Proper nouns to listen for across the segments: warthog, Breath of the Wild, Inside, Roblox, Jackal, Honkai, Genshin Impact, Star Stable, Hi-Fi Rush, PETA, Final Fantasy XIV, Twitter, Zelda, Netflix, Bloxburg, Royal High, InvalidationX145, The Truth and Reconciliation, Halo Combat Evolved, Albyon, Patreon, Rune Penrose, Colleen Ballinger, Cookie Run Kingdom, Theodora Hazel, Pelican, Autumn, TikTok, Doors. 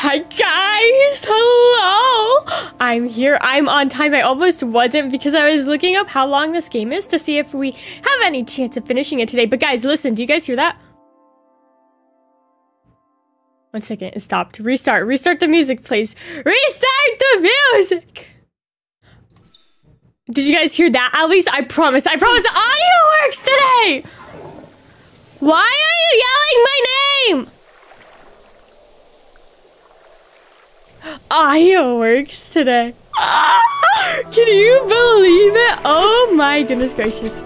Hi guys, hello! I'm here, I'm on time. I almost wasn't because I was looking up how long this game is to see if we have any chance of finishing it today. But guys, listen, do you guys hear that? One second, it stopped. Restart the music, please. Restart the music! Did you guys hear that? At least I promise audio works today! Why are you yelling my name? Audio works today. Can you believe it? Oh my goodness gracious.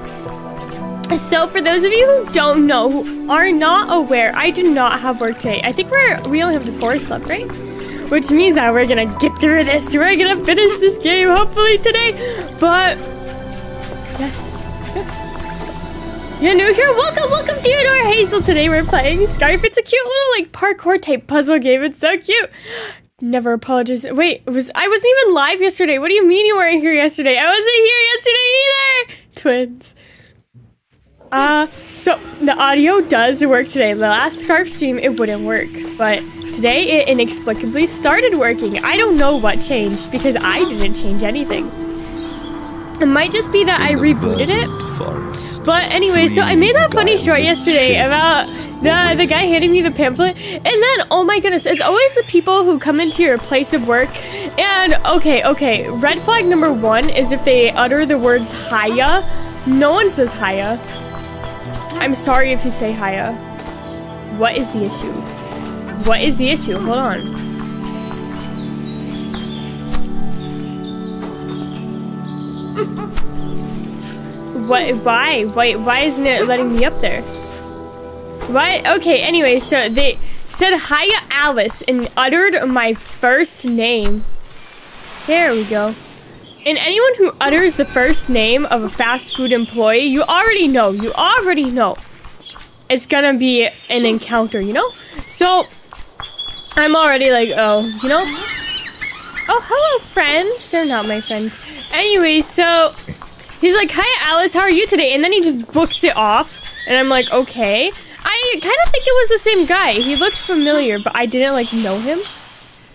So for those of you who don't know, who are not aware, I do not have work today. I think we only have the forest left, right? Which means that we're gonna get through this. We're gonna finish this game hopefully today. But yes. You're new here? Welcome Theodora Hazel. Today we're playing Scarf. It's a cute little like parkour type puzzle game. It's so cute. Never apologize. Wait, I wasn't even live yesterday. What do you mean you weren't here yesterday? I wasn't here yesterday either. Twins. So the audio does work today. The last Scarf stream, it wouldn't work, but today it inexplicably started working. I don't know what changed because I didn't change anything. It might just be that I rebooted it. But anyway, so I made that funny short yesterday about the guy handing me the pamphlet. And then, oh my goodness, it's always the people who come into your place of work. And okay. Red flag number one is if they utter the words hiya. No one says hiya. I'm sorry if you say hiya. What is the issue? What is the issue? Hold on. Why isn't it letting me up there? What? Okay, anyway, so they said hiya Alice and uttered my first name. There we go. And anyone who utters the first name of a fast food employee, you already know. It's gonna be an encounter, you know? So, I'm already like, oh, you know? Oh, hello, friends. They're not my friends. Anyway, so he's like, hi, Alice, how are you today? And then he just books it off. And I'm like, okay. I kind of think it was the same guy. He looked familiar, but I didn't, like, know him.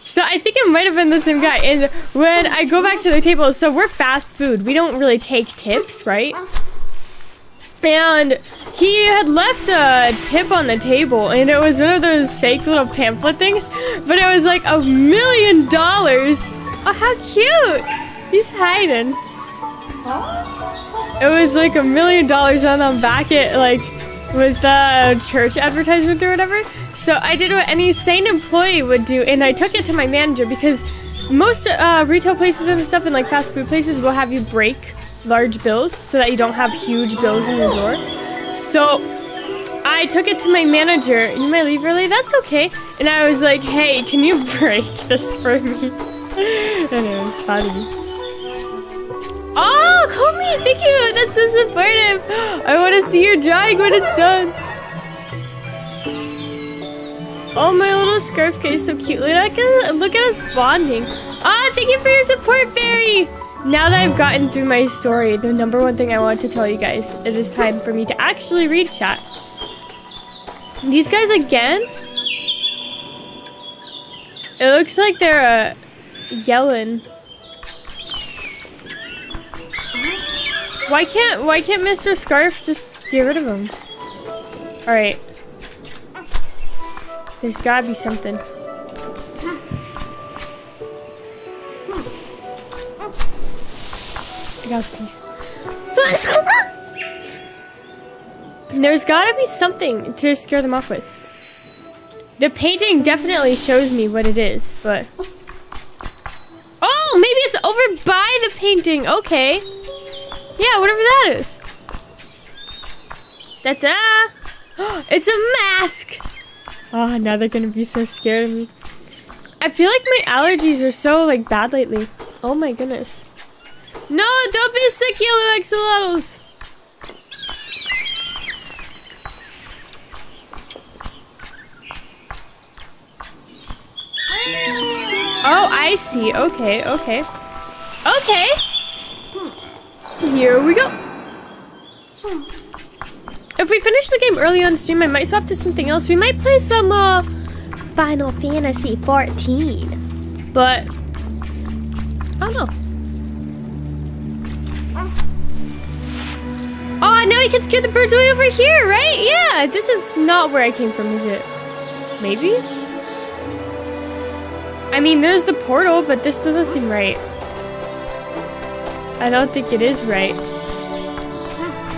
So I think it might have been the same guy. And when I go back to the table, so we're fast food. We don't really take tips, right? And he had left a tip on the table. And it was one of those fake little pamphlet things. But it was, like, $1,000,000. Oh, how cute. He's hiding. It was like $1,000,000 on the back. It like was the church advertisement or whatever. So I did what any sane employee would do, and I took it to my manager because most retail places and stuff and like fast food places will have you break large bills so that you don't have huge bills in your door. So I took it to my manager. You might leave early? That's okay. And I was like, hey, can you break this for me? And it was funny. Oh, Komi, thank you! That's so supportive! I want to see your drawing when it's done! Oh, my little scarf case, so cute. Look at us bonding. Ah, thank you for your support, Fairy! Now that I've gotten through my story, the number one thing I want to tell you guys, it is time for me to actually read chat. These guys again? It looks like they're, yelling. Why can't Mr. Scarf just get rid of him? All right. There's gotta be something. I gotta sneeze. There's gotta be something to scare them off with. The painting definitely shows me what it is, but... Oh, maybe it's over by the painting. Okay. Yeah, whatever that is. Da-da! It's a mask! Oh, now they're gonna be so scared of me. I feel like my allergies are so, like, bad lately. Oh my goodness. No, don't be sick, yellow axolotls! Oh, I see. Okay. Here we go. If we finish the game early on stream, I might swap to something else. We might play some Final Fantasy XIV. But, I don't know. Oh, now we can scare the birds away over here, right? Yeah, this is not where I came from, is it? Maybe? I mean, there's the portal, but this doesn't seem right. I don't think it is right.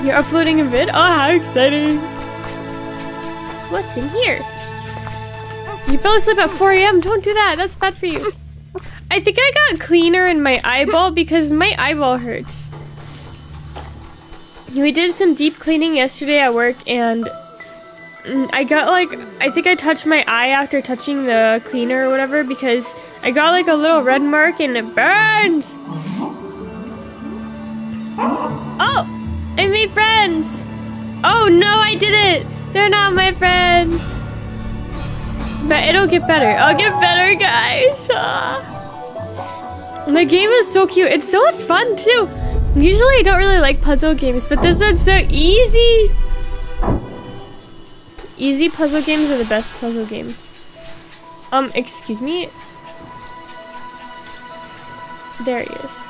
You're uploading a vid? Oh, how exciting. What's in here? You fell asleep at 4 a.m. Don't do that. That's bad for you. I think I got cleaner in my eyeball because my eyeball hurts. We did some deep cleaning yesterday at work, and I got like, I think I touched my eye after touching the cleaner or whatever because I got like a little red mark and it burns. Oh, I made friends. Oh no, I didn't. They're not my friends. But it'll get better. I'll get better, guys. The game is so cute. It's so much fun too. Usually I don't really like puzzle games, but this one's so easy. Easy puzzle games are the best puzzle games. Excuse me. There he is.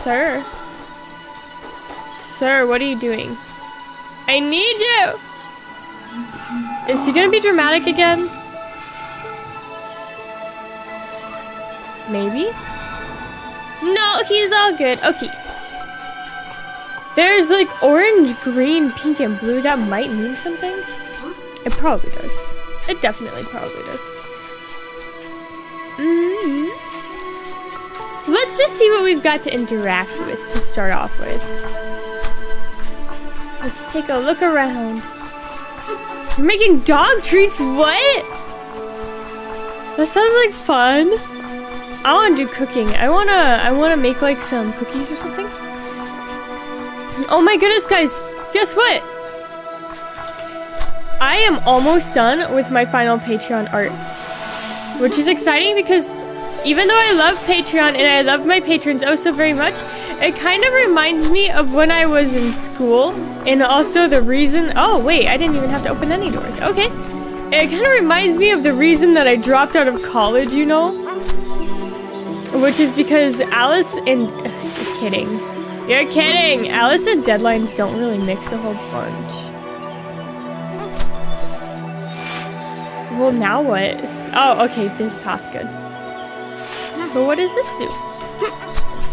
Sir. Sir, what are you doing? I need you! Is he gonna be dramatic again? Maybe? No, he's all good. Okay. There's like orange, green, pink, and blue. That might mean something. It probably does. It definitely probably does. Mm-hmm. Let's just see what we've got to interact with to start off with. Let's take a look around. You're making dog treats? What? That sounds like fun. I want to do cooking. I wanna make like some cookies or something. Oh my goodness, guys, guess what? I am almost done with my final Patreon art, which is exciting because even though I love Patreon and I love my patrons oh so very much, it kind of reminds me of when I was in school, and also the reason, oh wait, I didn't even have to open any doors, okay. It kind of reminds me of the reason that I dropped out of college, you know, which is because Alice and, you're kidding. You're kidding! Alice and deadlines don't really mix a whole bunch. Well, now what? Oh, okay, this path good. But what does this do?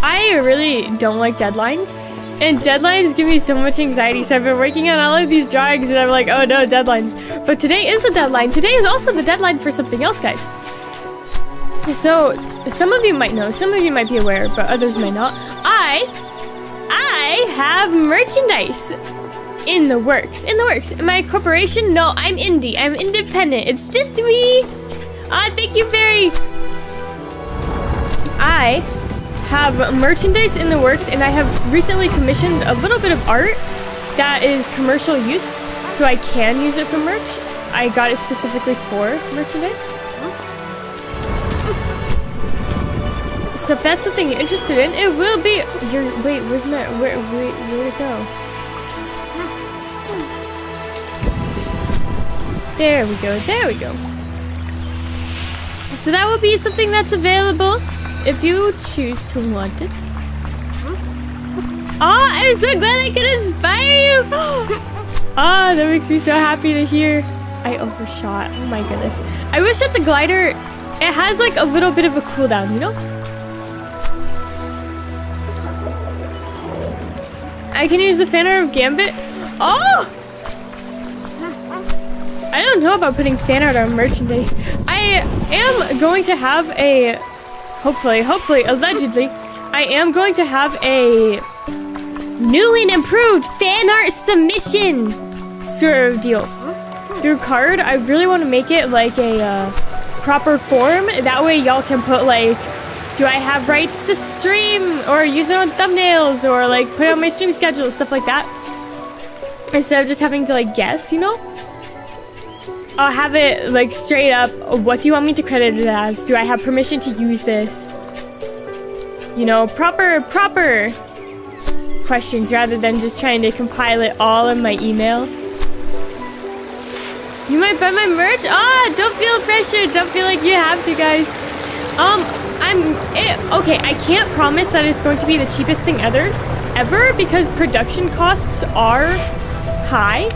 I really don't like deadlines. And deadlines give me so much anxiety, so I've been working on all of these drawings and I'm like, oh no, deadlines. But today is the deadline. Today is also the deadline for something else, guys. So, some of you might know, some of you might be aware, but others might not. I have merchandise in the works, My corporation? No, I'm indie. I'm independent. It's just me. Ah, thank you, Barry. I have merchandise in the works, and I have recently commissioned a little bit of art that is commercial use, so I can use it for merch. I got it specifically for merchandise. So if that's something you're interested in, it will be. You're, wait, where's my? Where to go? There we go. There we go. So that will be something that's available if you choose to want it. Oh, I'm so glad I could inspire you. Oh, that makes me so happy to hear. I overshot. Oh my goodness. I wish that the glider, it has like a little bit of a cooldown, you know. I can use the fan art of Gambit. Oh! I don't know about putting fan art on merchandise. I am going to have a, hopefully, allegedly, I am going to have a new and improved fan art submission sort of deal. Through card, I really want to make it like a proper form. That way y'all can put like, do I have rights to stream or use it on thumbnails or like put it on my stream schedule, stuff like that. Instead of just having to like guess, you know? I'll have it like straight up, what do you want me to credit it as? Do I have permission to use this? You know, proper questions rather than just trying to compile it all in my email. You might buy my merch? Ah, don't feel pressure. Don't feel like you have to, guys. Okay, I can't promise that it's going to be the cheapest thing ever because production costs are high.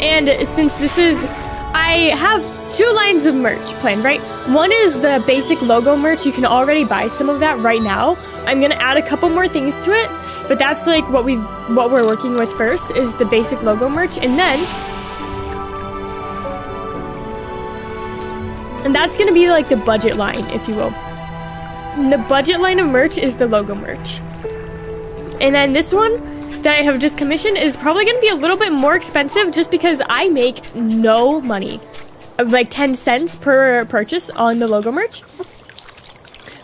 And since this is, I have two lines of merch planned, right? One is the basic logo merch. You can already buy some of that right now. I'm gonna add a couple more things to it, but that's like what we're working with first is the basic logo merch, and that's gonna be like the budget line, if you will. And the budget line of merch is the logo merch. And then this one that I have just commissioned is probably gonna be a little bit more expensive just because I make no money. Like 10 cents per purchase on the logo merch.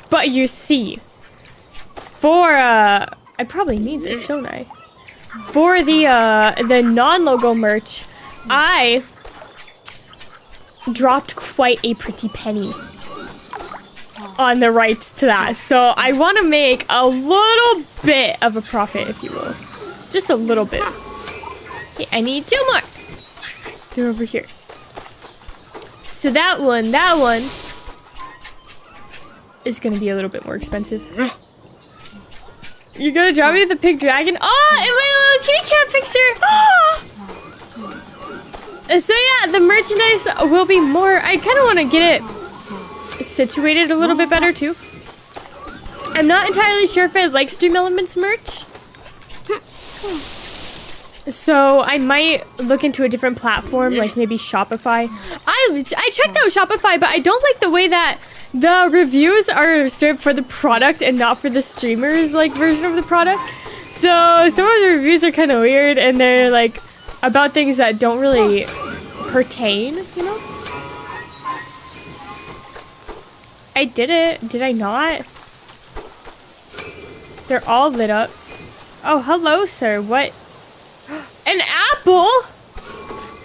But you see, for I probably need this, don't I? For the non-logo merch, I dropped quite a pretty penny on the rights to that. So I want to make a little bit of a profit, if you will. Just a little bit. Okay, I need two more. They're over here. So that one is gonna be a little bit more expensive. You're gonna draw me the pig dragon? Oh, in my little kitty cat picture! So yeah, the merchandise will be more, I kinda wanna get it situated a little bit better too. I'm not entirely sure if I like Stream Elements merch. So I might look into a different platform, like maybe Shopify. I checked out Shopify, but I don't like the way that the reviews are served for the product and not for the streamer's like version of the product. So some of the reviews are kind of weird, and they're like about things that don't really pertain, you know? I did it. Did I not? They're all lit up. Oh, hello, sir. What? An apple?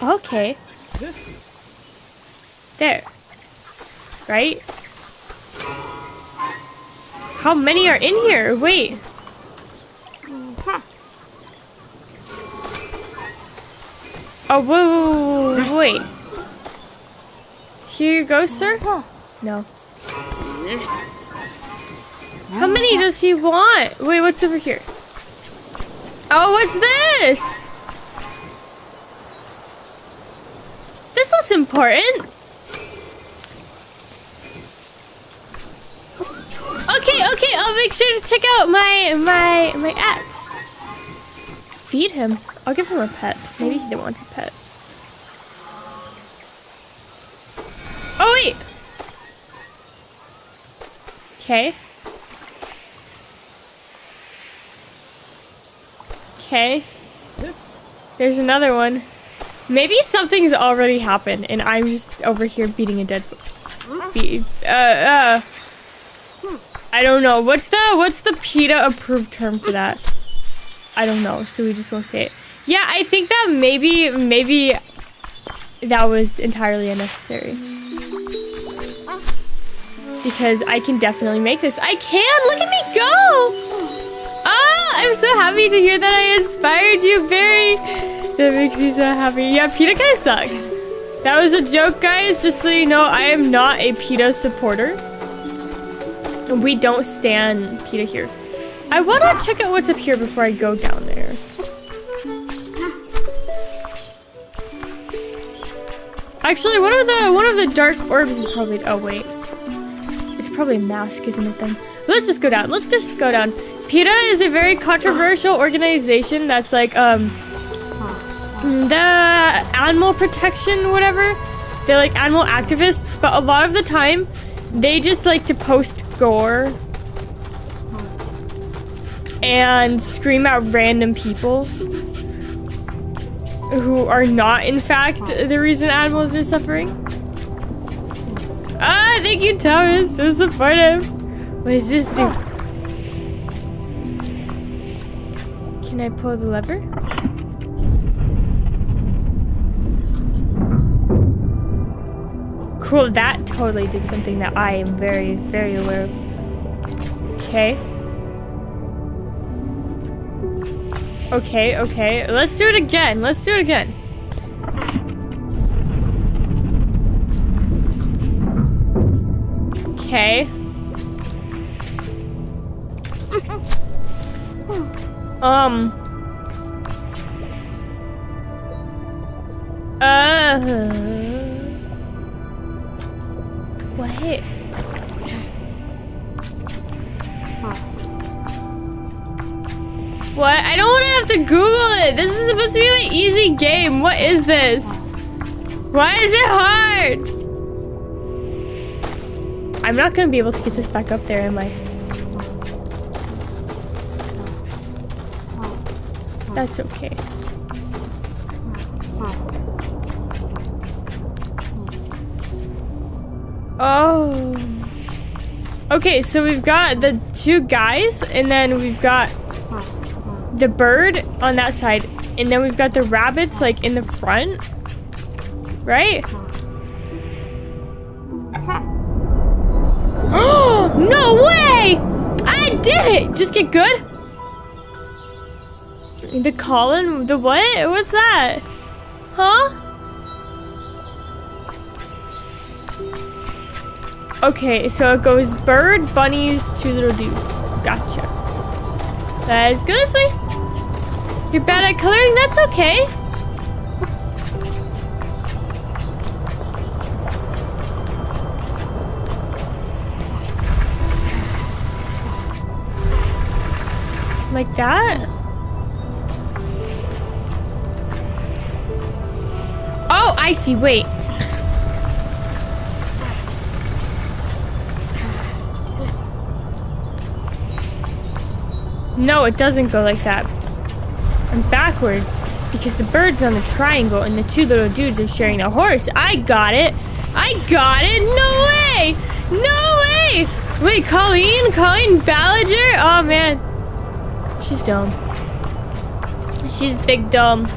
Okay. There. Right? How many are in here? Wait. Huh. Oh, whoa, wait. Here you go, sir? No. How many does he want? Wait, what's over here? Oh, what's this? This looks important. Okay, I'll make sure to check out my ads. Feed him. I'll give him a pet. Maybe he wants a pet. Oh, wait. Okay. There's another one. Maybe something's already happened, and I'm just over here beating a dead. I don't know. What's the PETA approved term for that? I don't know. So we just won't say it. Yeah, I think that maybe that was entirely unnecessary because I can definitely make this. I can. Look at me go! Oh, I'm so happy to hear that I inspired you, Barry. That makes you so happy. Yeah, PETA kind of sucks. That was a joke, guys. Just so you know, I am not a PETA supporter. We don't stand PETA here. I want to check out what's up here before I go down there. Actually, one of the dark orbs is probably... Oh, wait. It's probably a mask, isn't it, then? Let's just go down. Let's just go down. PETA is a very controversial organization that's like, the animal protection, whatever. They're like animal activists, but a lot of the time they just like to post gore and scream at random people who are not, in fact, the reason animals are suffering. Ah, thank you, Thomas. So supportive. What does this do? Can I pull the lever? Cool, that totally did something that I am very, very aware of. Okay. Okay, let's do it again. okay. What? What? I don't want to have to Google it. This is supposed to be an easy game. What is this? Why is it hard? I'm not going to be able to get this back up there, am I? Oops. That's okay. Oh. Okay, so we've got the two guys, and then we've got the bird on that side, and then we've got the rabbits like in the front, right? Oh, no way! I did it! Just get good? The Colin, the what? What's that? Huh? Okay, so it goes bird, bunnies, two little dudes. Gotcha. Let's go this way. You're bad at coloring, that's okay. Like that? Oh, I see, wait. No, it doesn't go like that. I'm backwards because the bird's on the triangle and the two little dudes are sharing a horse. I got it. I got it. No way. No way. Wait, Colleen Ballinger? Oh, man. She's dumb. She's big dumb.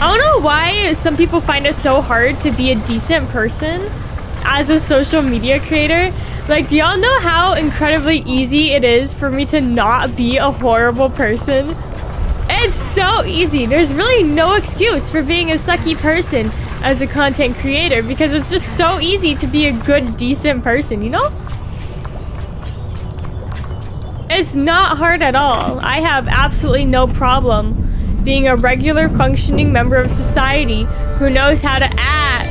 I don't know why some people find it so hard to be a decent person as a social media creator. Like, do y'all know how incredibly easy it is for me to not be a horrible person? It's so easy. There's really no excuse for being a sucky person as a content creator because it's just so easy to be a good, decent person, you know? It's not hard at all. I have absolutely no problem being a regular, functioning member of society who knows how to act.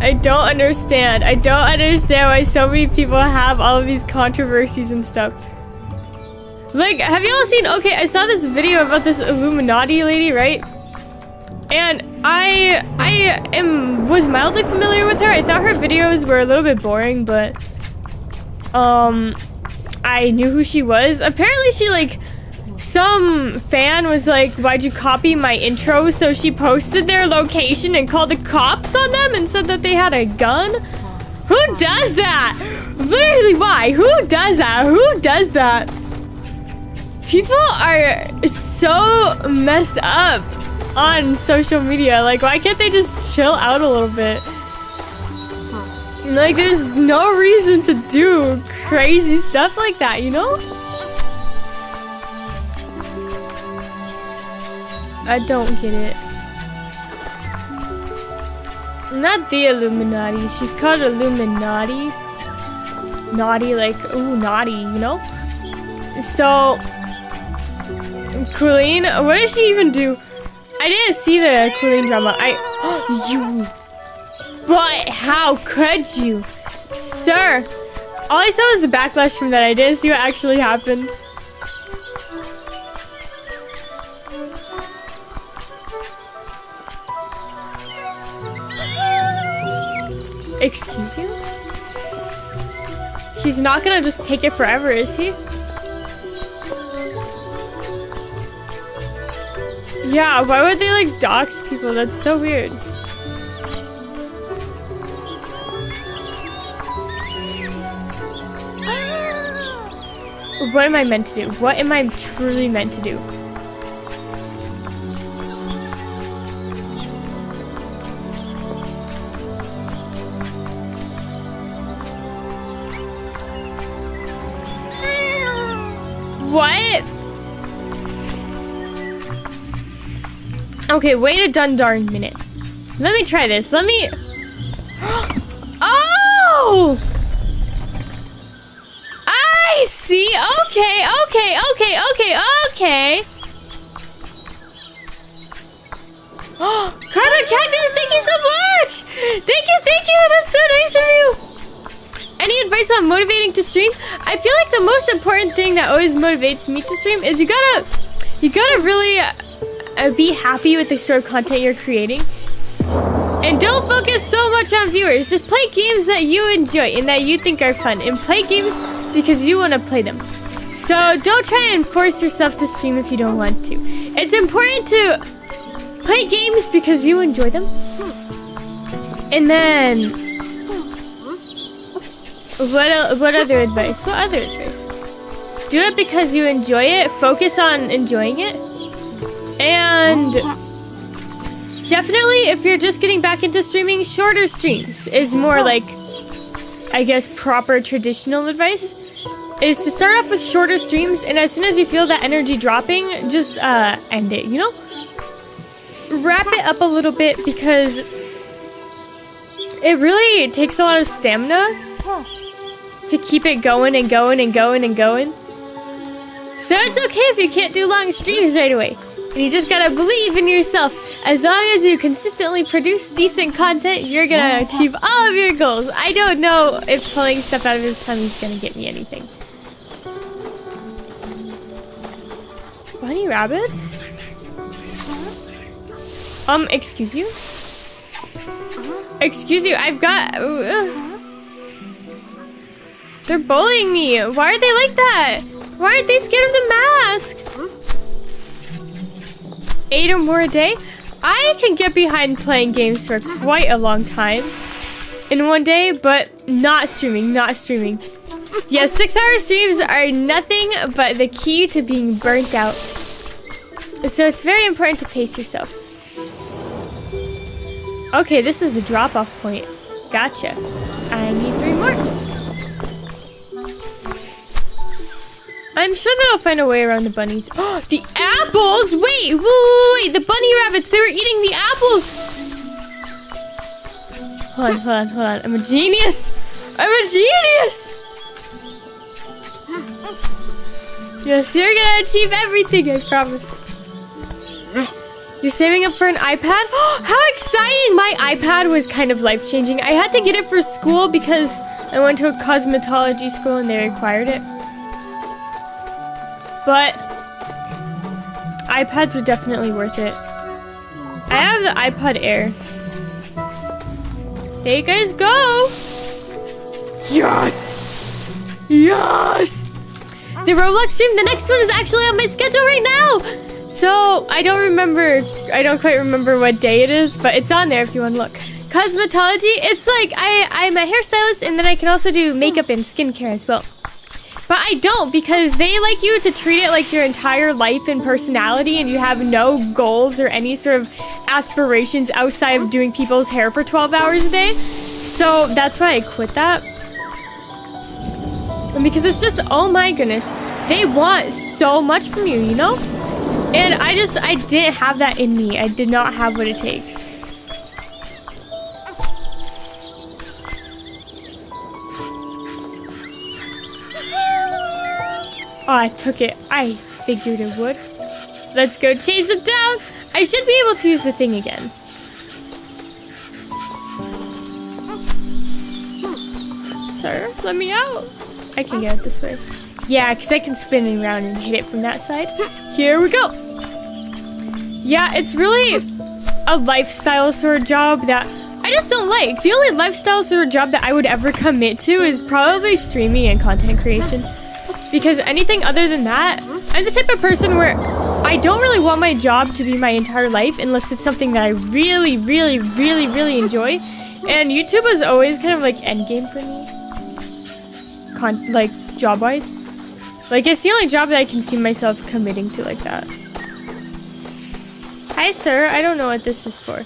I don't understand. I don't understand why so many people have all of these controversies and stuff. Like, have you all seen... Okay, I saw this video about this Illuminati lady, right? And I was mildly familiar with her. I thought her videos were a little bit boring, but... I knew who she was. Apparently she, like... Some fan was like, why'd you copy my intro? So she posted their location and called the cops on them and said that they had a gun? Who does that? Literally, why? Who does that? Who does that? People are so messed up on social media. Like, why can't they just chill out a little bit? Like, there's no reason to do crazy stuff like that, you know? I don't get it. Not the Illuminati. She's called Illuminati. Naughty, like, ooh, naughty, you know? So, Colleen, what does she even do? I didn't see the Colleen drama. You. But how could you? Sir. All I saw was the backlash from that. I didn't see what actually happened. Excuse you? He's not gonna just take it forever, is he? Yeah, why would they like dox people? That's so weird. What am I meant to do? What am I truly meant to do? What? Okay, wait a dun darn minute. Let me try this. Let me... Oh! Oh! I see. Okay. Oh, Carbon Cactus, thank you so much! Thank you! That's so nice of you! Any advice on motivating to stream? I feel like the most important thing that always motivates me to stream is you gotta really be happy with the sort of content you're creating. And don't focus so much on viewers. Just play games that you enjoy and that you think are fun. And play games because you want to play them. So don't try and force yourself to stream if you don't want to. It's important to play games because you enjoy them. And then... What other advice? Do it because you enjoy it. Focus on enjoying it. And... definitely, if you're just getting back into streaming, shorter streams is more like, I guess, proper traditional advice. Is to start off with shorter streams, and as soon as you feel that energy dropping, just end it, you know? Wrap it up a little bit because it really takes a lot of stamina to keep it going and going and going and going. So it's okay if you can't do long streams right away. And you just gotta believe in yourself. As long as you consistently produce decent content, you're gonna achieve all of your goals. I don't know if pulling stuff out of his tummy is gonna get me anything. Bunny rabbits? Excuse you? Excuse you, I've got... They're bullying me. Why are they like that? Why aren't they scared of the mask? 8 or more a day? I can get behind playing games for quite a long time in one day, but not streaming. Yes, 6-hour streams are nothing but the key to being burnt out. So it's very important to pace yourself. Okay, this is the drop-off point. Gotcha. I need 3 more. I'm sure that I'll find a way around the bunnies. Oh, the apples! Wait! The bunny rabbits, they were eating the apples! Hold on. I'm a genius! Yes, you're gonna achieve everything, I promise. You're saving up for an iPad? Oh, how exciting! My iPad was kind of life-changing. I had to get it for school because I went to a cosmetology school and they required it. But iPads are definitely worth it. I have the iPod Air. There you guys go. Yes. The Roblox stream. The next one is actually on my schedule right now. So I don't quite remember what day it is, but it's on there if you want to look. Cosmetology. It's like I'm a hairstylist, and then I can also do makeup and skincare as well. But I don't, because they like you to treat it like your entire life and personality, and you have no goals or any sort of aspirations outside of doing people's hair for 12 hours a day. So that's why I quit that. And because it's just, oh my goodness, they want so much from you, you know? And I didn't have that in me. I did not have what it takes. Oh, I took it. I figured it would. Let's go chase it down. I should be able to use the thing again. Sir, let me out. I can get it this way. Yeah, because I can spin it around and hit it from that side. Here we go. Yeah, it's really a lifestyle sort of job that I just don't like. The only lifestyle sort of job that I would ever commit to is probably streaming and content creation. Because anything other than that, I'm the type of person where I don't really want my job to be my entire life unless it's something that I really enjoy. And YouTube was always kind of like endgame for me. Like job-wise. Like it's the only job that I can see myself committing to like that. Hi, sir. I don't know what this is for.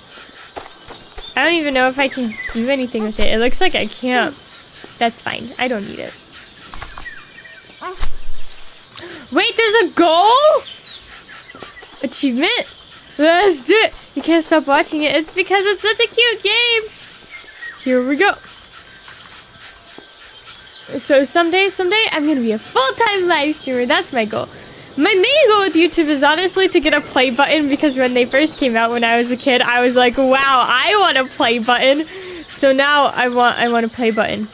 I don't even know if I can do anything with it. It looks like I can't. That's fine. I don't need it. Wait, there's a goal? Achievement? Let's do it. You can't stop watching it. It's because it's such a cute game. Here we go. So someday I'm gonna be a full-time live streamer. That's my goal. My main goal with YouTube is honestly to get a play button, because when they first came out when I was a kid, I was like, wow, I want a play button. So now I want a play button.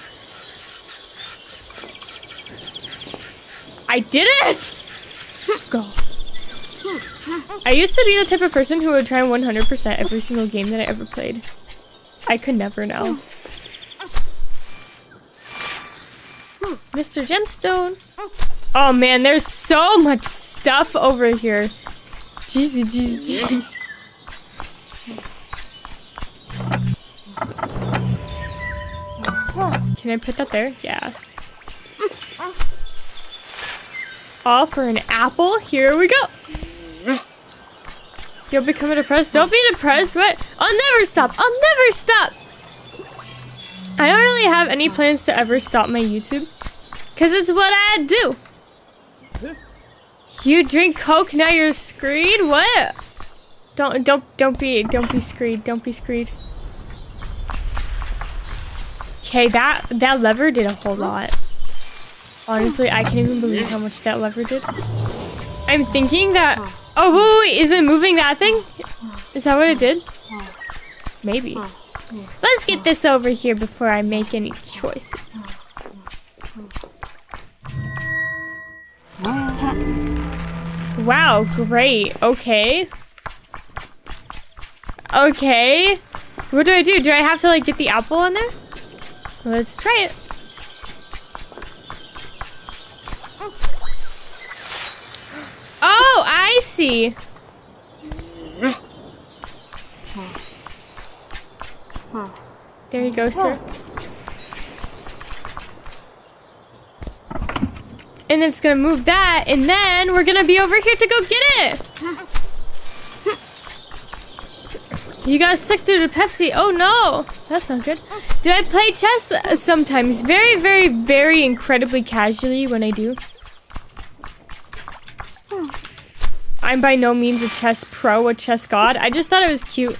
I did it! Go. I used to be the type of person who would try 100% every single game that I ever played. I could never now. Mr. Gemstone. Oh man, there's so much stuff over here. Jeez, jeez, jeez. Can I put that there? Yeah. All for an apple? Here we go. You'll become depressed. Don't be depressed. What? I'll never stop. I'll never stop. I don't really have any plans to ever stop my YouTube, because it's what I do. You drink Coke, now you're screed? What? Don't be screed. Don't be screed. Okay, that lever did a whole lot. Honestly, I can't even believe how much that lever did. I'm thinking that... Oh, wait, is it moving that thing? Is that what it did? Maybe. Let's get this over here before I make any choices. Wow, great. Okay. Okay. What do I do? Do I have to, like, get the apple on there? Let's try it. Oh, I see. There you go, sir. And then it's gonna move that, and then we're gonna be over here to go get it. You got sick through the Pepsi. Oh no, that's not good. Do I play chess? Sometimes. Very, very, very incredibly casually when I do. I'm by no means a chess pro, a chess god. I just thought it was cute.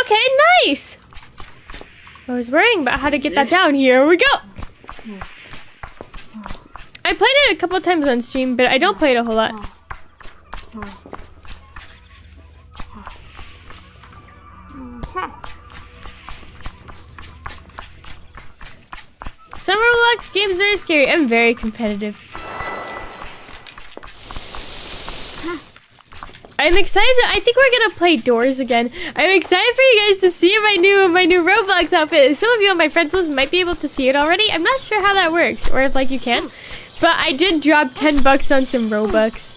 Okay, nice! I was worrying about how to get that down. Here we go! I played it a couple of times on stream, but I don't play it a whole lot. Some Roblox games are scary and very competitive. I'm excited. I think we're gonna play Doors again. I'm excited for you guys to see my new Roblox outfit. Some of you on my friends list might be able to see it already. I'm not sure how that works, or if like you can. But I did drop $10 on some Robux.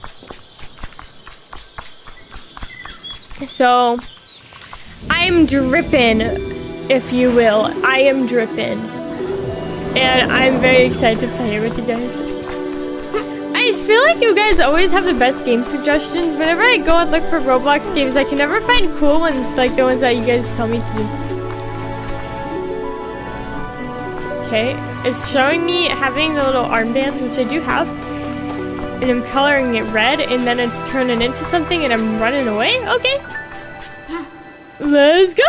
So I'm dripping, if you will. I am dripping. And I'm very excited to play it with you guys. I feel like you guys always have the best game suggestions. Whenever I go and look for Roblox games, I can never find cool ones like the ones that you guys tell me to do. Okay, it's showing me having the little armbands, which I do have. And I'm coloring it red, and then it's turning into something, and I'm running away. Okay. Let's go.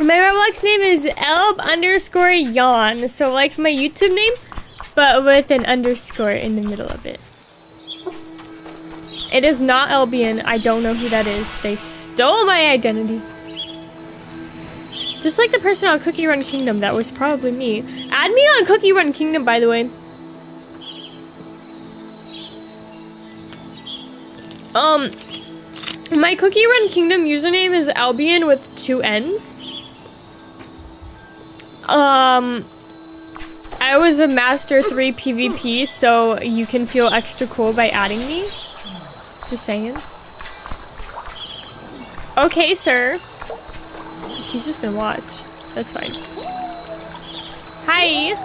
My Roblox name is elb_yawn, so like my YouTube name, but with an underscore in the middle of it. It is not Albyon. I don't know who that is. They stole my identity. Just like the person on Cookie Run Kingdom, that was probably me. Add me on Cookie Run Kingdom, by the way. My Cookie Run Kingdom username is Albyon with 2 N's. I was a Master 3 PvP, so you can feel extra cool by adding me. Just saying. Okay, sir. He's just gonna watch. That's fine. Hi.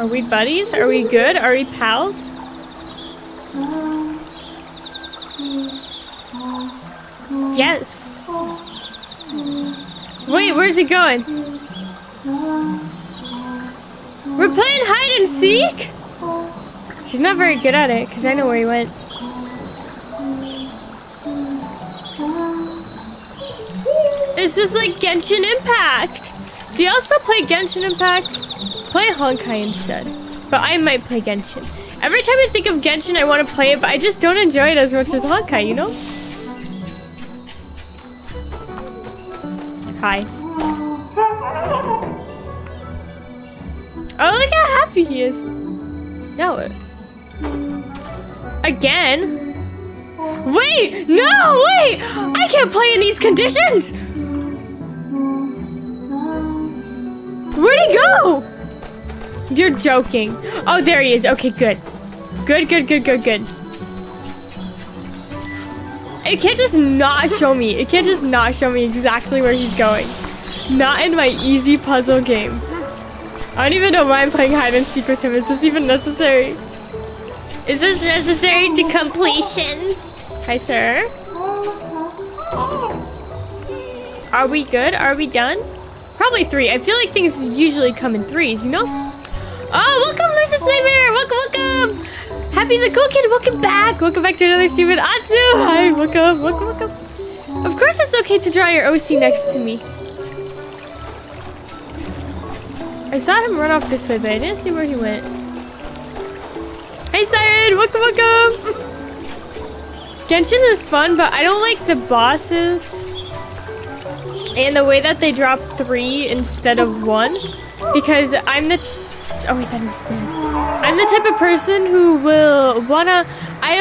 Are we buddies? Are we good? Are we pals? Yes. Wait, where's he going? We're playing hide and seek? He's not very good at it, because I know where he went. It's just like Genshin Impact! Do you also play Genshin Impact? Play Honkai instead. But I might play Genshin. Every time I think of Genshin, I want to play it, but I just don't enjoy it as much as Honkai, you know? Hi. Oh, look how happy he is. Now it. Again? Wait! No! Wait! I can't play in these conditions! Where'd he go? You're joking. Oh, there he is. Okay, good. Good, good, good, good, good. It can't just not show me. It can't just not show me exactly where he's going. Not in my easy puzzle game. I don't even know why I'm playing hide and seek with him. Is this even necessary? Is this necessary to completion? Hi, sir. Are we good? Are we done? Probably three. I feel like things usually come in threes, you know? Oh, welcome, Mrs. Nightmare! Welcome, welcome! Happy the Cool Kid, welcome back! Welcome back to another stream with Atsu! Hi, welcome, welcome, welcome. Of course it's okay to draw your OC next to me. I saw him run off this way, but I didn't see where he went. Hey, Siren! Welcome, welcome! Genshin is fun, but I don't like the bosses. And the way that they drop three instead of one, because I'm the type of person who will wanna, I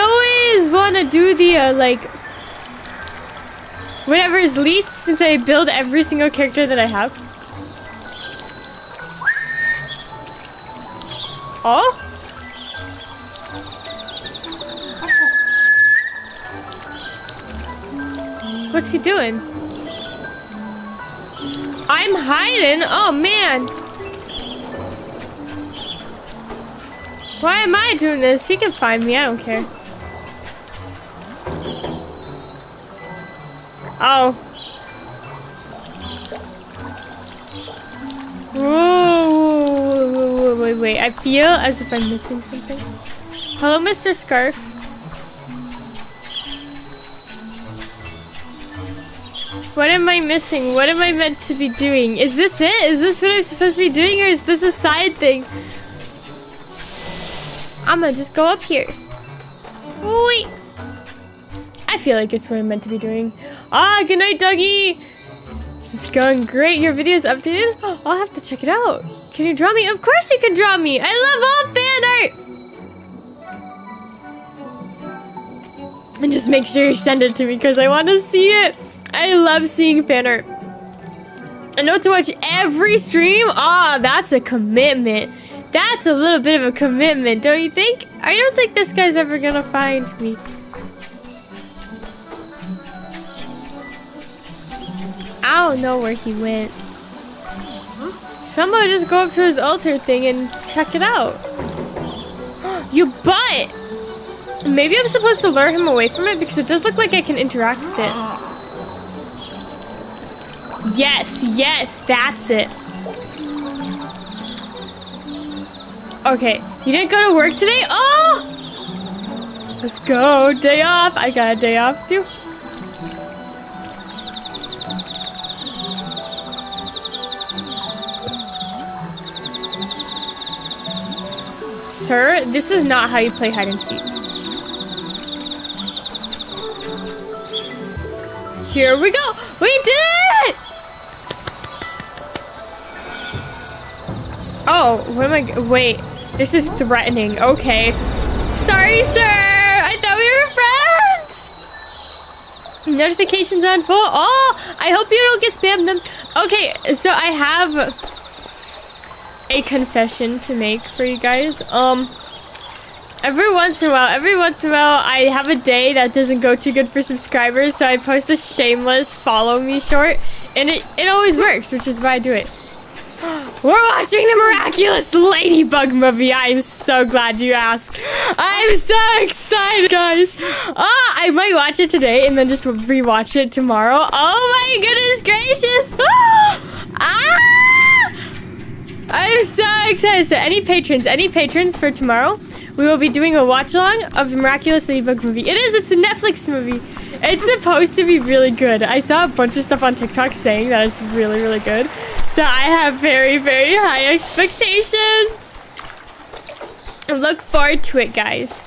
always wanna do the like, whatever is least, since I build every single character that I have. Oh? What's he doing? I'm hiding? Oh, man. Why am I doing this? He can find me. I don't care. Oh. Whoa, wait, wait. I feel as if I'm missing something. Hello, Mr. Scarf. What am I missing? What am I meant to be doing? Is this it? Is this what I'm supposed to be doing, or is this a side thing? I'm gonna just go up here. Wait. I feel like it's what I'm meant to be doing. Ah, good night, Dougie. It's going great. Your video is updated? Oh, I'll have to check it out. Can you draw me? Of course you can draw me. I love all fan art. And just make sure you send it to me, because I want to see it. I love seeing fan art. I know to watch every stream. Ah, that's a commitment. That's a little bit of a commitment, don't you think? I don't think this guy's ever gonna find me. I don't know where he went. Someone just go up to his altar thing and check it out. You butt! Maybe I'm supposed to lure him away from it, because it does look like I can interact with it. Yes, yes, that's it. Okay, you didn't go to work today? Oh! Let's go, day off. I got a day off too. Sir, this is not how you play hide and seek. Here we go. We did it! Oh, what am I? Wait, this is threatening. Okay. Sorry, sir. I thought we were friends. Notifications on full. Oh, I hope you don't get spammed them. Okay, so I have a confession to make for you guys. Every once in a while, I have a day that doesn't go too good for subscribers, so I post a shameless follow me short, and it always works, which is why I do it. We're watching the Miraculous Ladybug movie. I am so glad you asked. I'm so excited, guys. Oh, I might watch it today and then just rewatch it tomorrow. Oh my goodness gracious. Ah! I'm so excited. So any patrons for tomorrow, we will be doing a watch along of the Miraculous Ladybug movie. It is, it's a Netflix movie. It's supposed to be really good. I saw a bunch of stuff on TikTok saying that it's really, really good. So I have very, very high expectations. I look forward to it, guys.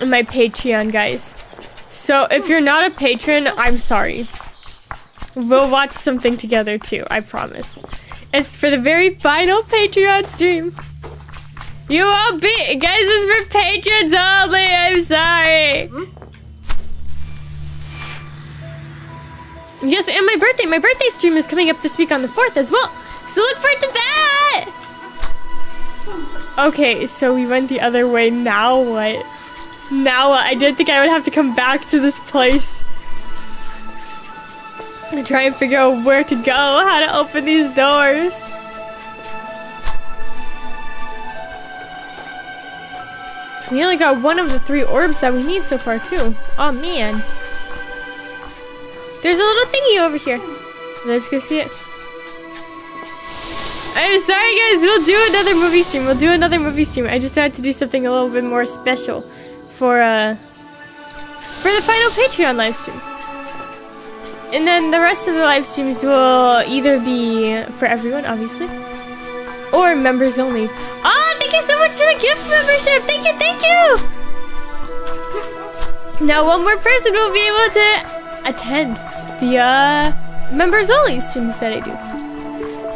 And my Patreon, guys. So if you're not a patron, I'm sorry. We'll watch something together too, I promise. It's for the very final Patreon stream. You won't be, guys, it's for patrons only, I'm sorry. Yes, and my birthday stream is coming up this week on the 4th as well. So look forward to that. Okay, so we went the other way, now what? Now what? I didn't think I would have to come back to this place. I'm gonna try and figure out where to go, how to open these doors. We only got one of the 3 orbs that we need so far too. Oh man. There's a little thingy over here. Let's go see it. I'm sorry guys, we'll do another movie stream. We'll do another movie stream. I just had to do something a little bit more special for the final Patreon live stream. And then the rest of the live streams will either be for everyone, obviously, or members only. Oh, thank you so much for the gift membership. Thank you, thank you. Now one more person will be able to attend the members only streams that I do.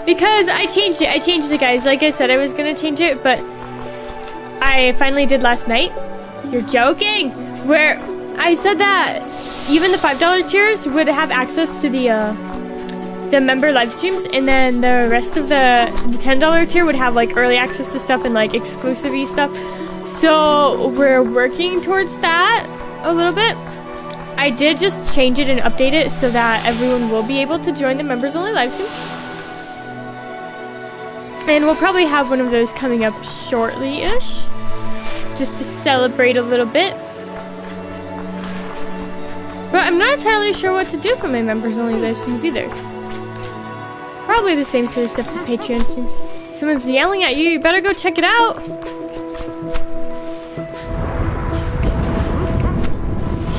Because I changed it guys. Like I said, I was gonna change it, but I finally did last night. You're joking. Where I said that even the $5 tiers would have access to the member live streams, and then the rest of the $10 tier would have like early access to stuff and like exclusive-y stuff. So we're working towards that a little bit. I did just change it and update it so that everyone will be able to join the members only live streams. And we'll probably have one of those coming up shortly-ish, just to celebrate a little bit. But I'm not entirely sure what to do for my members-only live streams either. Probably the same sort of stuff for Patreon streams. Someone's yelling at you, you better go check it out!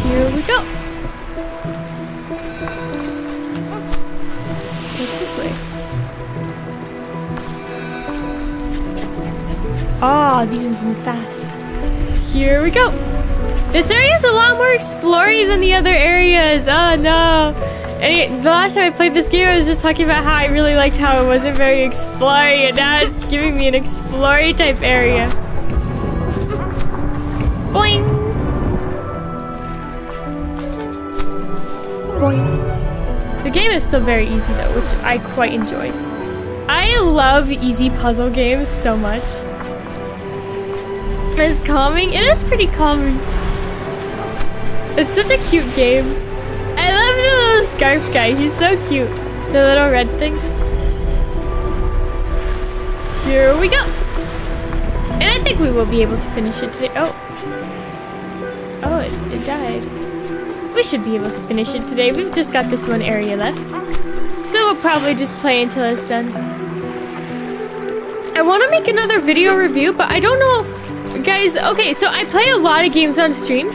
Here we go! What's this way? Ah, these ones move fast. Here we go! This area is a lot more explory than the other areas. Oh no. And the last time I played this game, I was just talking about how I really liked how it wasn't very explory, and now it's giving me an explory type area. Boing. Boing. The game is still very easy though, which I quite enjoy. I love easy puzzle games so much. It's calming. It is pretty calming. It's such a cute game. I love the little scarf guy. He's so cute. The little red thing. Here we go. And I think we will be able to finish it today. Oh. Oh, it died. We should be able to finish it today. We've just got this one area left. So we'll probably just play until it's done. I want to make another video review, but I don't know. Guys, okay, so I play a lot of games on stream.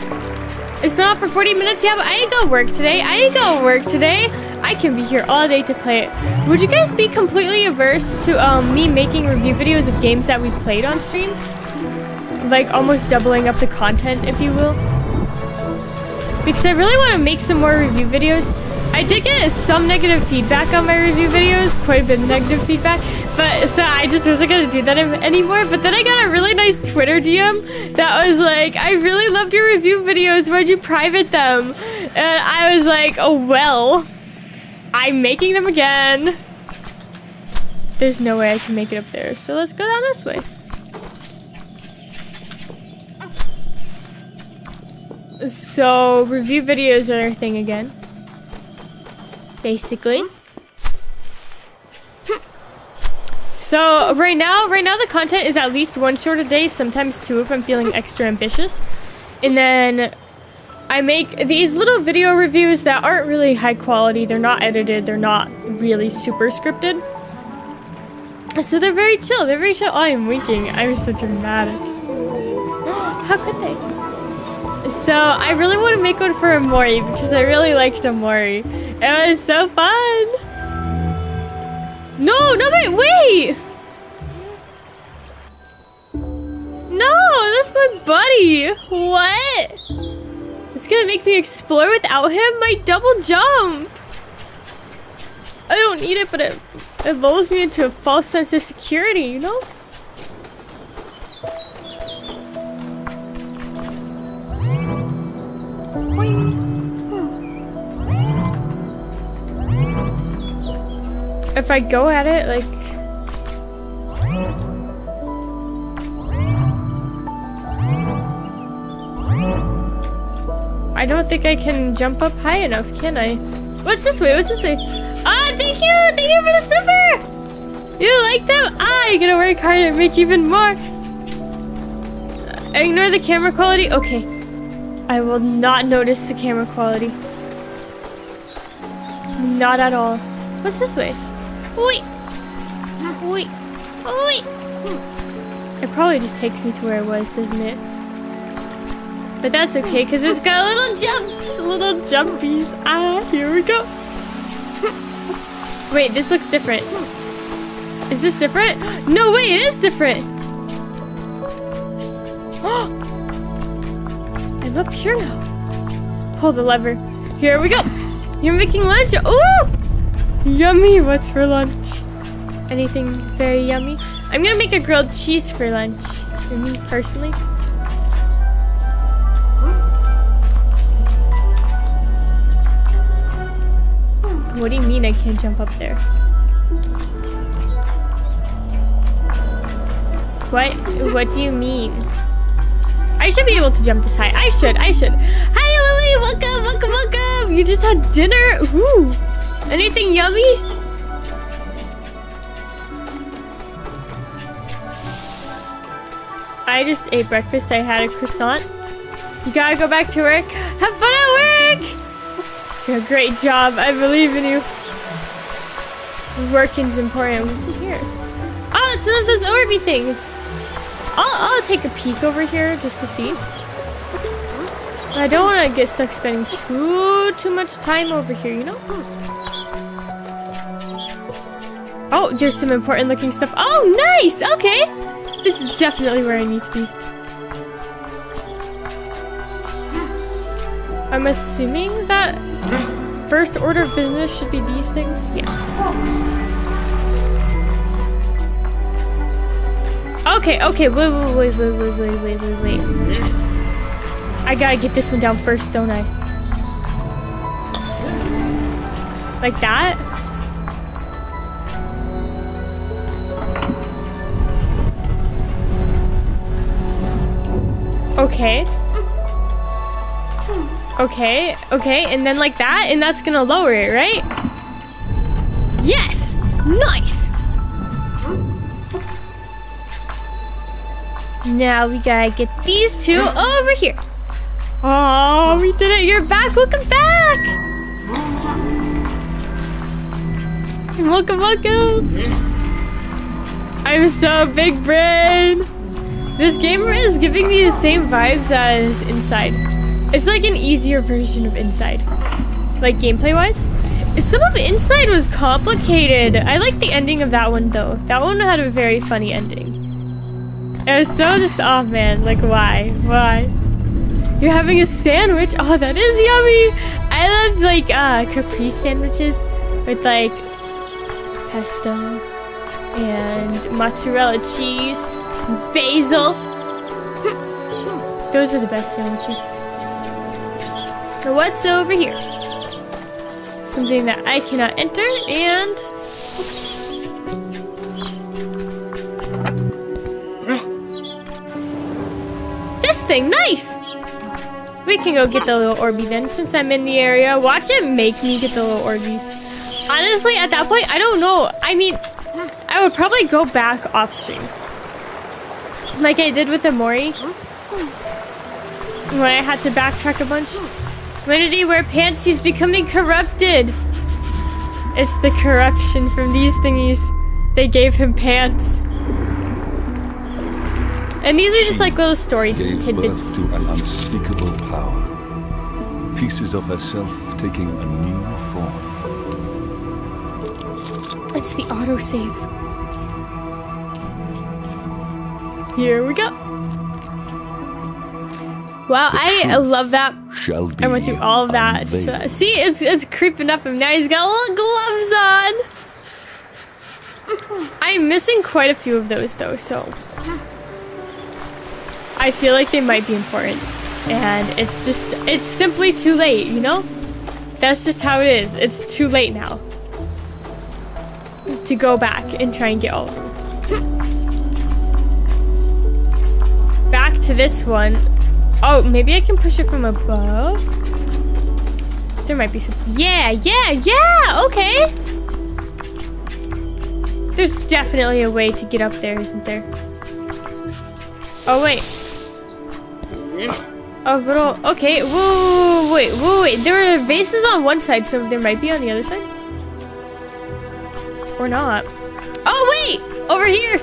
It's been off for 40 minutes, yeah, but I ain't gonna work today. I ain't gonna work today. I can be here all day to play it. Would you guys be completely averse to me making review videos of games that we played on stream? Like almost doubling up the content, if you will. Because I really want to make some more review videos. I did get some negative feedback on my review videos, quite a bit of negative feedback. But so I just wasn't gonna do that anymore. But then I got a really nice Twitter DM that was like, I really loved your review videos, why'd you private them? And I was like, oh well, I'm making them again. There's no way I can make it up there, so let's go down this way. So review videos are a thing again, basically. So right now the content is at least 1 short a day, sometimes 2 if I'm feeling extra ambitious. And then I make these little video reviews that aren't really high quality. They're not edited. They're not really super scripted. So they're very chill. They're very chill. Oh, I'm winking. I'm so dramatic. How could they? So I really want to make one for Amori because I really liked Amori. It was so fun. No, no, wait, wait. No, that's my buddy. What? It's gonna make me explore without him? My double jump. I don't need it, but it lulls me into a false sense of security, you know? If I go at it, like... I don't think I can jump up high enough, can I? What's this way? What's this way? Ah, oh, thank you! Thank you for the super! You like them? Ah, you're gonna work harder and make even more! Ignore the camera quality? Okay. I will not notice the camera quality. Not at all. What's this way? Wait! Wait! Wait! It probably just takes me to where I was, doesn't it? But that's okay, because it's got little jumps! Little jumpies! Ah, here we go! Wait, this looks different. Is this different? No, wait, it is different! I'm up here now. Pull the lever. Here we go! You're making lunch! Ooh! Yummy! What's for lunch? Anything very yummy? I'm gonna make a grilled cheese for lunch. For me, personally. What do you mean I can't jump up there? What? What do you mean? I should be able to jump this high. I should. Hi, Lily! Welcome, welcome, welcome! You just had dinner? Ooh! Anything yummy? I just ate breakfast. I had a croissant. You gotta go back to work. Have fun at work! Do a great job. I believe in you. Working's important. What's in here? Oh, it's one of those Orby things. I'll take a peek over here just to see. I don't want to get stuck spending too much time over here, you know? Oh, there's some important looking stuff. Oh, nice! Okay! This is definitely where I need to be. I'm assuming that first order of business should be these things. Yes. Okay, okay, wait. I gotta get this one down first, don't I? Like that? Okay. Okay, and then like that, and that's gonna lower it, right? Yes! Nice! Now we gotta get these two over here. Oh, we did it! You're back! Welcome back! Welcome, welcome! I'm so big brain! This game is giving me the same vibes as Inside. It's like an easier version of Inside. Like gameplay-wise. Some of Inside was complicated. I like the ending of that one though. That one had a very funny ending. It was so just, oh man, like why? Why? You're having a sandwich? Oh, that is yummy! I love like capri sandwiches with like pesto and mozzarella cheese. Basil. Those are the best sandwiches. So what's over here? Something that I cannot enter and... This thing, nice! We can go get the little Orby then since I'm in the area. Watch it make me get the little Orbies. Honestly, at that point, I don't know. I mean, I would probably go back off stream. Like I did with Amori. When I had to backtrack a bunch. When did he wear pants? He's becoming corrupted. It's the corruption from these thingies. They gave him pants. And these are just like little story tidbits. Gave birth to an unspeakable power. Pieces of herself taking a new form. It's the autosave. Here we go. Wow, I love that. I went through all of that. See, it's creeping up him. Now he's got little gloves on. I'm missing quite a few of those though, so I feel like they might be important. And it's just, it's simply too late, you know? That's just how it is. It's too late now to go back and try and get all of them. Back to this one. Oh, maybe I can push it from above. There might be some. Yeah. Okay. There's definitely a way to get up there, isn't there? Oh wait. A little. Okay. Whoa. Wait. There are vases on one side, so there might be on the other side. Or not. Oh wait. Over here.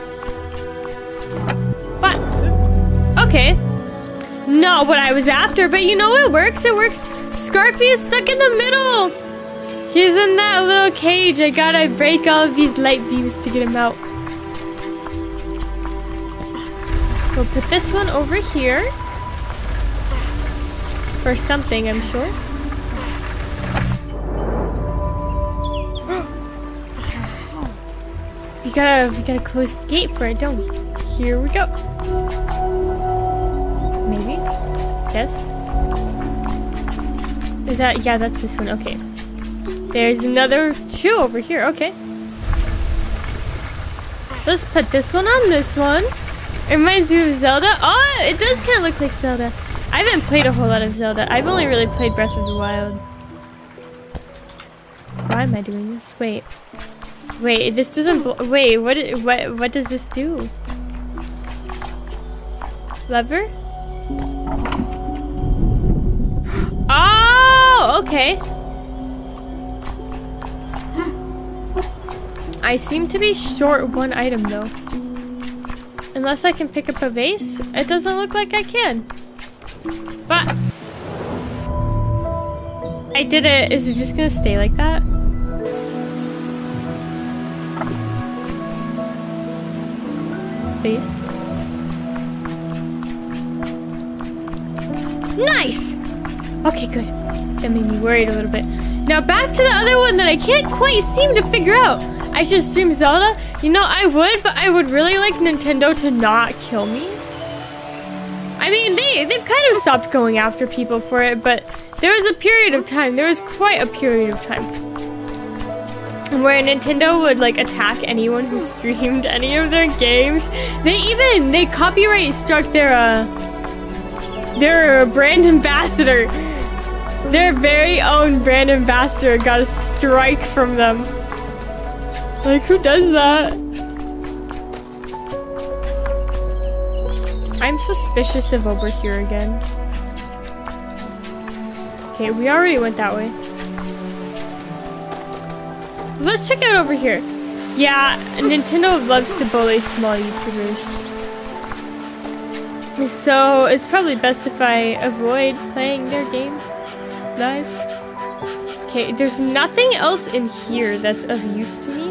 What? Okay. Not what I was after, but you know, it works. Scarfy is stuck in the middle. He's in that little cage. I gotta break all of these light beams to get him out. We'll put this one over here. For something, I'm sure. We gotta close the gate for it, don't we? Here we go. Maybe? Yes? Is that? Yeah, that's this one. Okay. There's another two over here. Okay. Let's put this one on this one. It reminds me of Zelda. Oh, it does kind of look like Zelda. I haven't played a whole lot of Zelda. I've only really played Breath of the Wild. Why am I doing this? Wait, this doesn't... Wait, what does this do? Lever? Oh, okay. I seem to be short one item though. Unless I can pick up a vase, it doesn't look like I can. But I did it. Is it just gonna stay like that? Vase. Nice! Okay, good. That made me worried a little bit. Now back to the other one that I can't quite seem to figure out. I should stream Zelda? You know, I would, but I would really like Nintendo to not kill me. I mean, they've kind of stopped going after people for it, but there was a period of time. There was quite a period of time where Nintendo would like attack anyone who streamed any of their games. They copyright struck their brand ambassador. Their very own brand ambassador got a strike from them. Like, who does that? I'm suspicious of over here again. Okay, we already went that way. Let's check out over here. Yeah, Nintendo loves to bully small YouTubers. So it's probably best if I avoid playing their games live. Okay, there's nothing else in here that's of use to me.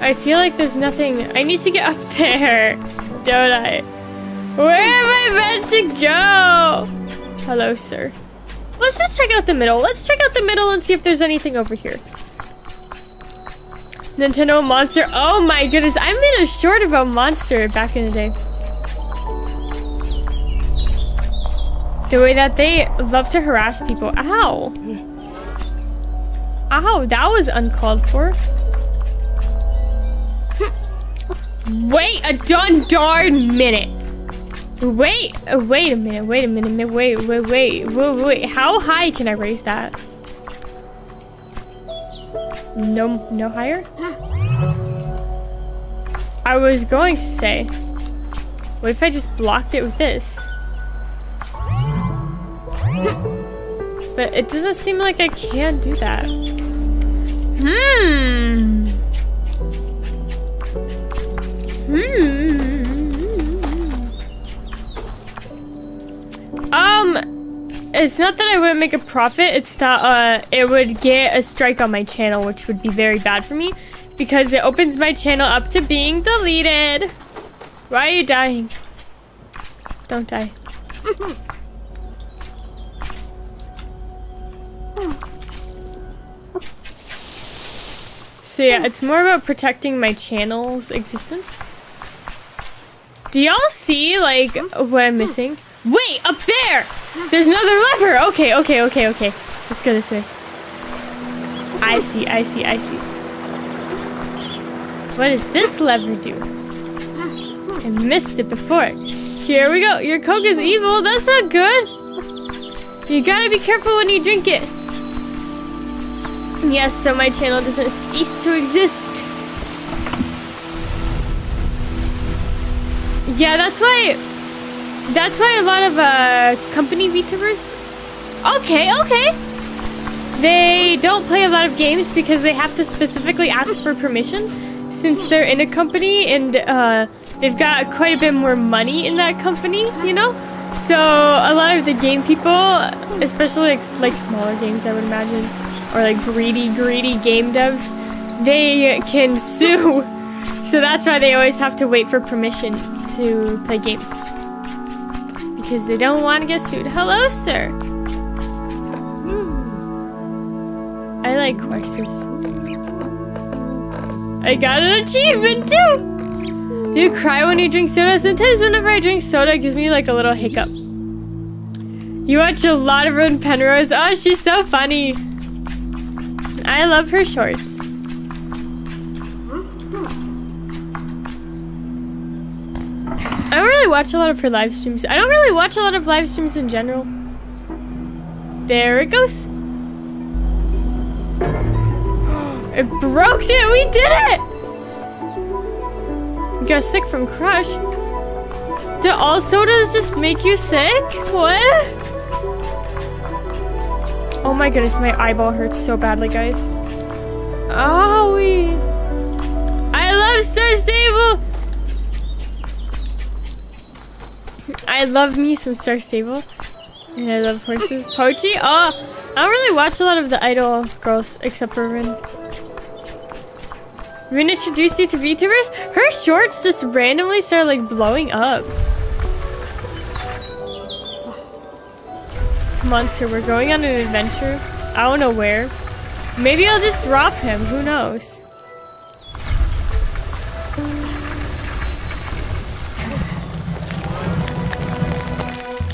I feel like there's nothing. I need to get up there, don't I? Where am I meant to go? Hello, sir. Let's just check out the middle. Let's check out the middle and see if there's anything over here. Nintendo Monster. Oh my goodness. I made a short about Monster back in the day. The way that they love to harass people. Ow. Ow, that was uncalled for. Wait a darn minute. Wait a minute. How high can I raise that? No higher? I was going to say, what if I just blocked it with this? But it doesn't seem like I can do that. It's not that I wouldn't make a profit, it's that it would get a strike on my channel, which would be very bad for me because it opens my channel up to being deleted. Why are you dying? Don't die. So yeah, it's more about protecting my channel's existence. Do y'all see, like, what I'm missing? Wait, up there! There's another lever! Okay, okay, okay, okay. Let's go this way. I see, I see, I see. What does this lever do? I missed it before. Here we go. Your Coke is evil. That's not good. You gotta be careful when you drink it. Yes, so my channel doesn't cease to exist. Yeah, that's why a lot of company VTubers, okay, they don't play a lot of games because they have to specifically ask for permission since they're in a company and they've got quite a bit more money in that company, you know? So a lot of the game people, especially like smaller games, I would imagine, or like greedy game devs, they can sue. So that's why they always have to wait for permission to play games, because they don't want to get sued. Hello, sir. I like horses. I got an achievement too. You cry when you drink soda. Sometimes whenever I drink soda, it gives me like a little hiccup. You watch a lot of Rune Penrose. Oh, she's so funny. I love her shorts. I don't really watch a lot of her live streams. I don't really watch a lot of live streams in general. There it goes. It broke it! We did it! You got sick from Crush. Do all sodas just make you sick? What? Oh my goodness, my eyeball hurts so badly, guys. Oh, we. I love Star Stable! I love me some Star Stable, and I love horses. Pochi? Oh, I don't really watch a lot of the idol girls, except for Rin. Rin introduced you to VTubers? Her shorts just randomly started, like, blowing up. Monster, we're going on an adventure. I don't know where. Maybe I'll just drop him, who knows?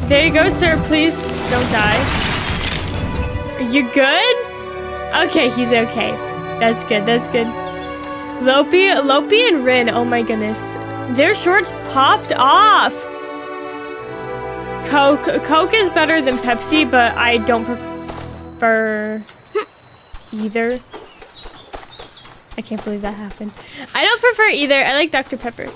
There you go, sir. Please don't die. Are you good? Okay, he's okay. That's good, that's good. Lopi and Rin, oh my goodness. Their shorts popped off. Coke is better than Pepsi, but I don't prefer either. I can't believe that happened. I don't prefer either. I like Dr. Pepper.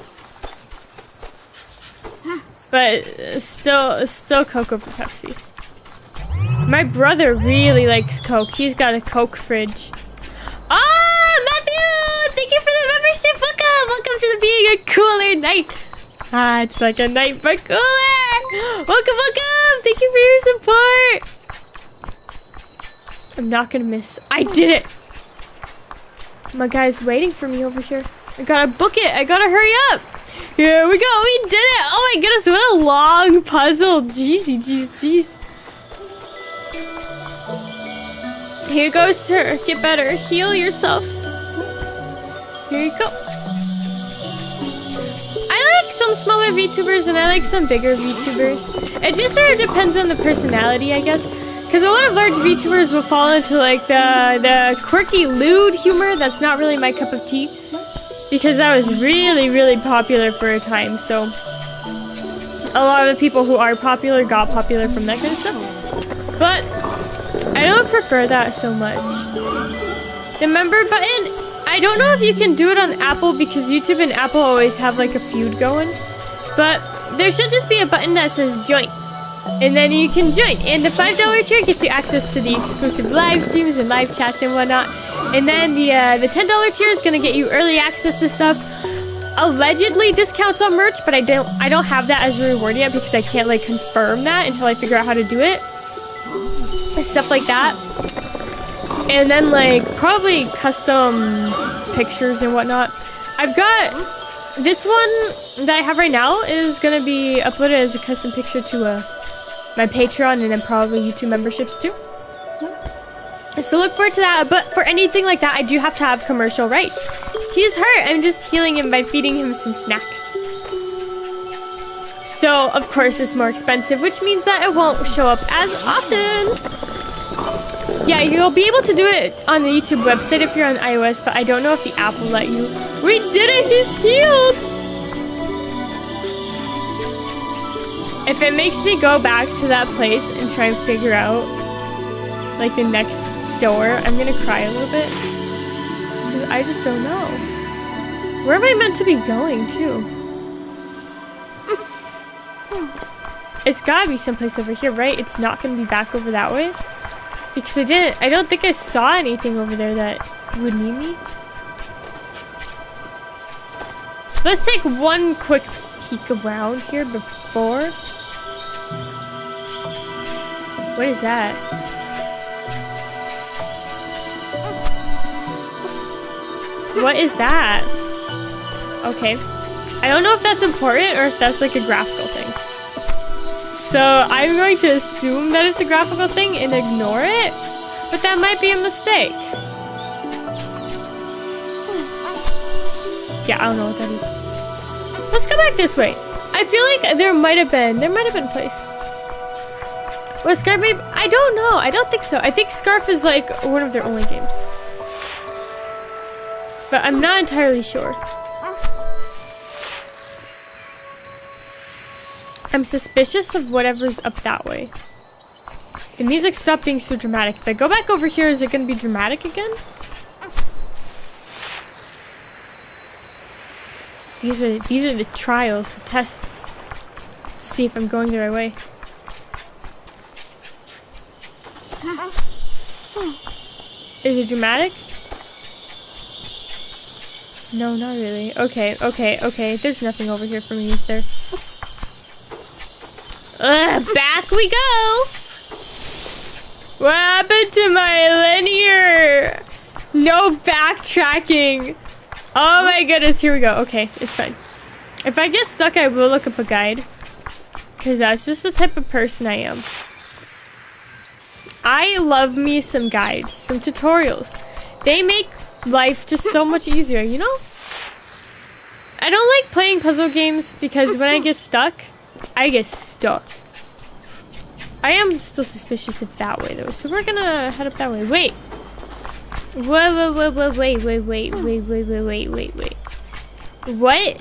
But still Coke over Pepsi. My brother really likes Coke. He's got a Coke fridge. Oh, Matthew! Thank you for the membership. Welcome! Welcome to the being a cooler night. Ah, it's like a night but cooler. Welcome, welcome! Thank you for your support. I'm not gonna miss. I did it. My guy's waiting for me over here. I gotta book it. I gotta hurry up. Here we go, we did it! Oh my goodness, what a long puzzle. Jeezy, jeez, jeez. Here you go, sir. Get better. Heal yourself. Here you go. I like some smaller VTubers and I like some bigger VTubers. It just sort of depends on the personality, I guess. Because a lot of large VTubers will fall into like the quirky, lewd humor that's not really my cup of tea. Because that was really popular for a time, so a lot of people who are popular got popular from that kind of stuff. But I don't prefer that so much. The member button, I don't know if you can do it on Apple because YouTube and Apple always have like a feud going. But there should just be a button that says join. And then you can join. And the $5 tier gets you access to the exclusive live streams and live chats and whatnot. And then the $10 tier is going to get you early access to stuff. allegedly discounts on merch, but I don't have that as a reward yet because I can't like confirm that until I figure out how to do it. Stuff like that. And then like probably custom pictures and whatnot. I've got this one that I have right now is gonna be uploaded as a custom picture to my Patreon and then probably YouTube memberships too. So look forward to that, but for anything like that, I do have to have commercial rights. He's hurt. I'm just healing him by feeding him some snacks. So, of course, it's more expensive, which means that it won't show up as often. Yeah, you'll be able to do it on the YouTube website if you're on iOS, but I don't know if the app will let you. We did it! He's healed! If it makes me go back to that place and try and figure out, like, the next door, I'm gonna cry a little bit. Because I just don't know. Where am I meant to be going, too? It's gotta be someplace over here, right? It's not gonna be back over that way. Because I don't think I saw anything over there that would need me. Let's take one quick peek around here before. What is that? What is that? Okay. I don't know if that's important or if that's like a graphical thing. So I'm going to assume that it's a graphical thing and ignore it, but that might be a mistake. Yeah, I don't know what that is. Let's go back this way. I feel like there might have been a place. Was Scarf maybe? I don't know. I don't think so. I think Scarf is like one of their only games, but I'm not entirely sure. I'm suspicious of whatever's up that way. The music stopped being so dramatic. If I go back over here, is it going to be dramatic again? These are the trials, the tests. Let's see if I'm going the right way. Is it dramatic? No, not really. Okay. There's nothing over here for me, is there? Back we go! What happened to my linear? No backtracking. Oh my goodness, here we go. Okay, it's fine. If I get stuck, I will look up a guide. Because that's just the type of person I am. I love me some guides, some tutorials. They make life just so much easier, you know? I don't like playing puzzle games because when I get stuck, I get stuck. I am still suspicious of that way though, so we're gonna head up that way. Wait! Wait. What?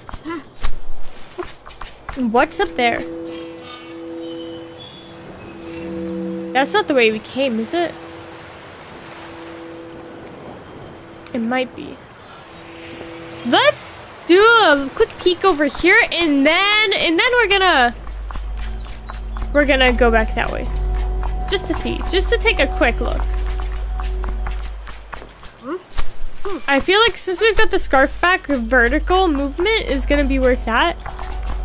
What's up there? That's not the way we came, is it? It might be. Let's do a quick peek over here and then we're gonna go back that way just to see, just to take a quick look. I feel like since we've got the Scarf back, vertical movement is gonna be where it's at,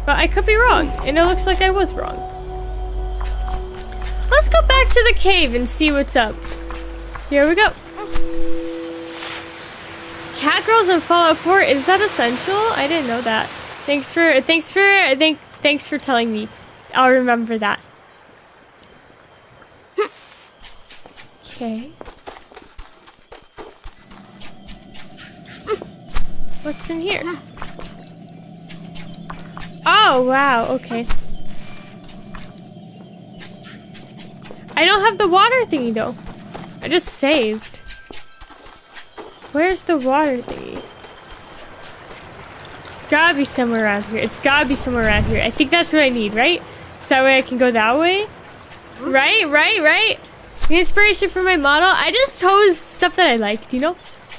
but I could be wrong, and it looks like I was wrong. Let's go back to the cave and see what's up. Here we go. Catgirls in Fallout 4, is that essential? I didn't know that. Thanks for telling me. I'll remember that. Okay. What's in here? Oh, wow, okay. I don't have the water thingy though. I just saved. Where's the water thingy? It's gotta be somewhere around here. I think that's what I need, right? So that way I can go that way. Right. The inspiration for my model. I just chose stuff that I liked, you know?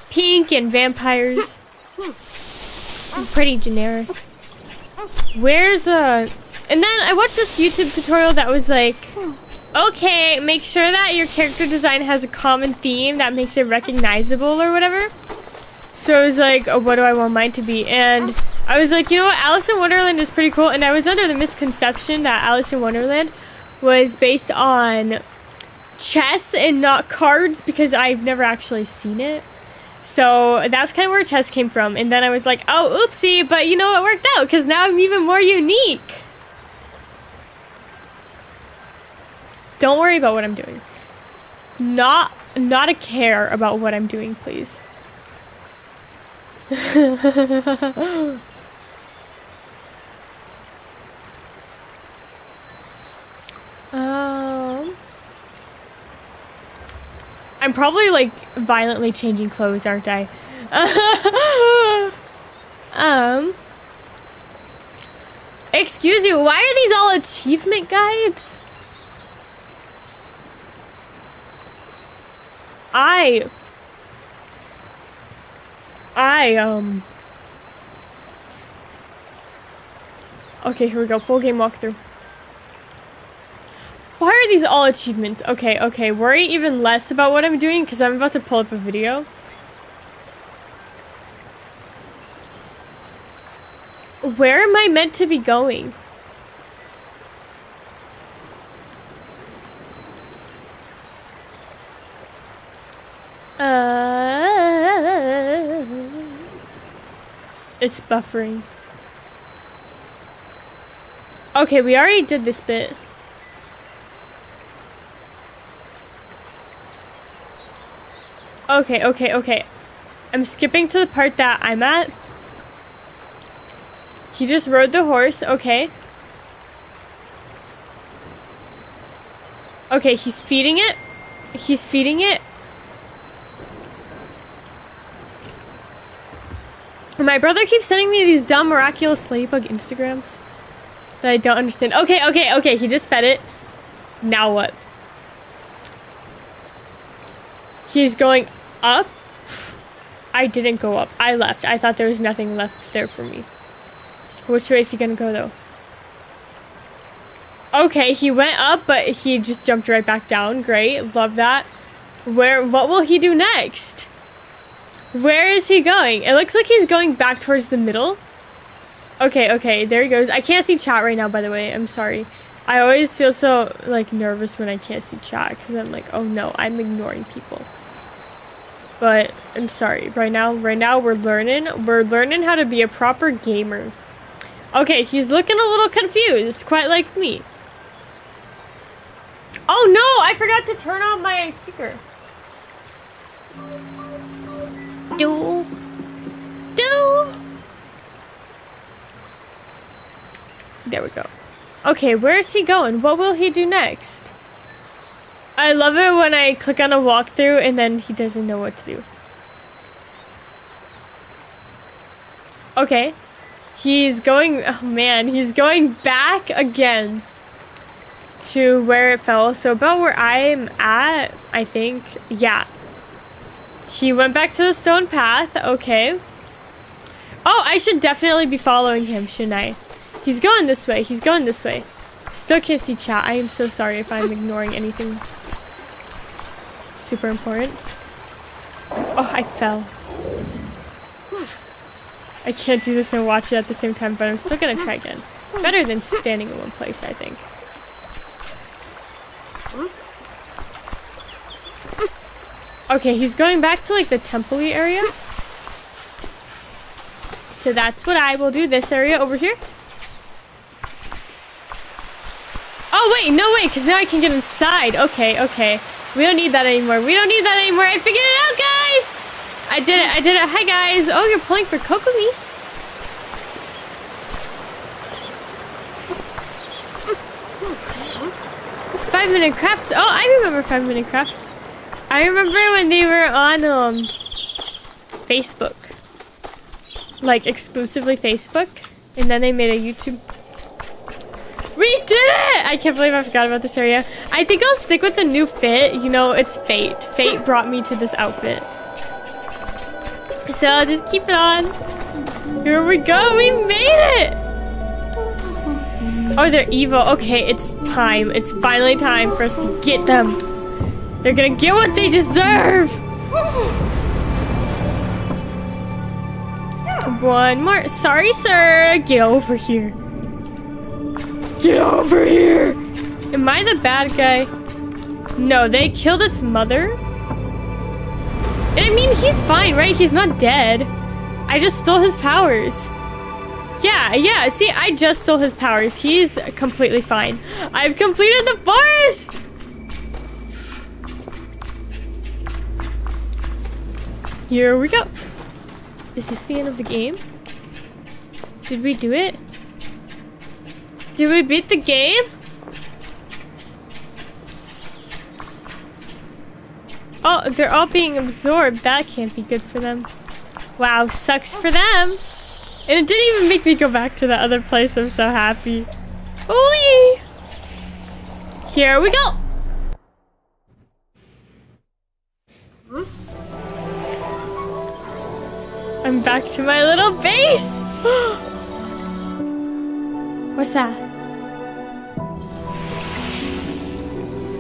Pink and vampires. I'm pretty generic. And then I watched this YouTube tutorial that was like, okay, make sure that your character design has a common theme that makes it recognizable or whatever. So I was like, oh, what do I want mine to be? And I was like, you know what, Alice in Wonderland is pretty cool, and I was under the misconception that Alice in Wonderland was based on chess and not cards, because I've never actually seen it. So that's kind of where chess came from, and then I was like, oh, oopsie, but you know, it worked out, because now I'm even more unique. Don't worry about what I'm doing. Not a care about what I'm doing, please. I'm probably like violently changing clothes, aren't I? Excuse you, why are these all achievement guides? Okay, here we go, full game walkthrough. Why are these all achievements? Okay, okay, worry even less about what I'm doing, because I'm about to pull up a video. Where am I meant to be going? It's buffering. Okay, we already did this bit. Okay, okay, okay. I'm skipping to the part that I'm at. He just rode the horse, okay. Okay, he's feeding it. He's feeding it. My brother keeps sending me these dumb Miraculous Ladybug Instagrams that I don't understand. Okay, okay, okay, he just fed it. Now what? He's going up? I didn't go up. I left. I thought there was nothing left there for me. Which way is he gonna go, though? Okay, he went up, but he just jumped right back down. Great, love that. Where? What will he do next? Where is he going? It looks like he's going back towards the middle. Okay, okay, there he goes. I can't see chat right now, by the way. I'm sorry. I always feel so, like, nervous when I can't see chat, because I'm like, oh no, I'm ignoring people. But I'm sorry. Right now we're learning. We're learning how to be a proper gamer. Okay, he's looking a little confused, quite like me. Oh no, I forgot to turn on my speaker. There we go. Okay, where is he going? What will he do next? I love it when I click on a walkthrough and then he doesn't know what to do. Okay. He's going, oh man, he's going back again to where it fell. So about where I'm at, I think. Yeah. He went back to the stone path, okay. Oh, I should definitely be following him, shouldn't I? He's going this way, he's going this way. Still can't see chat, I am so sorry if I'm ignoring anything super important. Oh, I fell. I can't do this and watch it at the same time, but I'm still gonna try again. Better than standing in one place, I think. Okay, he's going back to like the temple-y area. So that's what I will do, this area over here. Oh wait, no wait, because now I can get inside. Okay, okay. We don't need that anymore. We don't need that anymore. I figured it out, guys! I did it, I did it. Hi guys. Oh, you're pulling for Kokomi. Five-minute crafts. Oh, I remember 5-minute crafts. I remember when they were on Facebook, like exclusively Facebook, and then they made a YouTube. We did it! I can't believe I forgot about this area. I think I'll stick with the new fit. You know, it's fate. Fate brought me to this outfit. So I'll just keep it on. Here we go, we made it! Oh, they're evil. Okay, it's time. It's finally time for us to get them. They're gonna get what they deserve! One more. Sorry, sir. Get over here. Get over here. Am I the bad guy? No, they killed its mother. I mean, he's fine, right? He's not dead. I just stole his powers. Yeah, see, I just stole his powers. He's completely fine. I've completed the forest! Here we go. Is this the end of the game? Did we do it? Did we beat the game? Oh, they're all being absorbed. That can't be good for them. Wow, sucks for them. And it didn't even make me go back to the other place. I'm so happy. Ooh! Here we go. I'm back to my little base. What's that?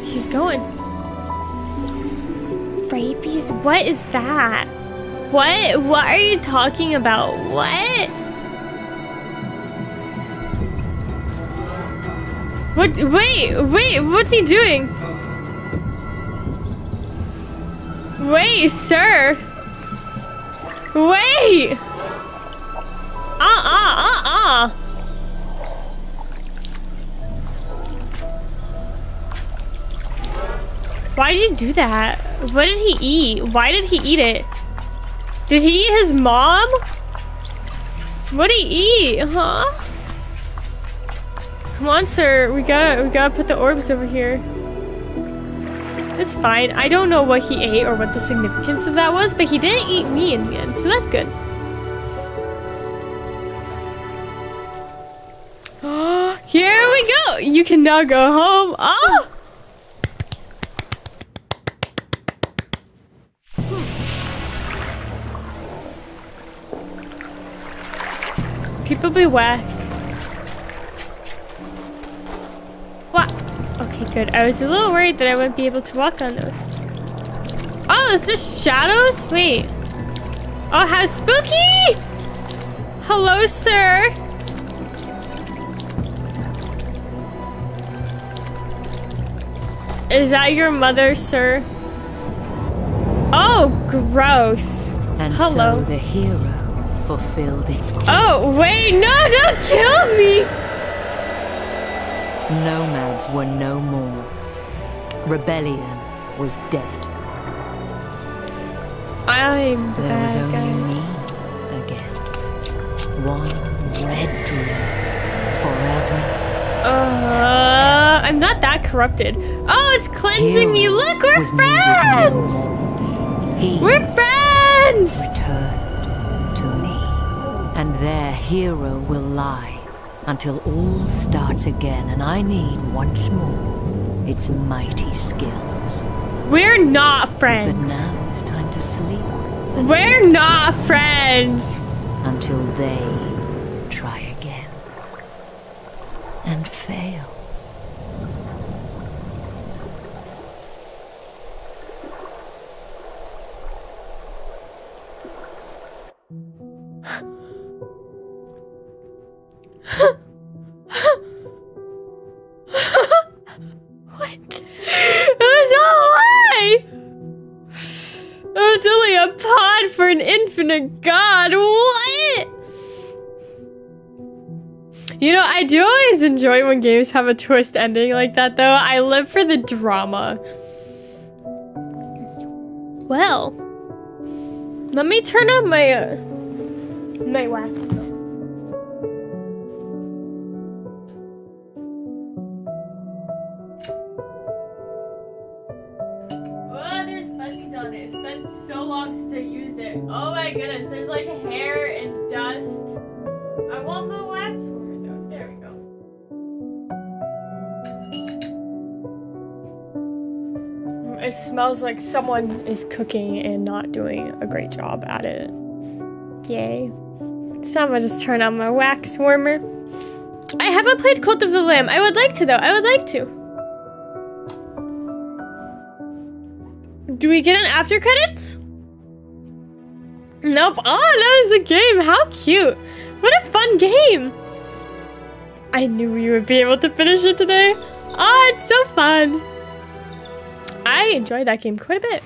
He's going. Rabies? What is that? What are you talking about? What? Wait, what's he doing? Wait, sir. Wait. Why did you do that? What did he eat? Why did he eat it? Did he eat his mom? What did he eat, huh? Come on, sir. We gotta put the orbs over here. It's fine. I don't know what he ate or what the significance of that was, but he didn't eat me in the end, so that's good. Oh, here we go. You can now go home. Oh! People be whack. What? Okay, good. I was a little worried that I wouldn't be able to walk on those. Oh, it's just shadows? Wait. Oh, how spooky! Hello, sir. Is that your mother, sir? Oh, gross. And hello. So the hero fulfilled its course. Oh, wait, no, don't kill me! Nomads were no more. Rebellion was dead. I'm there was only me again. One red dream. Forever. I'm not that corrupted. Oh, it's cleansing me. Look, we're friends! We're friends! Returned. And their hero will lie until all starts again, and I need once more its mighty skills. We're not friends. But now it's time to sleep. We're not friends. Until they try again and fail. What? It was all a lie! It's only a pod for an infinite god. What? You know, I do always enjoy when games have a twist ending like that, though. I live for the drama. Well, let me turn up my night wax. To use it. Oh my goodness, there's like hair and dust. I want my wax word though. There we go. It smells like someone is cooking and not doing a great job at it. Yay. So I'm gonna just turn on my wax warmer. I haven't played Cult of the Lamb. I would like to though. I would like to. Do we get an after credits? Nope. Oh, that was a game. How cute. What a fun game. I knew we would be able to finish it today. Oh, it's so fun. I enjoyed that game quite a bit.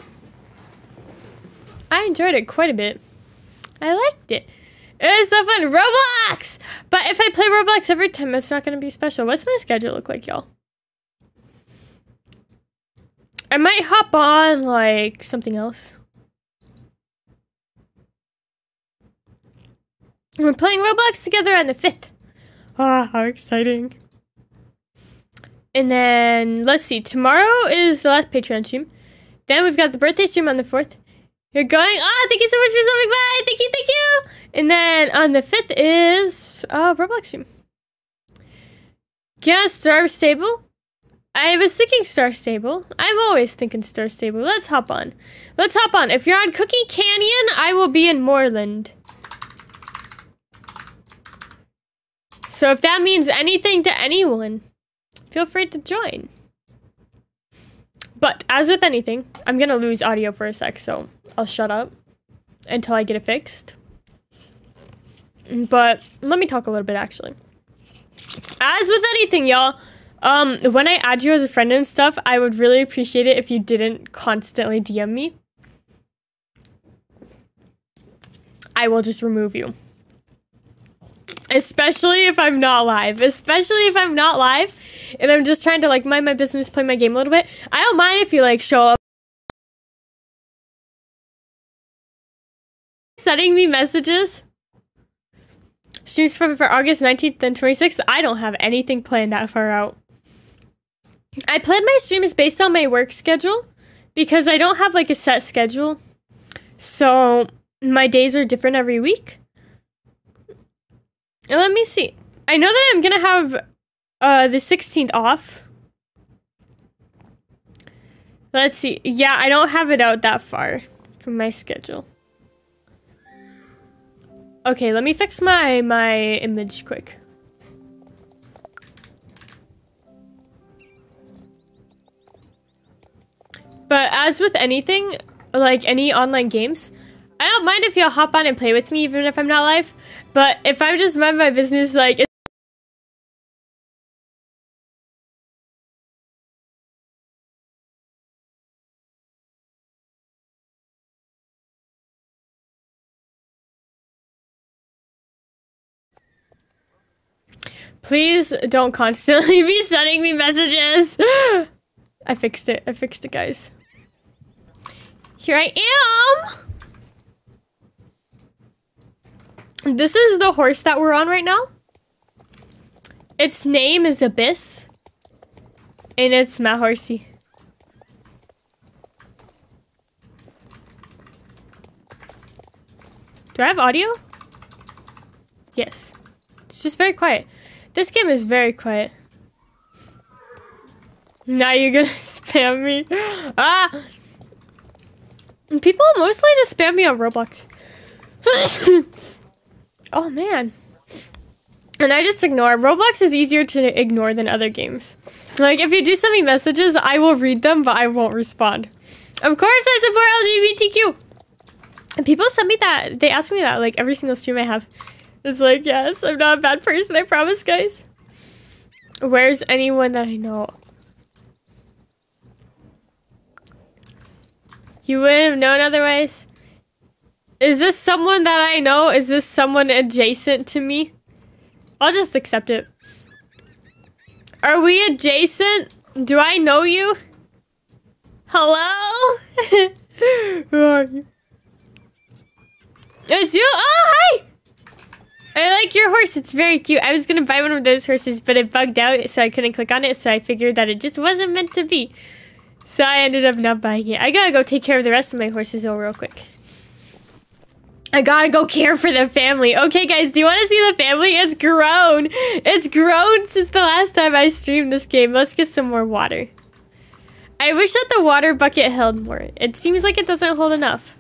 I enjoyed it quite a bit. I liked it. It was so fun. Roblox! But if I play Roblox every time, it's not going to be special. What's my schedule look like, y'all? I might hop on, like, something else. We're playing Roblox together on the 5th. Ah, oh, how exciting. And then, let's see. Tomorrow is the last Patreon stream. Then we've got the birthday stream on the 4th. You're going? Ah, oh, thank you so much for stopping by. Thank you, thank you. And then on the 5th is Roblox stream. Get a Star Stable. I was thinking Star Stable. I'm always thinking Star Stable. Let's hop on. Let's hop on. If you're on Cookie Canyon, I will be in Moreland. So if that means anything to anyone, feel free to join. But as with anything, I'm going to lose audio for a sec, so I'll shut up until I get it fixed. But let me talk a little bit, actually. As with anything, y'all, when I add you as a friend and stuff, I would really appreciate it if you didn't constantly DM me. I will just remove you. Especially if I'm not live. Especially if I'm not live and I'm just trying to, like, mind my business, play my game a little bit. I don't mind if you, like, show up. Sending me messages. Streams for August 19th and 26th. I don't have anything planned that far out. I plan my streams based on my work schedule because I don't have, like, a set schedule. So my days are different every week. And let me see. I know that I'm going to have the 16th off. Let's see. Yeah, I don't have it out that far from my schedule. Okay, let me fix my image quick. But as with anything, like any online games, I don't mind if y'all hop on and play with me even if I'm not live. But if I just mind my business, like... Please don't constantly be sending me messages. I fixed it. I fixed it, guys. Here I am. This is the horse that we're on right now. Its name is Abyss. And it's my horsey. Do I have audio? Yes. It's just very quiet. This game is very quiet. Now you're gonna spam me. Ah! People mostly just spam me on Roblox. Oh man. And I just ignore. Roblox is easier to ignore than other games. Like, if you do send me messages, I will read them, but I won't respond. Of course I support LGBTQ! And people send me that. They ask me that, like, every single stream I have. It's like, yes, I'm not a bad person, I promise, guys. Where's anyone that I know? You wouldn't have known otherwise. Is this someone that I know? Is this someone adjacent to me? I'll just accept it. Are we adjacent? Do I know you? Hello? Who are you? It's you? Oh, hi! I like your horse, it's very cute. I was gonna buy one of those horses, but it bugged out, so I couldn't click on it, so I figured that it just wasn't meant to be. So I ended up not buying it. I gotta go take care of the rest of my horses though real quick. I gotta go care for the family. Okay guys, do you wanna see the family? It's grown. It's grown since the last time I streamed this game. Let's get some more water. I wish that the water bucket held more. It seems like it doesn't hold enough.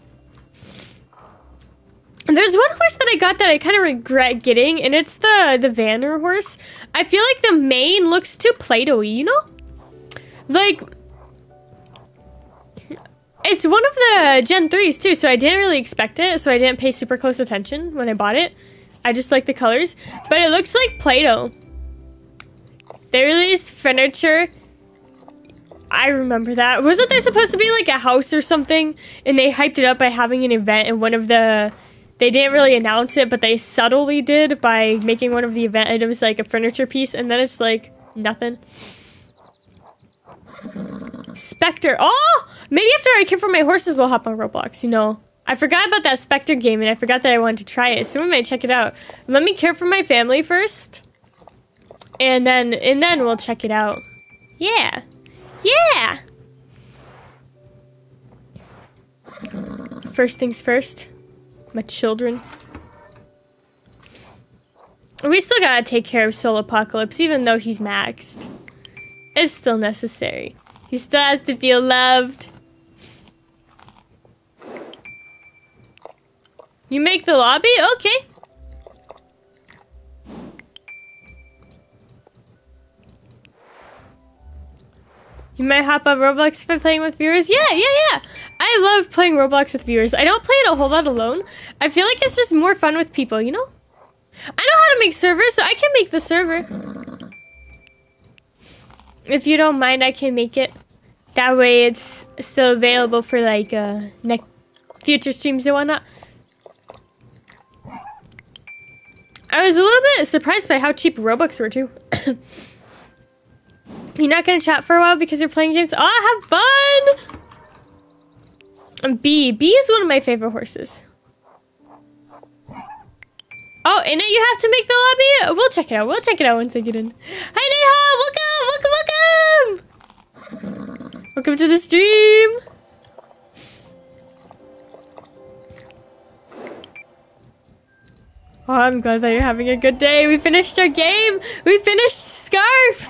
There's one horse that I got that I kind of regret getting, and it's the Vanner horse. I feel like the mane looks too Play-Doh-y, you know? Like, It's one of the Gen 3s too, so I didn't really expect it, so I didn't pay super close attention when I bought it. I just like the colors, but it looks like Play-Doh. They released furniture. I remember that. Wasn't there supposed to be like a house or something? And they hyped it up by having an event, and one of the... They didn't really announce it, but they subtly did by making one of the event items like a furniture piece, and then it's like nothing. Spectre. Oh! Maybe after I care for my horses, we'll hop on Roblox, you know. I forgot about that Spectre game, and I forgot that I wanted to try it, so we might check it out. Let me care for my family first. And then we'll check it out. Yeah. Yeah! First things first. My children. We still gotta take care of Soul Apocalypse, even though he's maxed. It's still necessary. He still has to feel loved. You make the lobby? Okay. You might hop on Roblox by playing with viewers? Yeah. I love playing Roblox with viewers. I don't play it a whole lot alone. I feel like it's just more fun with people, you know? I know how to make servers, so I can make the server. If you don't mind, I can make it. That way it's still available for like next future streams and whatnot. I was a little bit surprised by how cheap Robux were too. You're not gonna chat for a while because you're playing games? Oh, have fun! And B. B is one of my favorite horses. Oh, in it you have to make the lobby? We'll check it out. We'll check it out once I get in. Hi, Neha! Welcome! Welcome to the stream! Oh, I'm glad that you're having a good day. We finished our game! We finished Scarf!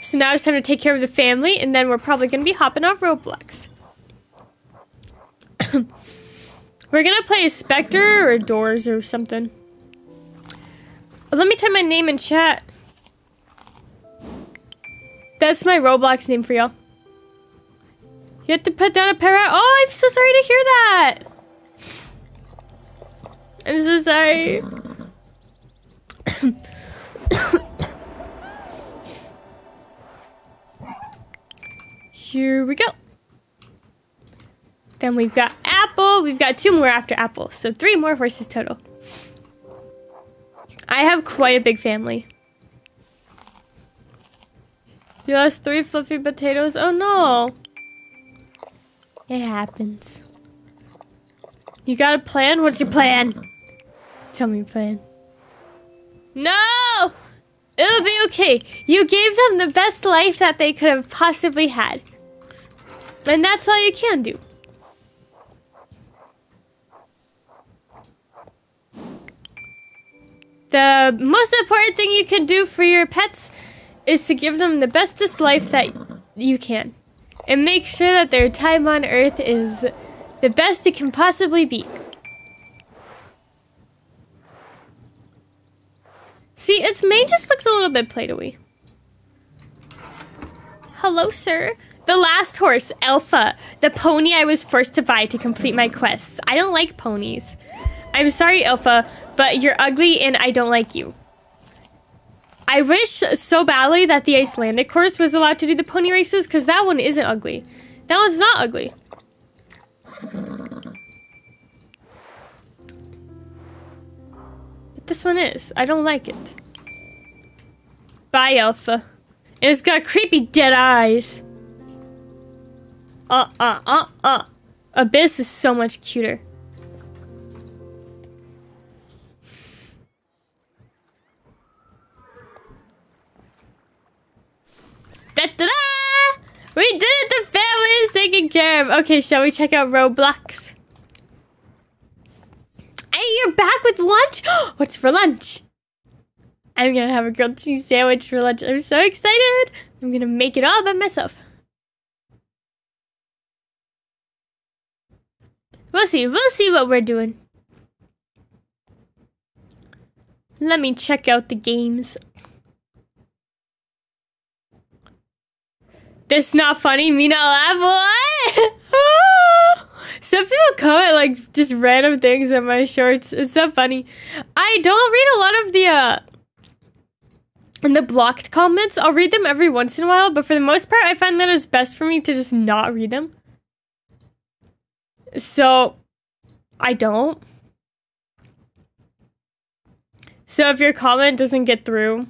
So now it's time to take care of the family, and then we're probably going to be hopping off Roblox. We're going to play Spectre or Doors or something. Let me type my name in chat. That's my Roblox name for y'all. You have to put down a para. Oh, I'm so sorry to hear that. I'm so sorry. Here we go. Then we've got Apple. We've got two more after Apple. So 3 more horses total. I have quite a big family. You lost 3 fluffy potatoes. Oh no. It happens. You got a plan? What's your plan? Tell me your plan. No! It'll be okay. You gave them the best life that they could have possibly had. And that's all you can do. The most important thing you can do for your pets is to give them the bestest life that you can. And make sure that their time on Earth is the best it can possibly be. See, its mane just looks a little bit Play-Doh-y. Hello, sir. The last horse, Alpha, the pony I was forced to buy to complete my quests. I don't like ponies. I'm sorry, Alpha, but you're ugly and I don't like you. I wish so badly that the Icelandic horse was allowed to do the pony races, because that one isn't ugly. That one's not ugly. This one is. I don't like it. Bye, Alpha. And it's got creepy dead eyes. Abyss is so much cuter. Da-da-da! We did it! The family is taken care of. Okay, shall we check out Roblox? Hey, you're back with lunch? What's for lunch? I'm gonna have a grilled cheese sandwich for lunch. I'm so excited. I'm gonna make it all by myself. We'll see what we're doing. Let me check out the games. This not funny, me not laugh, what? people comment like just random things on my shorts. It's so funny. I don't read a lot of the blocked comments. I'll read them every once in a while, but for the most part, I find that it's best for me to just not read them. So, I don't. So if your comment doesn't get through,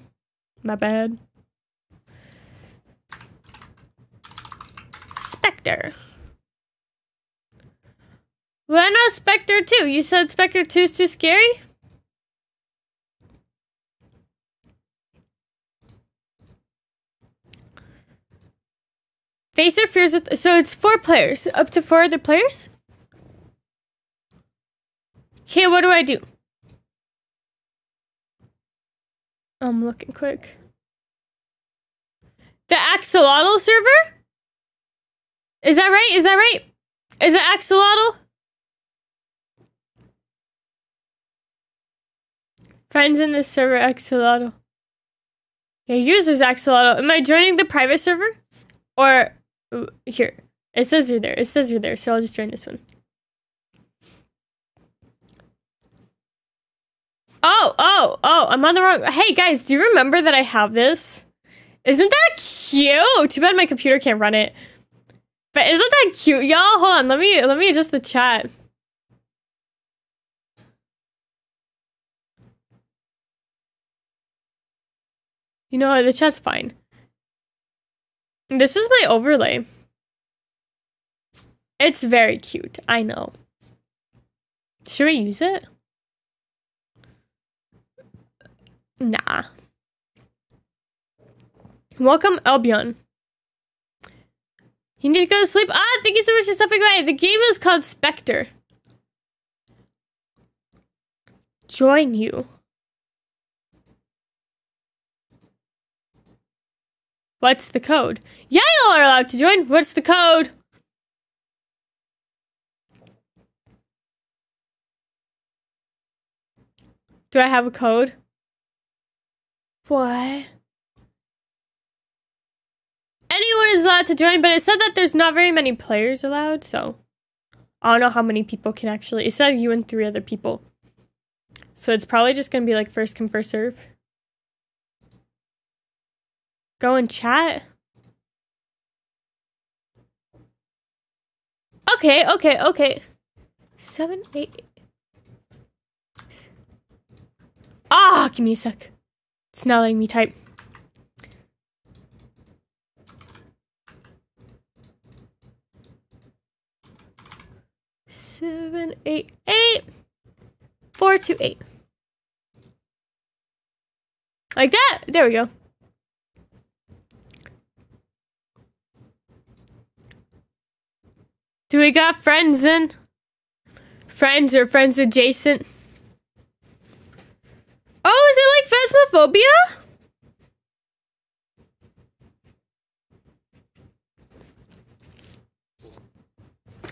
my bad. Spectre. Well, I know Spectre 2. You said Spectre 2 is too scary? Face your fears with... So it's 4 players. Up to 4 other players? Okay, what do I do? I'm looking quick. The Axolotl server? Is that right? Is that right? Is it Axolotl? Friends in the server, Axolotl. Yeah, users, Axolotl. Am I joining the private server? Or, here. It says you're there. It says you're there, so I'll just join this one. Oh, I'm on the wrong... Hey, guys, do you remember that I have this? Isn't that cute? Too bad my computer can't run it. But isn't that cute, y'all? Hold on, let me adjust the chat. You know what? The chat's fine. This is my overlay. It's very cute. I know. Should we use it? Nah. Welcome, Albyon. You need to go to sleep. Ah, thank you so much for stopping by. The game is called Spectre. Join you. What's the code? Yeah, y'all are allowed to join. What's the code? Do I have a code? What? Anyone is allowed to join, but it said that there's not very many players allowed, so... I don't know how many people can actually... It said you and 3 other people. So it's probably just gonna be like first come, first serve. Go and chat. Okay. 7, 8. Ah, give me a sec. It's not letting me type. Seven, 8, 8. 4, 2, 8. Like that. There we go. Do we got friends in? Friends or friends adjacent? Oh, is it like Phasmophobia?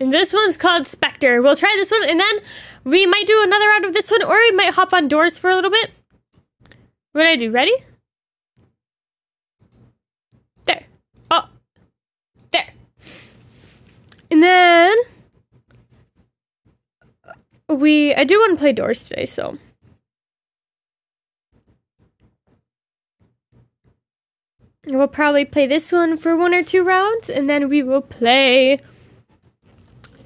And this one's called Spectre. We'll try this one and then we might do another round of this one, or we might hop on Doors for a little bit. What do I do? Ready? There. Oh. There. And then I do want to play Doors today, so. We'll probably play this one for 1 or 2 rounds and then we will play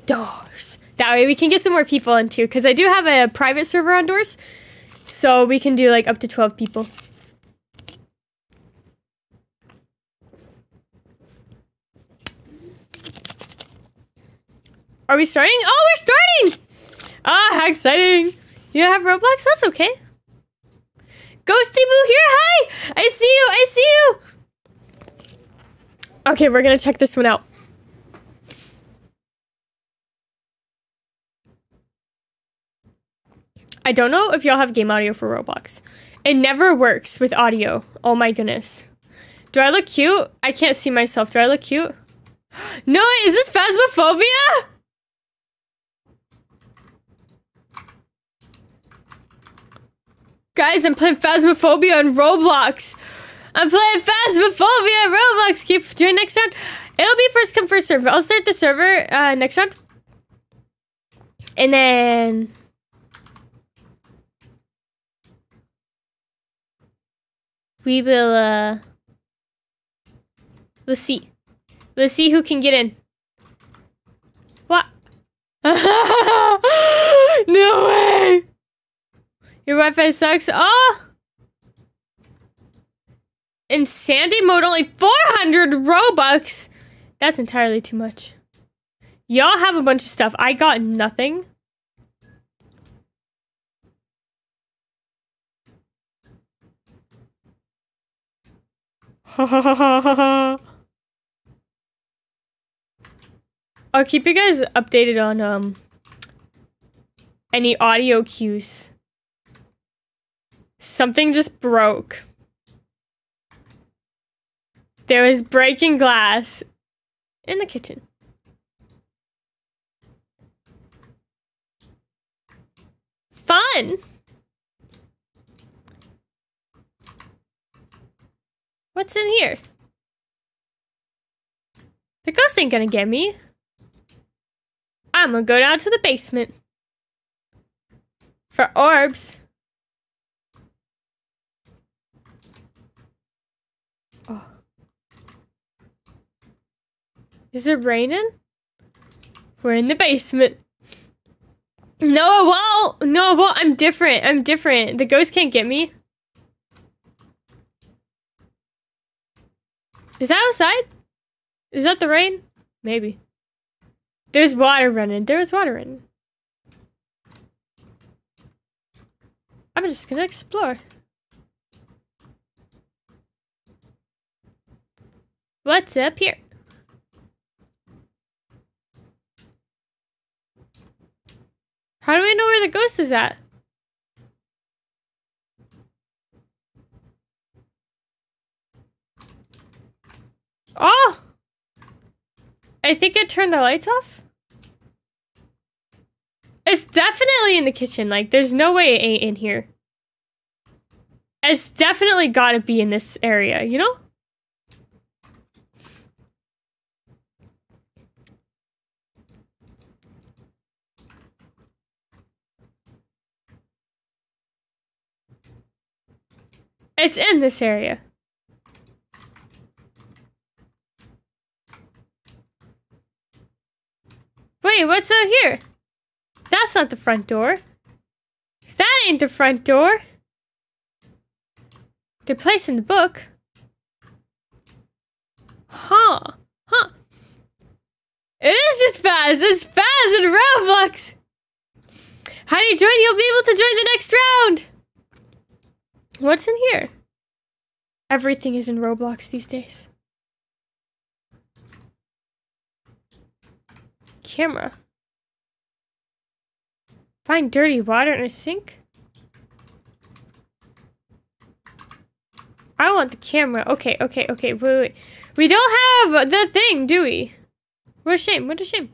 Doors. That way we can get some more people in too, because I do have a private server on Doors, so we can do like up to 12 people. Are we starting? Oh, we're starting! Ah, oh, how exciting! You have Roblox? That's okay. Ghosty Boo here! Hi! I see you! I see you! Okay, we're gonna check this one out. I don't know if y'all have game audio for Roblox. It never works with audio. Oh my goodness. Do I look cute? I can't see myself. Do I look cute? No, is this Phasmophobia? Guys, I'm playing Phasmophobia on Roblox. I'm playing Phasmophobia on Roblox. Keep doing next round. It'll be first come, first serve. I'll start the server next round. And then we will we'll see. We'll see who can get in. What? No way! Your Wi-Fi sucks. Oh! In Sandy mode, only 400 Robux. That's entirely too much. Y'all have a bunch of stuff. I got nothing. Ha ha ha ha ha ha. I'll keep you guys updated on any audio cues. Something just broke. There was breaking glass in the kitchen. Fun! What's in here? The ghost ain't gonna get me. I'm gonna go down to the basement. For orbs. Oh. Is it raining? We're in the basement. No, it won't! No, it won't! I'm different. I'm different. The ghost can't get me. Is that outside? Is that the rain? Maybe. There's water running. There was water running. I'm just gonna explore. What's up here? How do we know where the ghost is at? Oh! I think I turned the lights off. It's definitely in the kitchen. Like, there's no way it ain't in here. It's definitely gotta be in this area, you know? It's in this area. Wait, what's out here? That's not the front door. That ain't the front door. They're placing the book. Huh. Huh. It is just Phaz. It's Phaz and Roblox. How do you join? You'll be able to join the next round. What's in here? Everything is in Roblox these days. Camera. Find dirty water in a sink? I want the camera. Okay, okay, okay. Wait, wait. We don't have the thing, do we? What a shame. What a shame.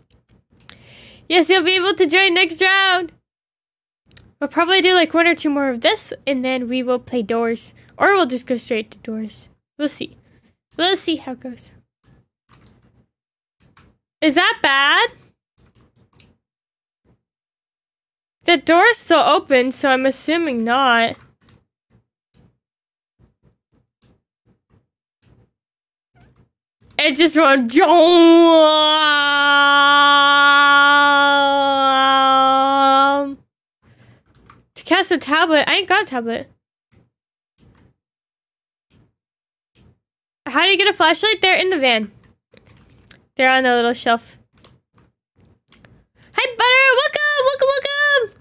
Yes, you'll be able to join next round. We'll probably do like one or two more of this, and then we will play Doors. Or we'll just go straight to Doors. We'll see. We'll see how it goes. Is that bad? The door's still open, so I'm assuming not. It just won't. Cast a tablet. I ain't got a tablet. How do you get a flashlight? They're in the van. They're on the little shelf. Hi, Butter! Welcome! Welcome! Welcome!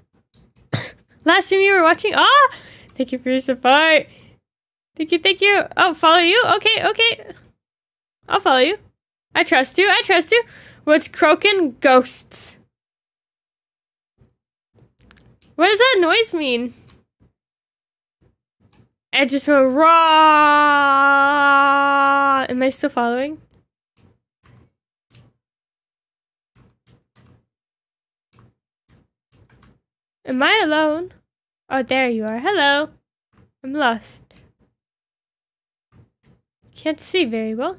Last stream you were watching. Ah! Oh, thank you for your support. Thank you, thank you. Oh, follow you? Okay, okay. I'll follow you. I trust you. I trust you. What's croaking? Ghosts. What does that noise mean? It just went raw. Am I still following? Am I alone? Oh, there you are. Hello. I'm lost. Can't see very well.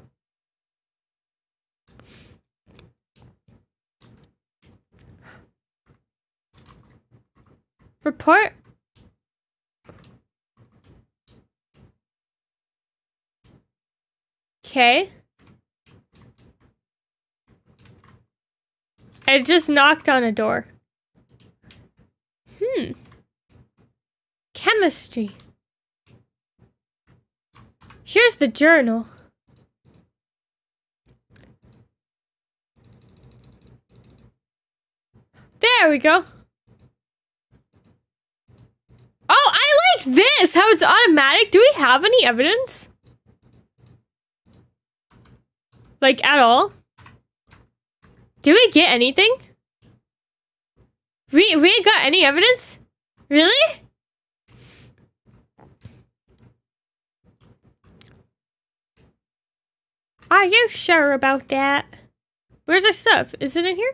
Report? Okay. I just knocked on a door. Hmm. Chemistry. Here's the journal. There we go. Oh, I like this! How it's automatic. Do we have any evidence? Like, at all? Do we get anything? We got any evidence? Really? Are you sure about that? Where's our stuff? Is it in here?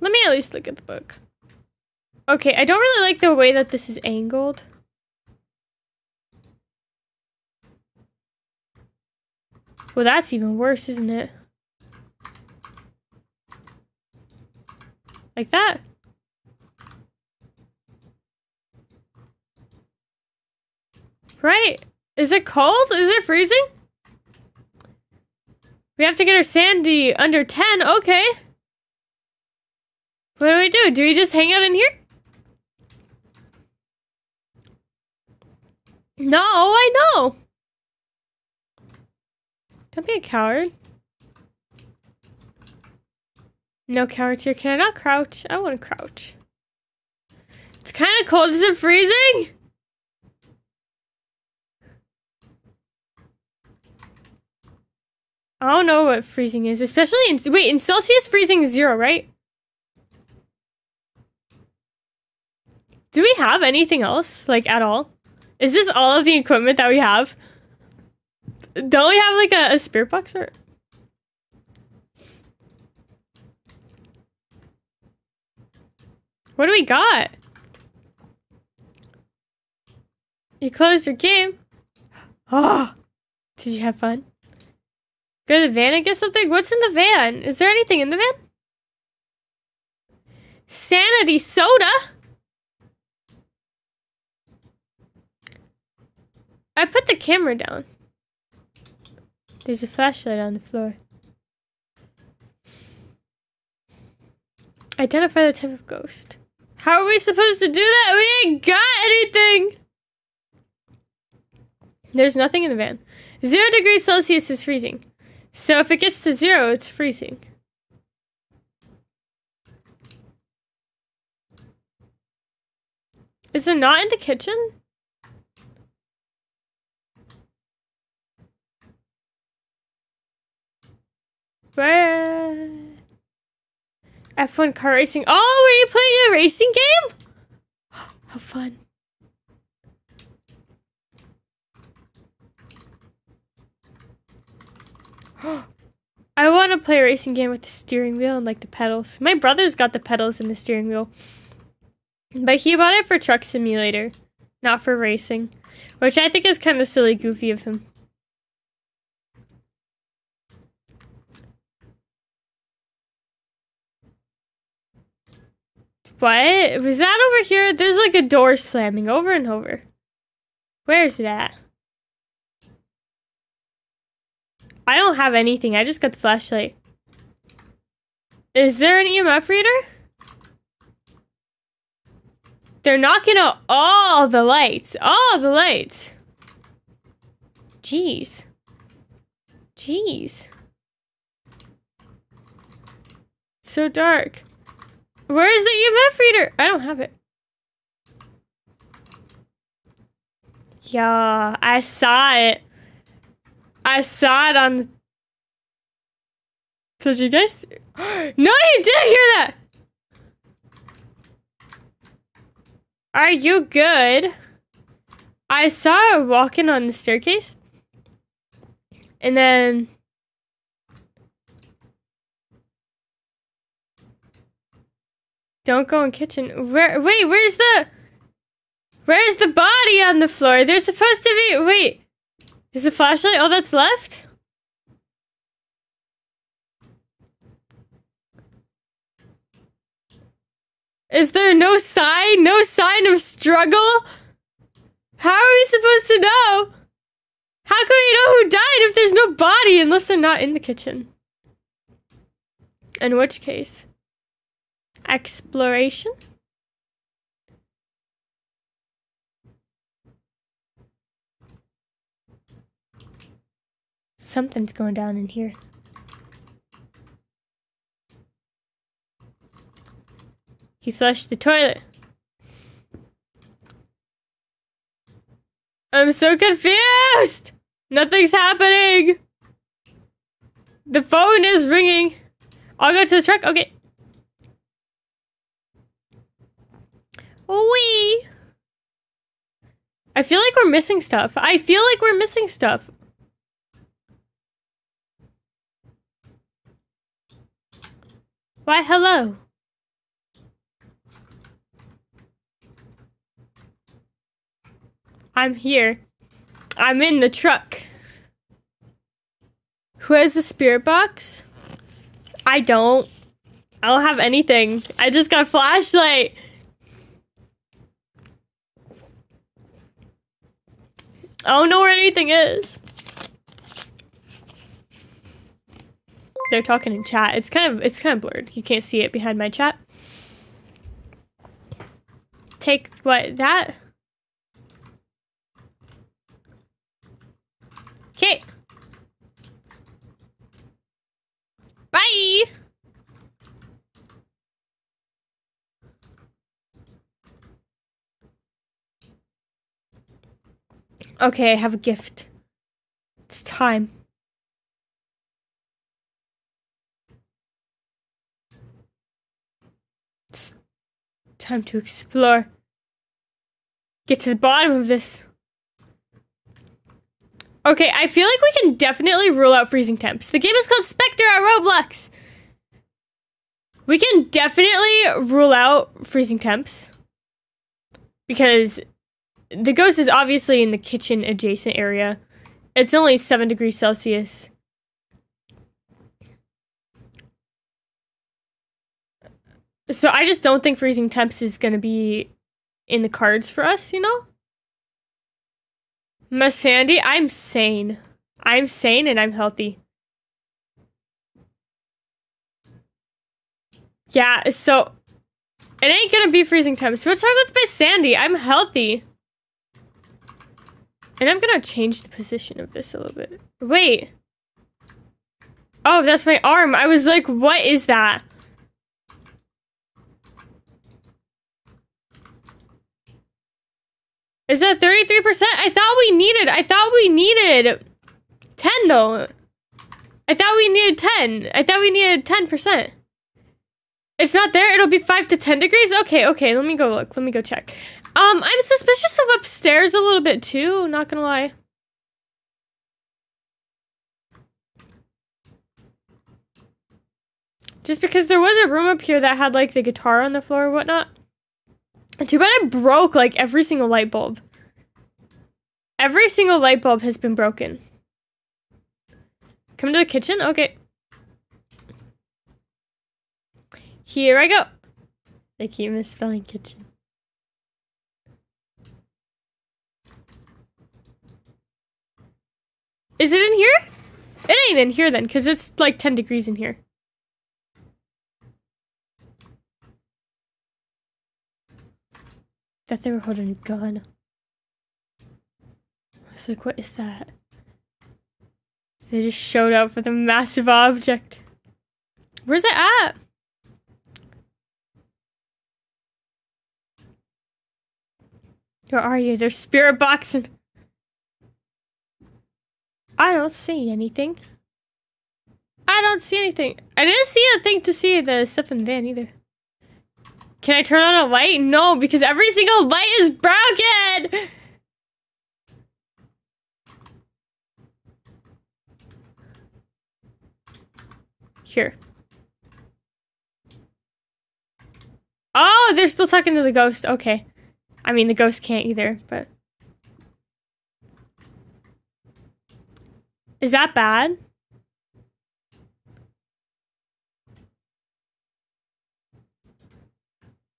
Let me at least look at the book. Okay, I don't really like the way that this is angled. Well, that's even worse, isn't it? Like that? Right? Is it cold? Is it freezing? We have to get our sandy under 10. Okay. What do we do? Do we just hang out in here? No, I know. Don't be a coward. No cowards here. Can I not crouch? I want to crouch. It's kind of cold. Is it freezing? I don't know what freezing is, especially in- wait, in Celsius, freezing is 0, right? Do we have anything else? Like, at all? Is this all of the equipment that we have? Don't we have, like, a spirit box or- What do we got? You closed your game. Oh! Did you have fun? Go to the van and get something? What's in the van? Is there anything in the van? Sanity soda? I put the camera down. There's a flashlight on the floor. Identify the type of ghost. How are we supposed to do that? We ain't got anything! There's nothing in the van. 0 degrees Celsius is freezing. So if it gets to 0, it's freezing. Is it not in the kitchen? Where? F1 car racing. Oh, were you playing a racing game? How fun. I want to play a racing game with the steering wheel and like the pedals. My brother's got the pedals and the steering wheel. But he bought it for Truck Simulator, not for racing. Which I think is kind of silly goofy of him. What? Was that over here? There's like a door slamming over and over. Where is it at? I don't have anything. I just got the flashlight. Is there an EMF reader? They're knocking out all the lights. All the lights. Jeez. Jeez. So dark. Where is the EMF reader? I don't have it. Yeah, I saw it. I saw it on the... Did you guys? No, you didn't hear that! Are you good? I saw it walking on the staircase. And then... Don't go in kitchen. Where? Wait, where's the... Where's the body on the floor? They're supposed to be... Wait. Is the flashlight all that's left? Is there no sign? No sign of struggle? How are we supposed to know? How can we know who died if there's no body unless they're not in the kitchen? In which case, exploration? Something's going down in here. He flushed the toilet. I'm so confused! Nothing's happening! The phone is ringing. I'll go to the truck? Okay. Wee! I feel like we're missing stuff. I feel like we're missing stuff. Why, hello? I'm here. I'm in the truck. Who has the spirit box? I don't. I don't have anything. I just got a flashlight. I don't know where anything is. They're talking in chat. It's kind of blurred. You can't see it behind my chat. Take what that? Okay. Bye. Okay, I have a gift. It's time. It's time to explore. Get to the bottom of this. Okay, I feel like we can definitely rule out freezing temps. The game is called Spectre on Roblox. We can definitely rule out freezing temps. Because the ghost is obviously in the kitchen adjacent area. It's only 7 degrees Celsius. So I just don't think freezing temps is going to be in the cards for us, you know? Miss Sandy, I'm sane. I'm sane and I'm healthy. Yeah, so it ain't gonna be freezing time. So what's wrong with Miss Sandy? I'm healthy. And I'm gonna change the position of this a little bit. Wait. Oh, that's my arm. I was like, what is that? Is that 33%? I thought we needed 10 though. I thought we needed 10. I thought we needed 10%. It's not there. It'll be 5 to 10 degrees. Okay. Let me go look. Let me go check. I'm suspicious of upstairs a little bit too. Not gonna lie. Just because there was a room up here that had like the guitar on the floor or whatnot. Too bad I broke, like, every single light bulb. Every single light bulb has been broken. Come to the kitchen? Okay. Here I go. They keep misspelling kitchen. Is it in here? It ain't in here then, because it's, like, 10 degrees in here. That they were holding a gun. I was like, what is that? They just showed up with a massive object. Where's it at? Where are you? They're spirit boxing. I don't see anything. I don't see anything. I didn't see a thing to see the stuff in the van either. Can I turn on a light? No, because every single light is broken! Here. Oh, they're still talking to the ghost. Okay. I mean, the ghost can't either, but... Is that bad?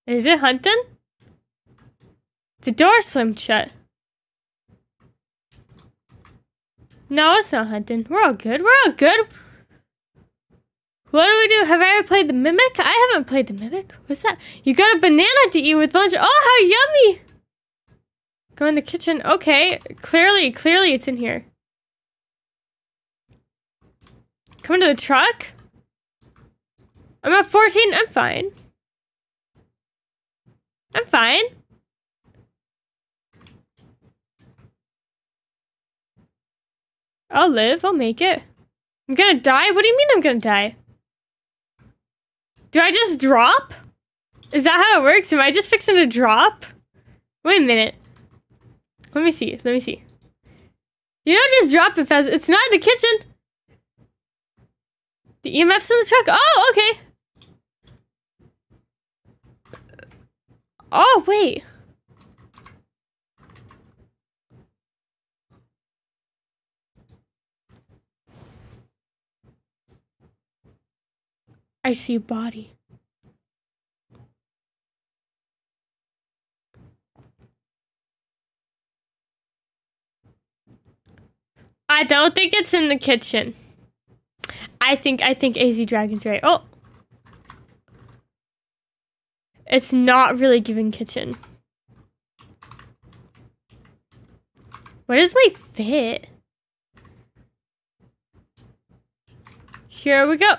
Is it hunting? The door slammed shut. No, it's not hunting. We're all good. We're all good. What do we do? Have I ever played the Mimic? I haven't played the Mimic. What's that? You got a banana to eat with lunch. Oh, how yummy! Go in the kitchen. Okay. Clearly it's in here. Come into the truck? I'm at 14. I'm fine. I'm fine. I'll live. I'll make it. I'm gonna die? What do you mean I'm gonna die? Do I just drop? Is that how it works? Am I just fixing to drop? Wait a minute. Let me see. You don't just drop it fast. It's not in the kitchen. The EMF's in the truck. Oh, okay. Oh, wait. I see a body. I don't think it's in the kitchen. I think AZ Dragon's right. Oh. It's not really giving kitchen. What is my fit? Here we go.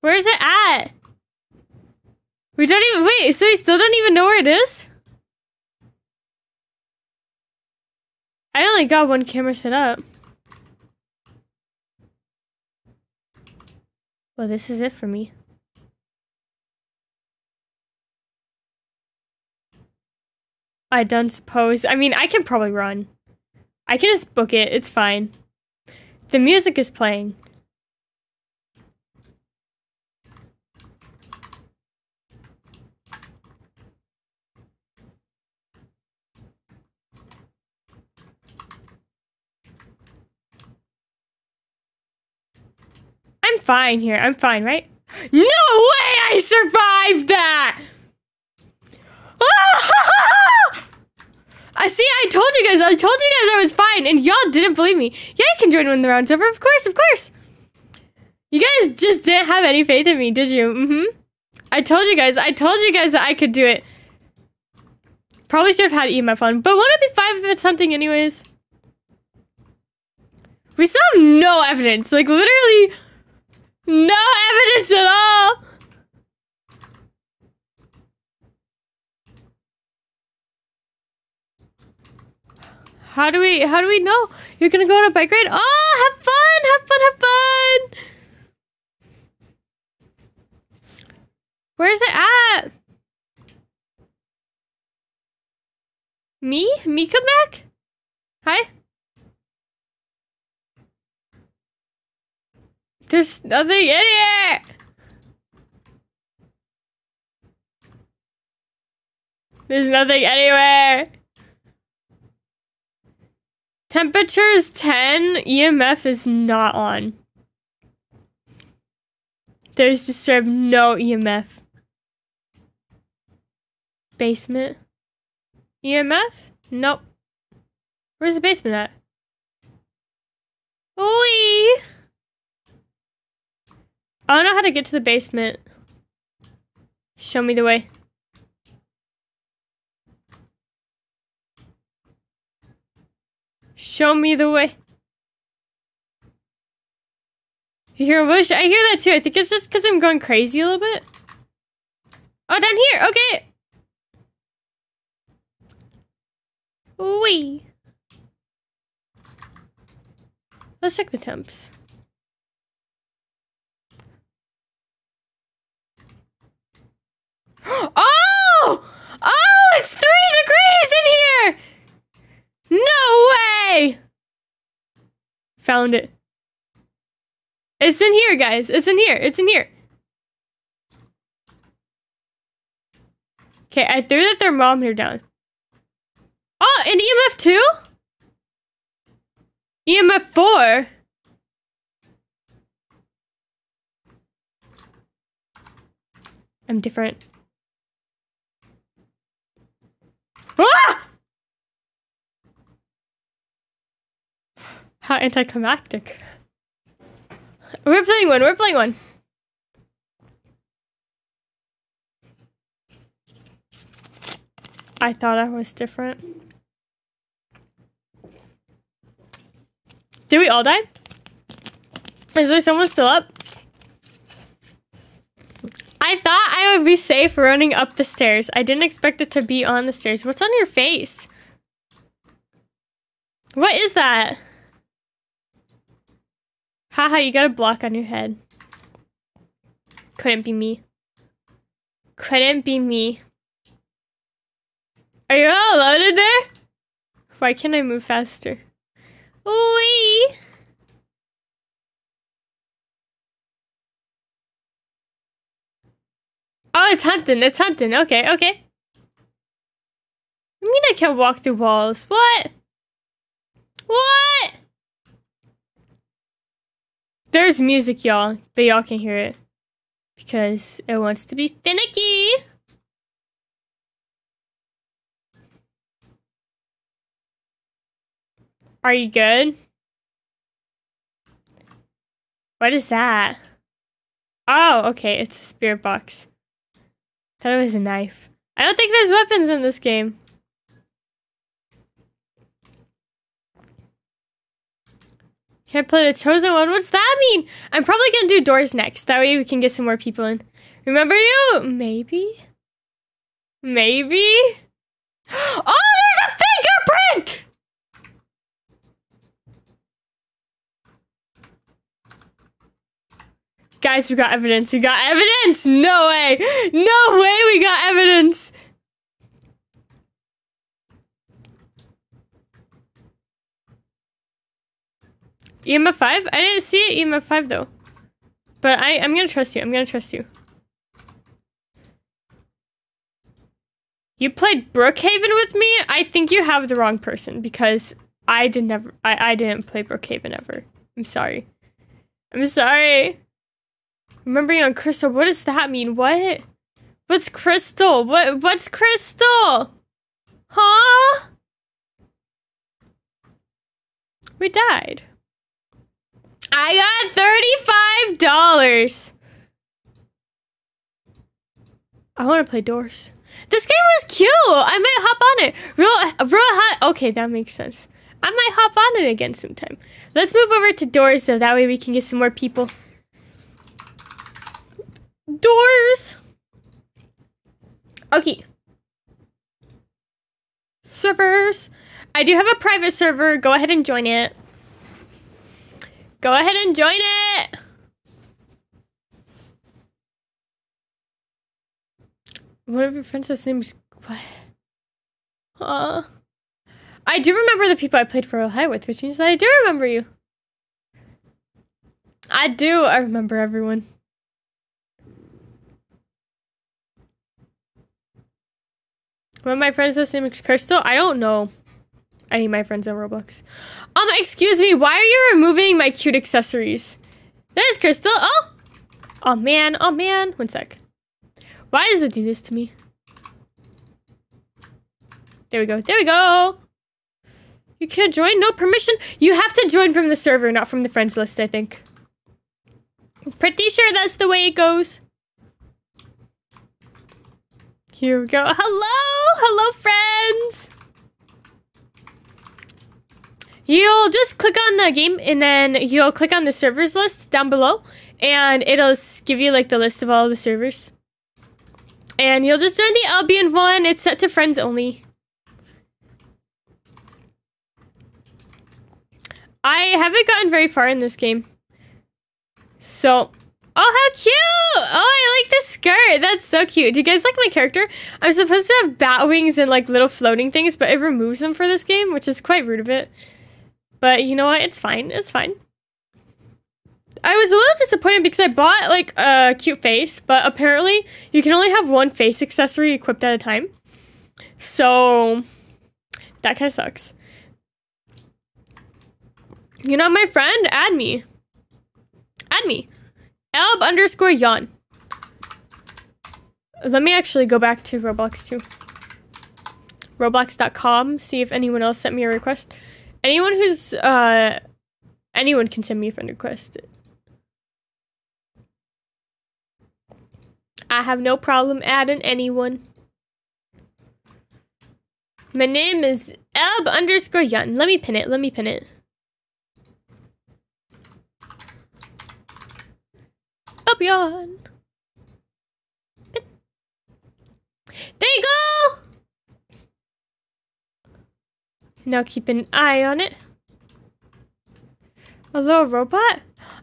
Where is it at? We don't even wait, so we still don't even know where it is? I only got one camera set up. Well, this is it for me. I don't suppose. I mean, I can probably run. I can just book it. It's fine. The music is playing. I'm fine here. I'm fine, right? No way I survived that! I see, I told you guys I was fine, and y'all didn't believe me. Yeah, I can join when the round's over. Of course, of course. You guys just didn't have any faith in me, did you? Mm-hmm. I told you guys that I could do it. Probably should have had EMF on, but won't it be five if it's something anyways? We still have no evidence. Like, literally... no evidence at all! How do we know? You're gonna go on a bike ride? Oh, have fun! Where's it at? Me? Me come back? Hi? There's nothing in here! There's nothing anywhere! Temperature is 10, EMF is not on. There's disturbed no EMF. Basement? EMF? Nope. Where's the basement at? Oi! I don't know how to get to the basement. Show me the way. Show me the way. You hear a whoosh? I hear that too. I think it's just because I'm going crazy a little bit. Oh, down here. Okay. Wee. Let's check the temps. Oh! Oh, it's 3 degrees in here! No way! Found it. It's in here, guys. It's in here. It's in here. Okay, I threw the thermometer down. Oh, and EMF 2? EMF 4? I'm different. Ah! How anticlimactic. We're playing one, we're playing one. I thought I was different. Did we all die? Is there someone still up? I thought I would be safe running up the stairs. I didn't expect it to be on the stairs. What's on your face? What is that? Haha, you got a block on your head. Couldn't be me. Couldn't be me. Are you all alone in there? Why can't I move faster? Wee! Oh, it's hunting, it's hunting. Okay, okay. I mean, I can't walk through walls. What? What? There's music, y'all, but y'all can hear it because it wants to be finicky. Are you good? What is that? Oh, okay, it's a spirit box. Thought it was a knife. I don't think there's weapons in this game. Can I play the chosen one? What's that mean? I'm probably gonna do Doors next. That way we can get some more people in. Remember you? Maybe? Maybe? Oh, there's a fingerprint! Guys, we got evidence. We got evidence! No way! No way we got evidence! EMF 5? I didn't see it EMF 5 though. But I'm gonna trust you. I'm gonna trust you. You played Brookhaven with me? I think you have the wrong person because I didn't play Brookhaven ever. I'm sorry. I'm sorry. Remembering on crystal. What does that mean? What? What's crystal? What's crystal? Huh? We died. I got $35. I want to play Doors. This game was cute. I might hop on it. Real hot. Okay, that makes sense. I might hop on it again sometime. Let's move over to Doors though. That way we can get some more people. Doors. Okay. Servers. I do have a private server. Go ahead and join it. Go ahead and join it. One of your friends' names. What? Huh? I do remember the people I played Royal High with, which means that I do remember you. I do. I remember everyone. One of my friends that's named Crystal? I don't know any of my friends on Roblox. Excuse me, why are you removing my cute accessories? There's Crystal. Oh! Oh, man. Oh, man. One sec. Why does it do this to me? There we go. There we go. You can't join? No permission? You have to join from the server, not from the friends list, I think. I'm pretty sure that's the way it goes. Here we go. Hello! Hello, friends! You'll just click on the game and then you'll click on the servers list down below and it'll give you like the list of all the servers. And you'll just join the Albyon one. It's set to friends only. I haven't gotten very far in this game. So... Oh, how cute! Oh, I like this skirt. That's so cute. Do you guys like my character? I'm supposed to have bat wings and like little floating things, but it removes them for this game, which is quite rude of it. But you know what? It's fine. It's fine. I was a little disappointed because I bought like a cute face, but apparently you can only have one face accessory equipped at a time. So that kind of sucks. You know, my friend, add me. Add me. Alb_yon. Let me actually go back to Roblox too. Roblox.com, see if anyone else sent me a request. Anyone who's, anyone can send me a friend request. I have no problem adding anyone. My name is Elb_Yun. Let me pin it, Albyon. There you go! Now keep an eye on it. A little robot?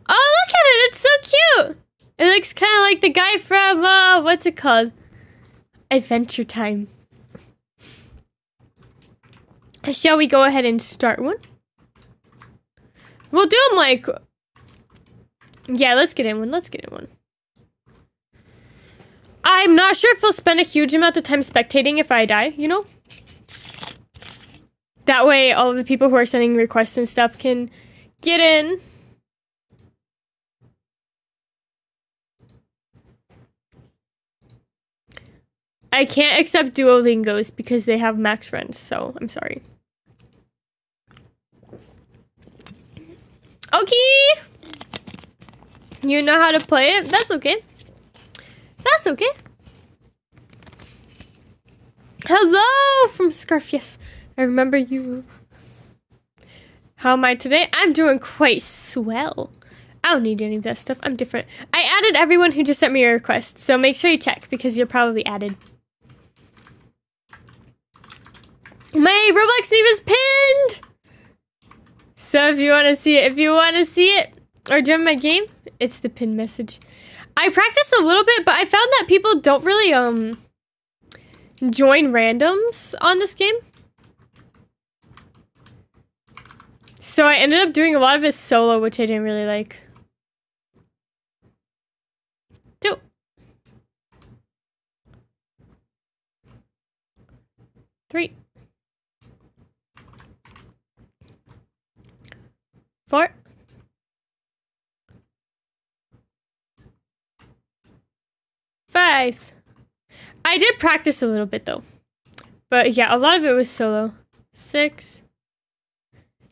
Oh, look at it! It's so cute! It looks kind of like the guy from, what's it called? Adventure Time. Shall we go ahead and start one? We'll do them like... Yeah, let's get in one. I'm not sure if we'll spend a huge amount of time spectating if I die, you know? That way, all of the people who are sending requests and stuff can get in. I can't accept Duolingos because they have max friends, so I'm sorry. Okay! You know how to play it? That's okay. That's okay. Hello from Scarf, yes. I remember you. How am I today? I'm doing quite swell. I don't need any of that stuff. I'm different. I added everyone who just sent me a request, so make sure you check because you're probably added. My Roblox name is pinned! So if you want to see it, or join my game, it's the pinned message. I practiced a little bit, but I found that people don't really, join randoms on this game. So I ended up doing a lot of it solo, which I didn't really like. Dope. Three. 4. 5. I did practice a little bit though. But yeah, a lot of it was solo. 6.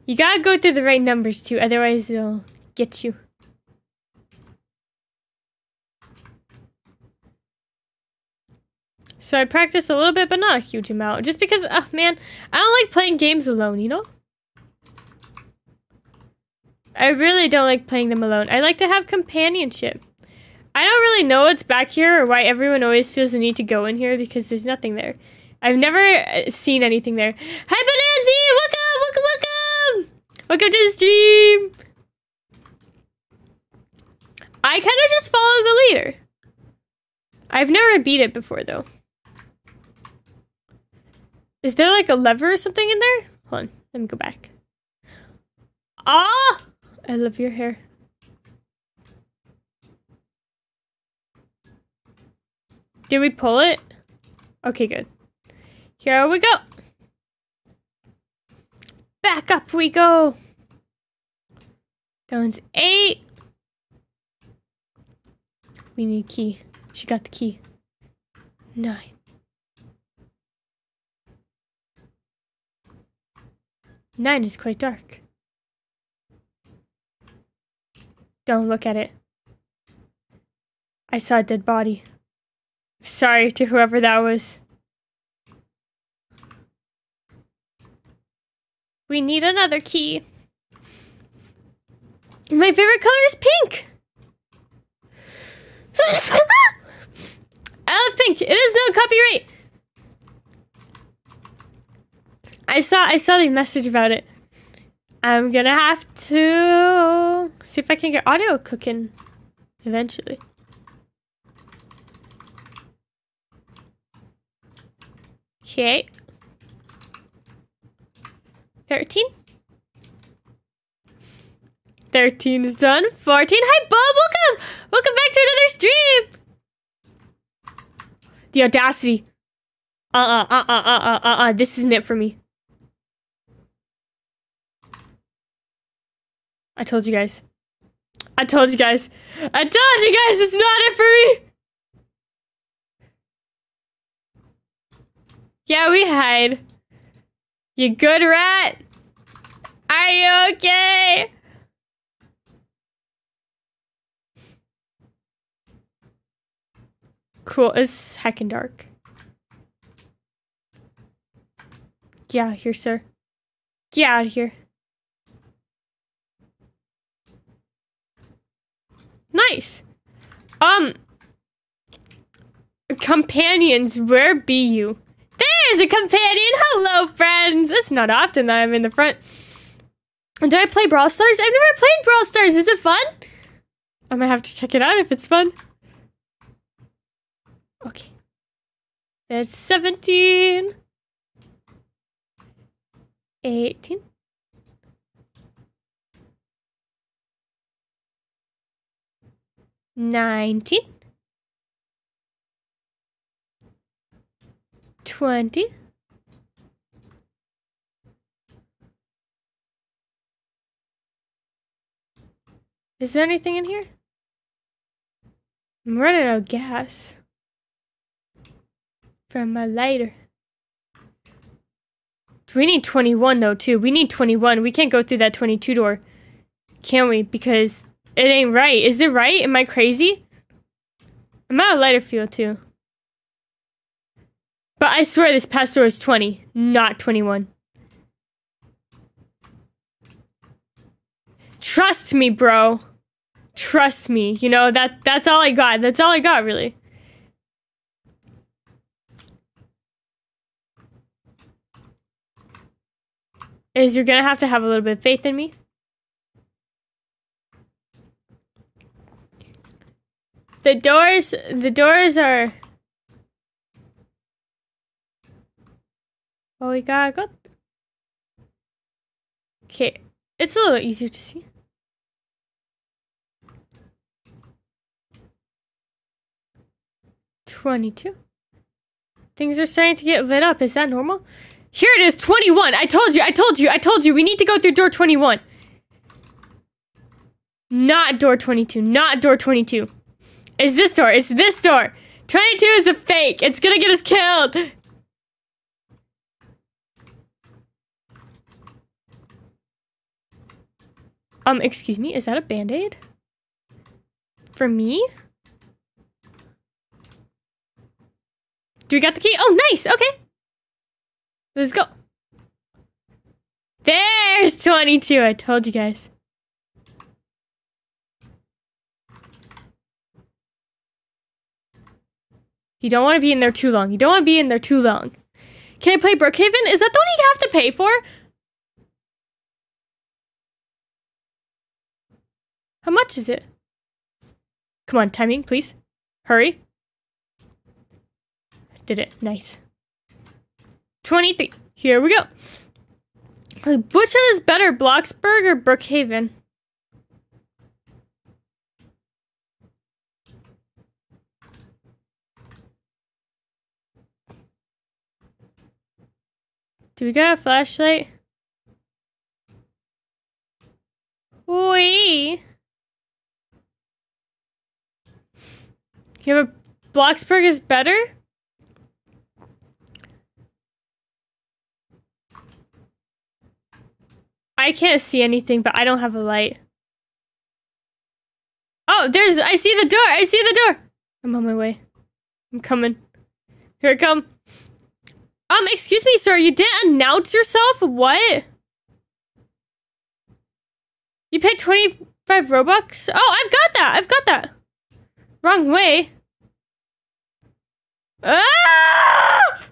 You gotta go through the right numbers too, otherwise it'll get you. So I practiced a little bit, but not a huge amount. Just because, oh man, I don't like playing games alone, you know? I really don't like playing them alone. I like to have companionship. I don't really know what's back here or why everyone always feels the need to go in here because there's nothing there. I've never seen anything there. Hi, Bonanzi! Welcome! Welcome to the stream! I kind of just follow the leader. I've never beat it before, though. Is there like a lever or something in there? Hold on, let me go back. Ah! I love your hair. Did we pull it? Okay, good. Here we go. Back up we go. That one's 8. We need a key. She got the key. 9. 9 is quite dark. Don't look at it. I saw a dead body. Sorry to whoever that was. We need another key. My favorite color is pink. I love pink. It is no copyright. I saw the message about it. I'm gonna have to see if I can get audio cooking eventually. Okay. 13. 13 is done. 14. Hi, Bob. Welcome. Welcome back to another stream. The audacity. This isn't it for me. I told you guys. It's not it for me. Yeah, we hide. You good, rat? Are you okay? Cool, it's heckin' dark. Get out of here, sir. Get out of here. Nice. Companions, where be you? There's a companion! Hello, friends! It's not often that I'm in the front. Do I play Brawl Stars? I've never played Brawl Stars. Is it fun? I might have to check it out if it's fun. Okay. That's 17. 18. $19. 20. 20. Is there anything in here? I'm running out of gas from my lighter. We need 21 though too. We need 21. We can't go through that 22 door, can we? Because it ain't right. Is it right? Am I crazy? I'm out of lighter fuel too. But I swear this past door is 20, not 21. Trust me, bro. Trust me. You know, that's all I got. That's all I got, really. Is you're gonna have to have a little bit of faith in me. The doors are... Oh, we gotta go. Okay, it's a little easier to see. $22. Things are starting to get lit up. Is that normal? Here it is, 21. I told you. We need to go through door 21. Not door 22. Not door 22. It's this door. It's this door. 22 is a fake. It's gonna get us killed. Excuse me, is that a band-aid? For me? Do we got the key? Oh, nice, okay. Let's go. There's 22, I told you guys. You don't want to be in there too long. You don't want to be in there too long. Can I play Brookhaven? Is that the one you have to pay for? How much is it? Come on, timing, please. Hurry. Did it. Nice. 23. Here we go. Which one is better, Bloxburg or Brookhaven? Do we got a flashlight? Wee. You have a Bloxburg is better? I can't see anything, but I don't have a light. Oh, I see the door. I see the door. I'm on my way. I'm coming. Here I come. Excuse me, sir. You didn't announce yourself? What? You paid 25 Robux? Oh, I've got that. I've got that. Wrong way. Ah!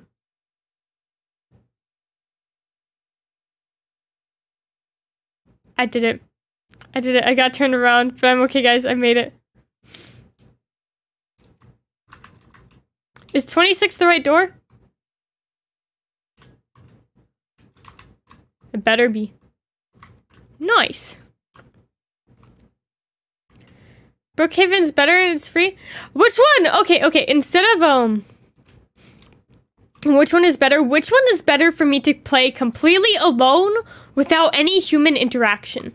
I did it. I did it. I got turned around, but I'm okay, guys. I made it. Is 26 the right door? It better be. Nice. Brookhaven's better and it's free. Which one? Okay. Instead of, which one is better? Which one is better for me to play completely alone without any human interaction?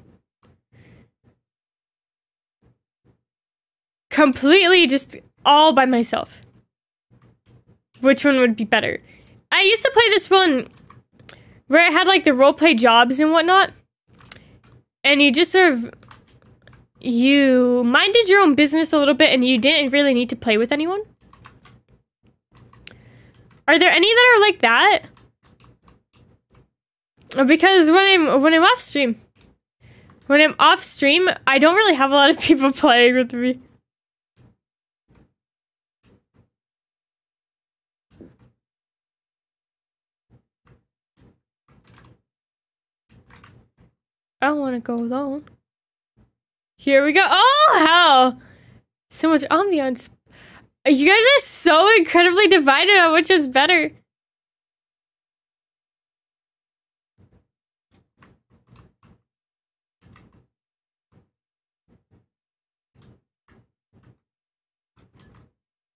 Completely just all by myself. Which one would be better? I used to play this one where I had like the roleplay jobs and whatnot. And you just sort of, you minded your own business a little bit and you didn't really need to play with anyone. Are there any that are like that? Because when I'm off stream, I don't really have a lot of people playing with me. I don't want to go alone. Here we go. Oh, hell. So much ambiance. You guys are so incredibly divided on which is better.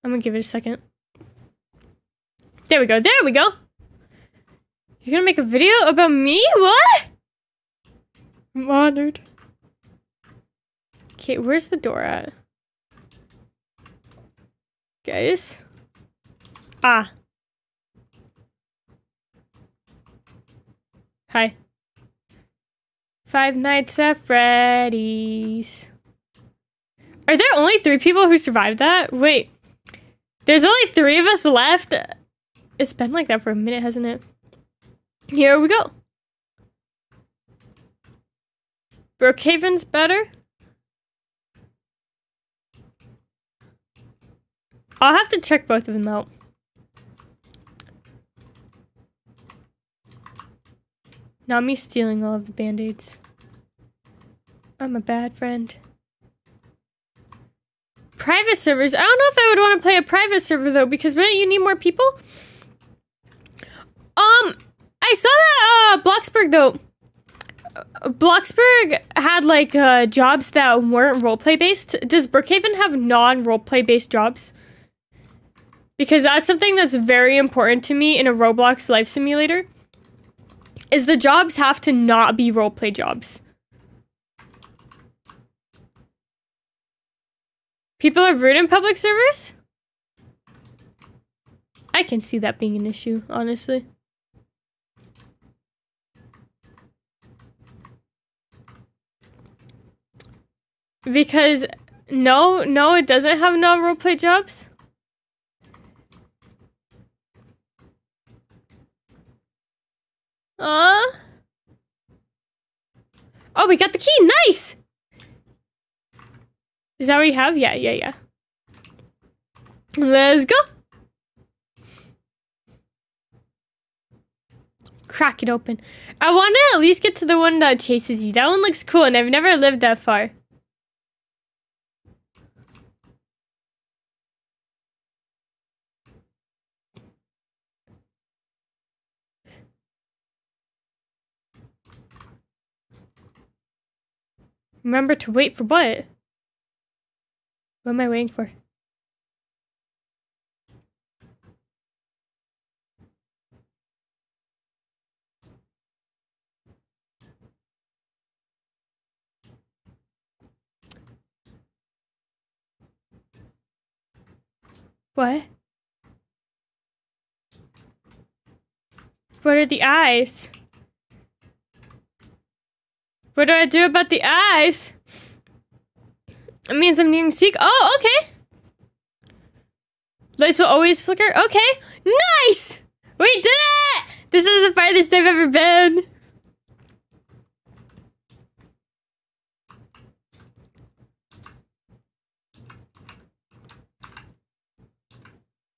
I'm gonna give it a second. There we go. There we go. You're gonna make a video about me? What? I'm honored. Okay, where's the door at? Guys. Ah. Hi. Five Nights at Freddy's. Are there only 3 people who survived that? Wait. There's only 3 of us left. It's been like that for a minute, hasn't it? Here we go. Brookhaven's better. I'll have to check both of them out. Not me stealing all of the band-aids. I'm a bad friend. Private servers. I don't know if I would want to play a private server though, because wouldn't you need more people? I saw that Bloxburg though. Bloxburg had like jobs that weren't roleplay based. Does Brookhaven have non-roleplay based jobs? Because that's something that's very important to me in a Roblox life simulator. Is the jobs have to not be roleplay jobs. People are rude in public servers? I can see that being an issue, honestly. Because, no, it doesn't have non-roleplay jobs. Oh, we got the key, nice! Is that what you have? Yeah. Let's go! Crack it open. I want to at least get to the one that chases you. That one looks cool and I've never lived that far. Remember to wait for what? What am I waiting for? What? What are the eyes? What do I do about the eyes? It means I'm needing seek. Oh, okay. Lights will always flicker. Okay, nice. We did it. This is the farthest I've ever been.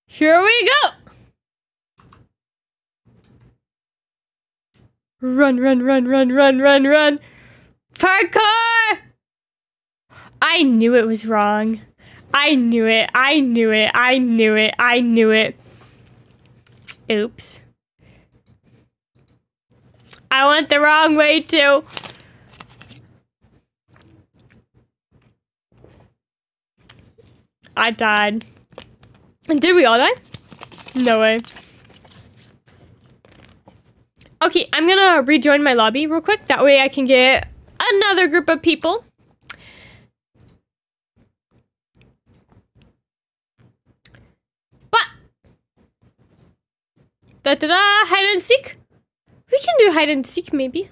Here we go. Run. Parkour! I knew it was wrong. I knew it. Oops. I went the wrong way too. I died. And did we all die? No way. Okay, I'm gonna rejoin my lobby real quick. That way I can get another group of people. But Hide and seek? We can do hide and seek, maybe.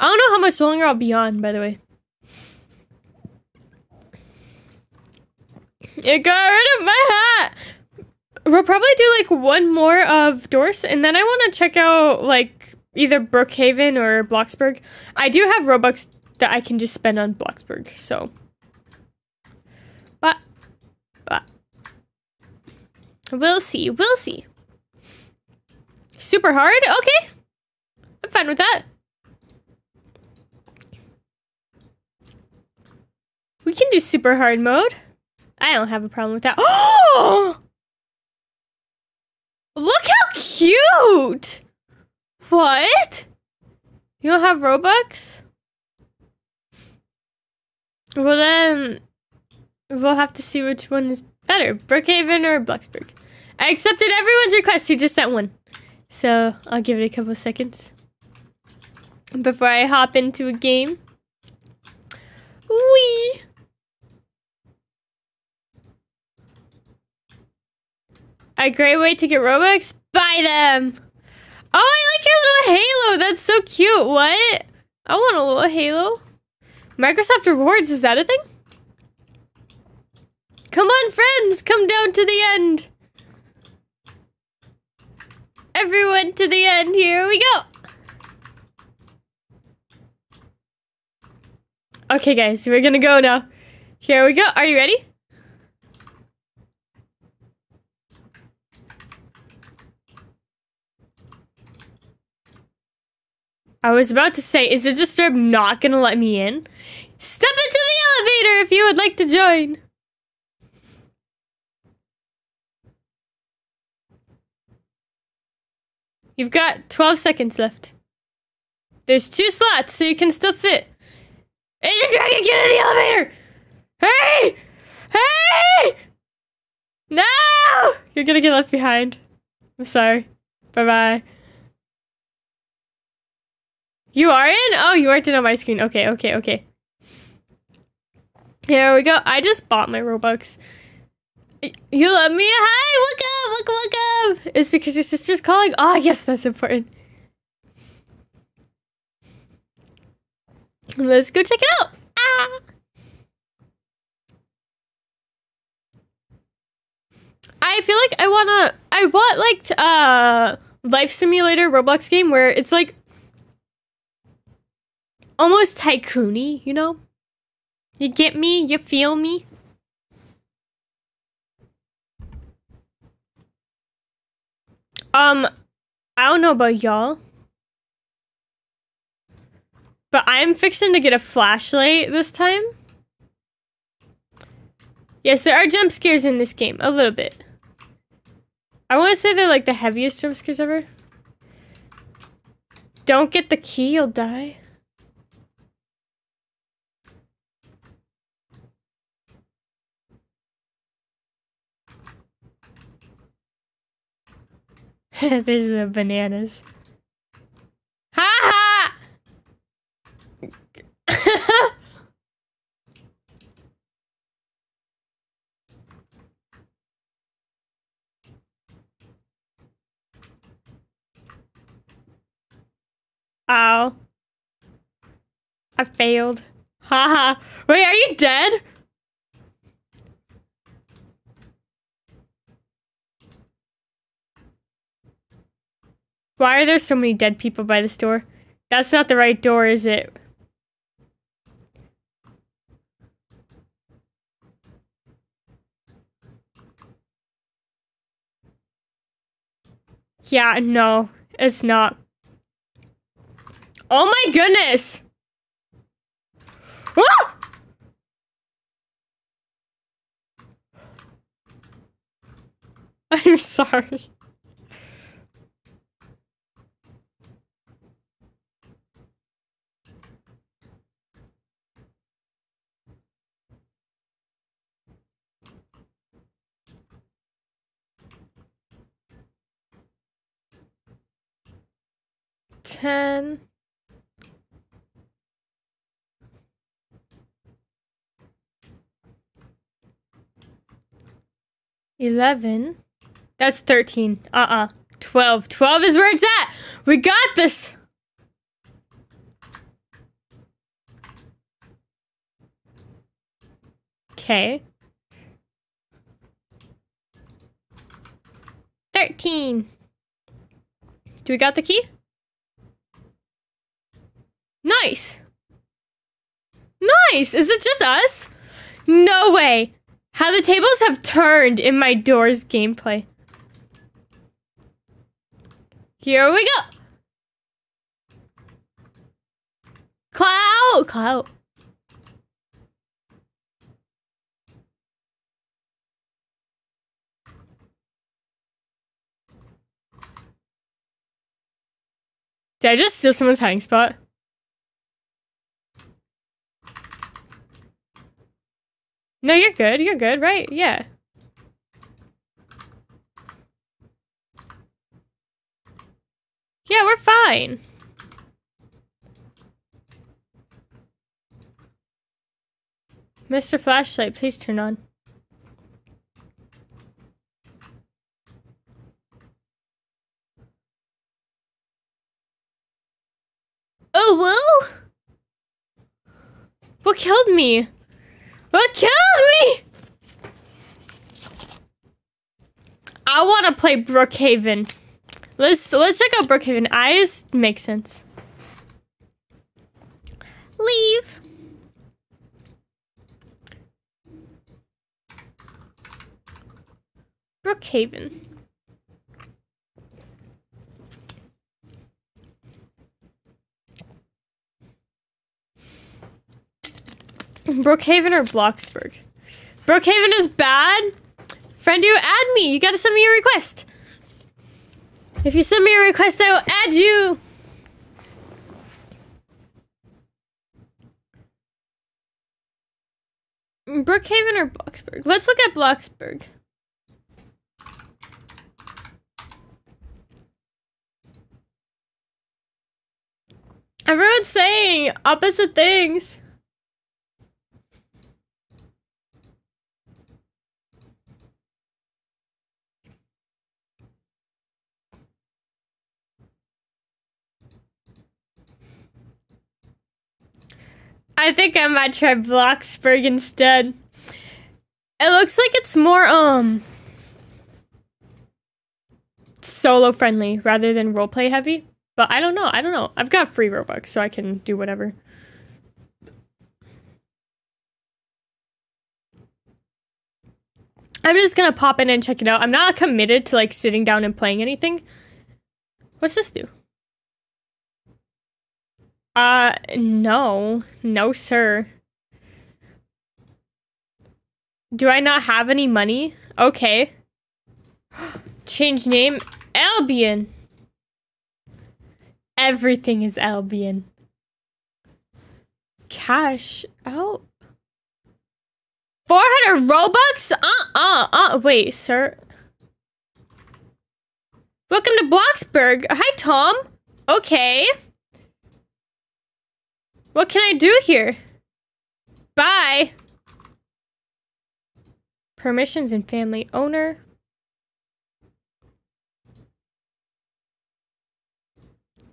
I don't know how much longer I'll be on, by the way. It got rid of my hat! We'll probably do, like, one more of Doors, and then I want to check out, like, either Brookhaven or Bloxburg. I do have Robux that I can just spend on Bloxburg, so. But. We'll see, we'll see. Super hard? Okay. I'm fine with that. We can do super hard mode. I don't have a problem with that. Oh! Look how cute! What? You don't have Robux? Well then, we'll have to see which one is better, Brookhaven or Bloxburg. I accepted everyone's request, you just sent one. So, I'll give it a couple of seconds before I hop into a game. Whee! A great way to get Robux? Buy them! Oh, I like your little halo! That's so cute! What? I want a little halo. Microsoft Rewards, is that a thing? Come on, friends! Come down to the end! Everyone to the end! Here we go! Okay, guys, we're gonna go now. Here we go. Are you ready? I was about to say, is the Disturb not gonna let me in? Step into the elevator if you would like to join. You've got 12 seconds left. There's 2 slots, so you can still fit. Is the dragon get in the elevator? Hey! Hey! No! You're gonna get left behind. I'm sorry. Bye-bye. You are in? Oh, you aren't in on my screen. Okay, okay, okay. Here we go. I just bought my Robux. You love me? Hi! Welcome! Welcome! Welcome! It's because your sister's calling? Ah, yes, that's important. Let's go check it out! Ah! I feel like I want, like, Life Simulator Roblox game where it's, like, almost tycoon-y, you know? You get me? You feel me? I don't know about y'all, but I'm fixing to get a flashlight this time. Yes, there are jump scares in this game, a little bit. I want to say they're like the heaviest jump scares ever. Don't get the key, you'll die. These are the bananas. Ha ha! Ow. I failed. Ha ha. Wait, are you dead? Why are there so many dead people by this door? That's not the right door, is it? Yeah, no, it's not. Oh my goodness! Ah! I'm sorry. Ten, 11. That's 13. 12. 12 is where it's at. We got this. Okay. 13. Do we got the key? Nice. Nice. Is it just us? No way. How the tables have turned in my Doors gameplay. Here we go. Clout. Clout. Did I just steal someone's hiding spot? No, you're good, right? Yeah. Yeah, we're fine. Mr. Flashlight, please turn on. Oh, well? What killed me? What killed me? I want to play Brookhaven. Let's check out Brookhaven. Eyes make sense. Leave. Brookhaven. Brookhaven or Bloxburg? Brookhaven is bad. Friend, you add me. You gotta send me a request. If you send me a request, I will add you. Brookhaven or Bloxburg? Let's look at Bloxburg. Everyone's saying opposite things. I think I might try Bloxburg instead. It looks like it's more, solo friendly rather than roleplay heavy. But I don't know. I don't know. I've got free Robux, so I can do whatever. I'm just gonna pop in and check it out. I'm not committed to like sitting down and playing anything. What's this do? No. No, sir. Do I not have any money? Okay. Change name. Albyon. Everything is Albyon. Cash out. 400 Robux? Wait, sir. Welcome to Bloxburg. Hi, Tom. Okay. What can I do here? Bye. Permissions and family owner.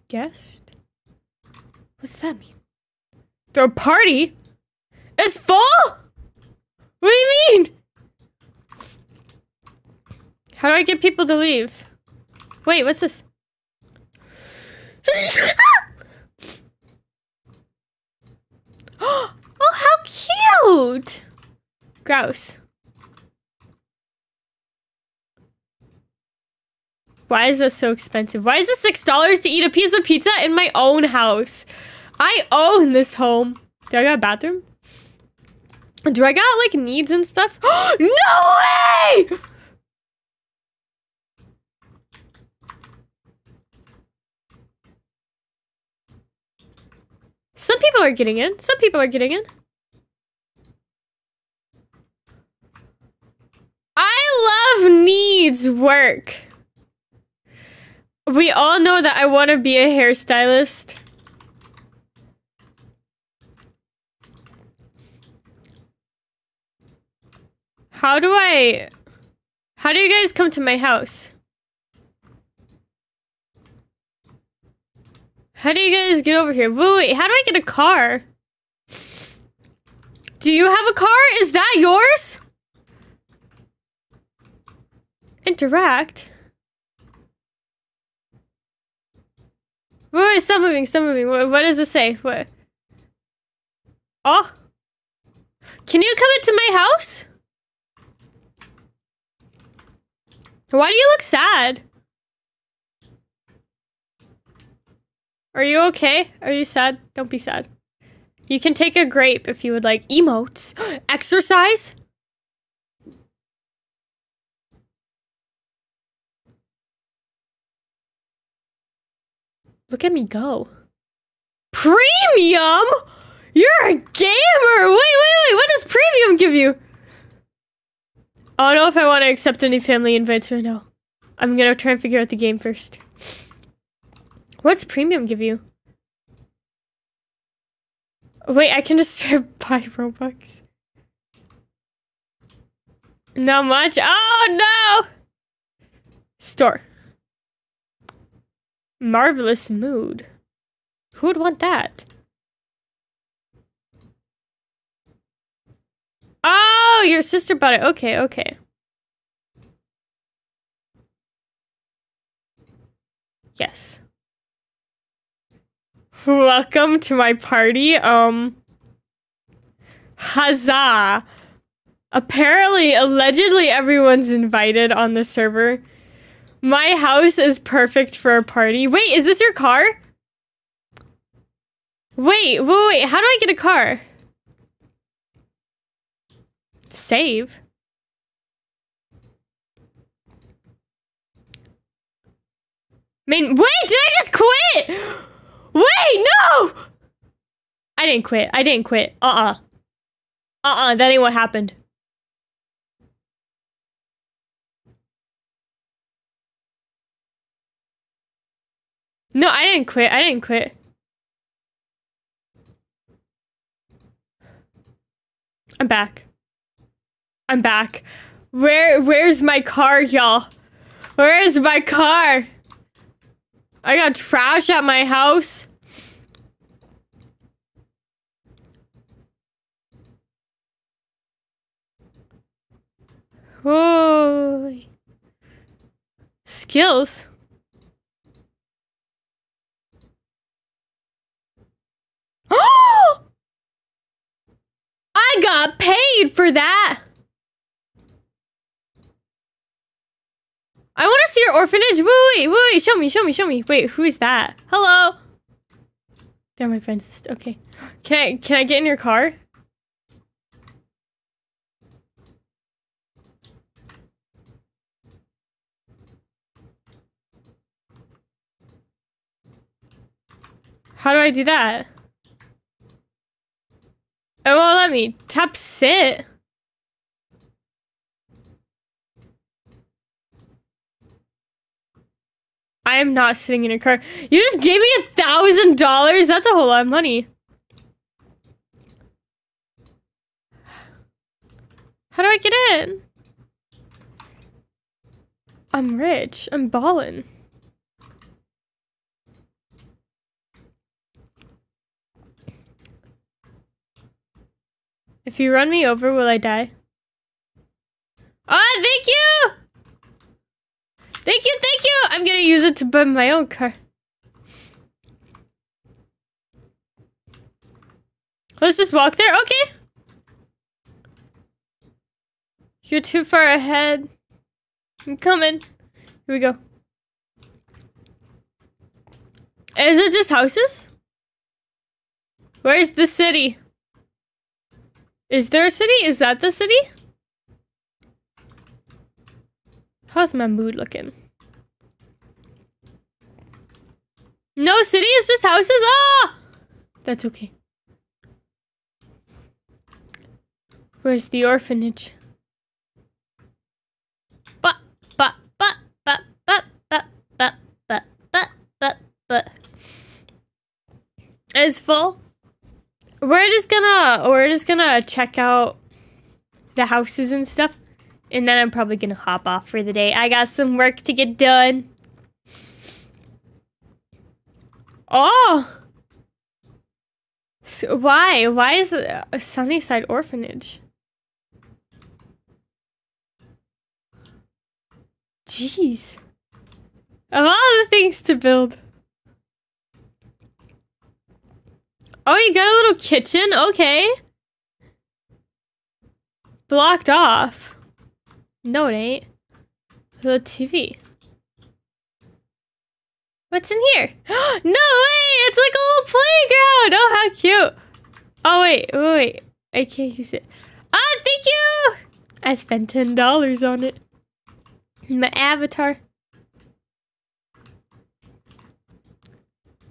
Guest. What's that mean? Throw a party? It's full? What do you mean? How do I get people to leave? Wait, what's this? Oh, how cute! Grouse. Why is this so expensive? Why is it $6 to eat a piece of pizza in my own house? I own this home. Do I got a bathroom? Do I got like needs and stuff? No way! Some people are getting in. Some people are getting in. I love needs work. We all know that I want to be a hairstylist. How do you guys come to my house? How do you guys get over here? Wait, how do I get a car? Do you have a car? Is that yours? Interact? Wait, stop moving, stop moving. What does it say? What? Oh? Can you come into my house? Why do you look sad? Are you okay? Are you sad? Don't be sad. You can take a grape if you would like. Emotes? Exercise? Look at me go. Premium? You're a gamer! Wait, wait, wait! What does premium give you? I don't know if I want to accept any family invites right now. I'm gonna try and figure out the game first. What's premium give you? Wait, I can just buy Robux. Not much. Oh no! Store. Marvelous mood. Who would want that? Oh, your sister bought it. Okay, okay. Yes. Welcome to my party. Huzzah. Apparently, allegedly, everyone's invited on the server. My house is perfect for a party. Wait, is this your car? Wait, wait, wait. How do I get a car? Save. Wait, did I just quit? Wait, no! I didn't quit. I didn't quit. That ain't what happened. No, I didn't quit. I didn't quit. I'm back. I'm back. Where's my car, y'all? Where's my car? I got trash at my house. Oh. Skills. Oh! I got paid for that. I want to see your orphanage. Wait, wait, wait, show me, show me, show me. Wait, who is that? Hello. They're my friends. Okay. Can I get in your car? How do I do that? It won't let me. Tap sit. I am not sitting in a car. You just gave me $1,000? That's a whole lot of money. How do I get in? I'm rich. I'm ballin'. If you run me over, will I die? Ah, oh, thank you! Thank you, thank you! I'm gonna use it to buy my own car. Let's just walk there, okay. You're too far ahead. I'm coming. Here we go. Is it just houses? Where's the city? Is there a city? Is that the city? How's my mood looking? No city, it's just houses. Ah, that's okay. Where's the orphanage? But it's full. We're just gonna check out the houses and stuff. And then I'm probably gonna hop off for the day. I got some work to get done. Oh! So why? Why is it a Sunnyside orphanage? Jeez. Of all the things to build. Oh, you got a little kitchen? Okay. Blocked off. No, it ain't. A little TV. What's in here? No way! It's like a little playground! Oh, how cute! Oh, wait. I can't use it. Ah, oh, thank you! I spent $10 on it. My avatar.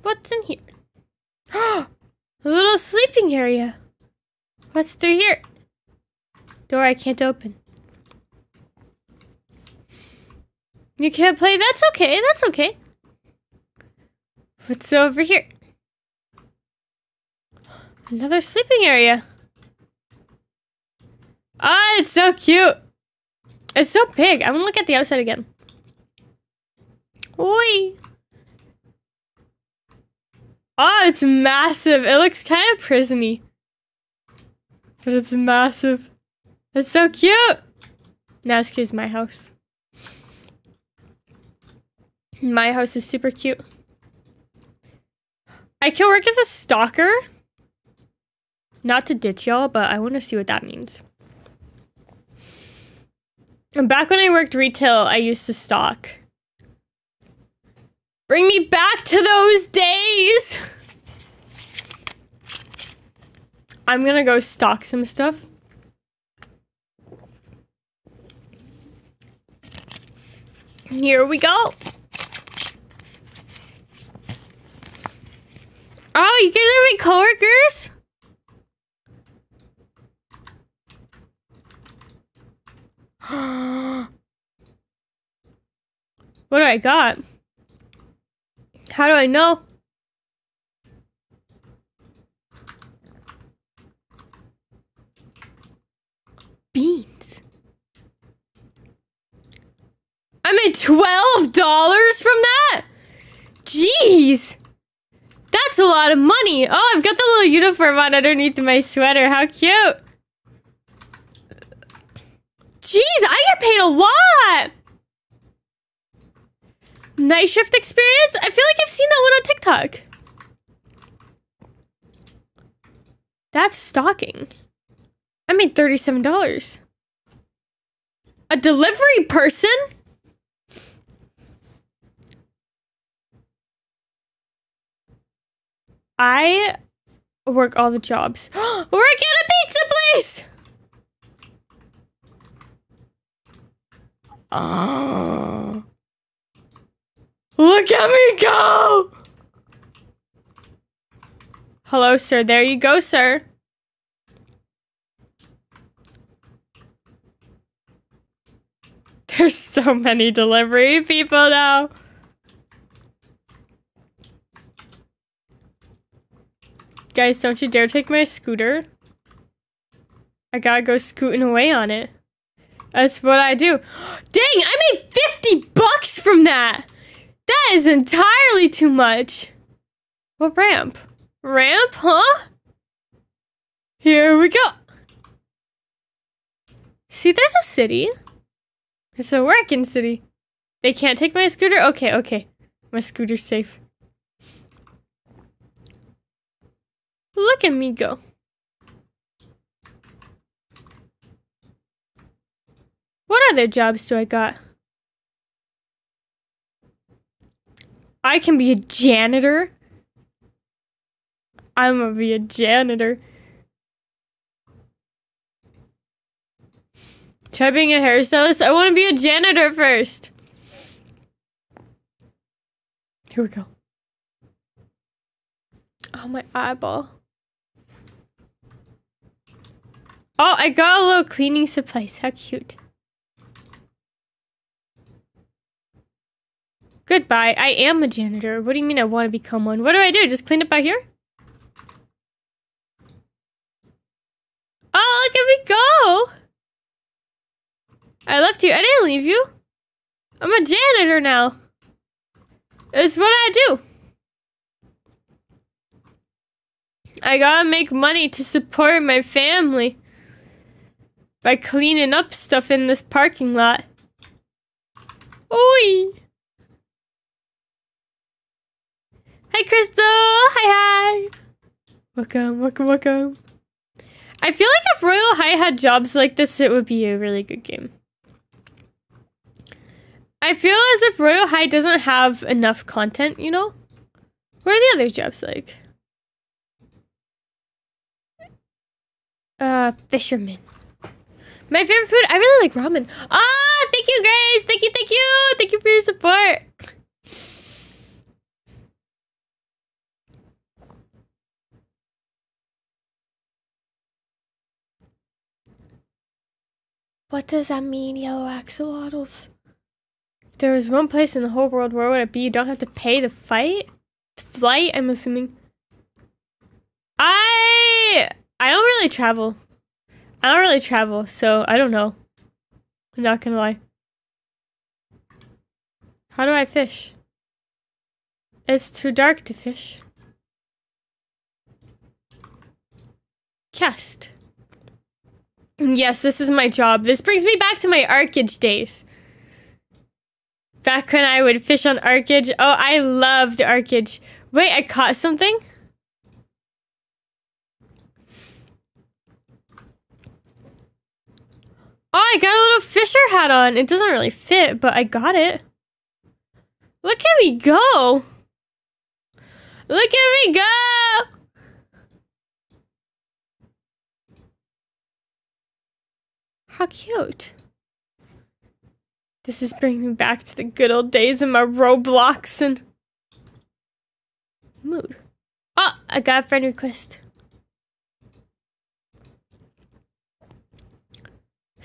What's in here? A little sleeping area. What's through here? Door I can't open. You can't play? That's okay. That's okay. What's over here? Another sleeping area. Ah, oh, it's so cute. It's so big. I'm gonna look at the outside again. Oi! Oh, it's massive. It looks kind of prisony, but it's massive. It's so cute. Now, excuse my house. My house is super cute. I can work as a stalker. Not to ditch y'all, but I want to see what that means. And back when I worked retail, I used to stalk. Bring me back to those days. I'm gonna go stalk some stuff. Here we go. Oh, you guys are my coworkers? What do I got? How do I know? Beans. I made $12 from that? Jeez. That's a lot of money. Oh, I've got the little uniform on underneath my sweater. How cute. Jeez, I get paid a lot. Night shift experience? I feel like I've seen that one on TikTok. That's stalking. I made $37. A delivery person? I work all the jobs. Work at a pizza place! Oh. Look at me go! Hello, sir. There you go, sir. There's so many delivery people now. Guys, don't you dare take my scooter. I gotta go scooting away on it. That's what I do. Dang, I made $50 from that. That is entirely too much. What ramp? Ramp, huh? Here we go. See, there's a city. It's a working city. They can't take my scooter? Okay. My scooter's safe. Look at me go. What other jobs do I got? I can be a janitor. I'm gonna be a janitor. Try being a hairstylist. I want to be a janitor first. Here we go. Oh, my eyeball. Oh, I got a little cleaning supplies. How cute. Goodbye. I am a janitor. What do you mean I want to become one? What do I do? Just clean up out here? Oh, look at me go! I left you. I didn't leave you. I'm a janitor now. It's what I do. I gotta make money to support my family by cleaning up stuff in this parking lot. Oi! Hi, Crystal! Hi, hi! Welcome, welcome, welcome. I feel like if Royal High had jobs like this, it would be a really good game. I feel as if Royal High doesn't have enough content, you know? What are the other jobs like? Fisherman. My favorite food, I really like ramen. Ah, oh, thank you, Grace! Thank you, thank you! Thank you for your support! What does that mean, yellow axolotls? If there was one place in the whole world, where would it be? You don't have to pay the fight? The flight, I'm assuming. I don't really travel. I don't really travel, so I don't know. I'm not gonna lie. How do I fish? It's too dark to fish. Cast. Yes, this is my job. This brings me back to my Archage days. Back when I would fish on Archage. Oh, I loved Archage. Wait, I caught something? Oh, I got a little fisher hat on. It doesn't really fit, but I got it. Look at me go. Look at me go. How cute. This is bringing me back to the good old days in my Roblox and mood. Oh, I got a friend request.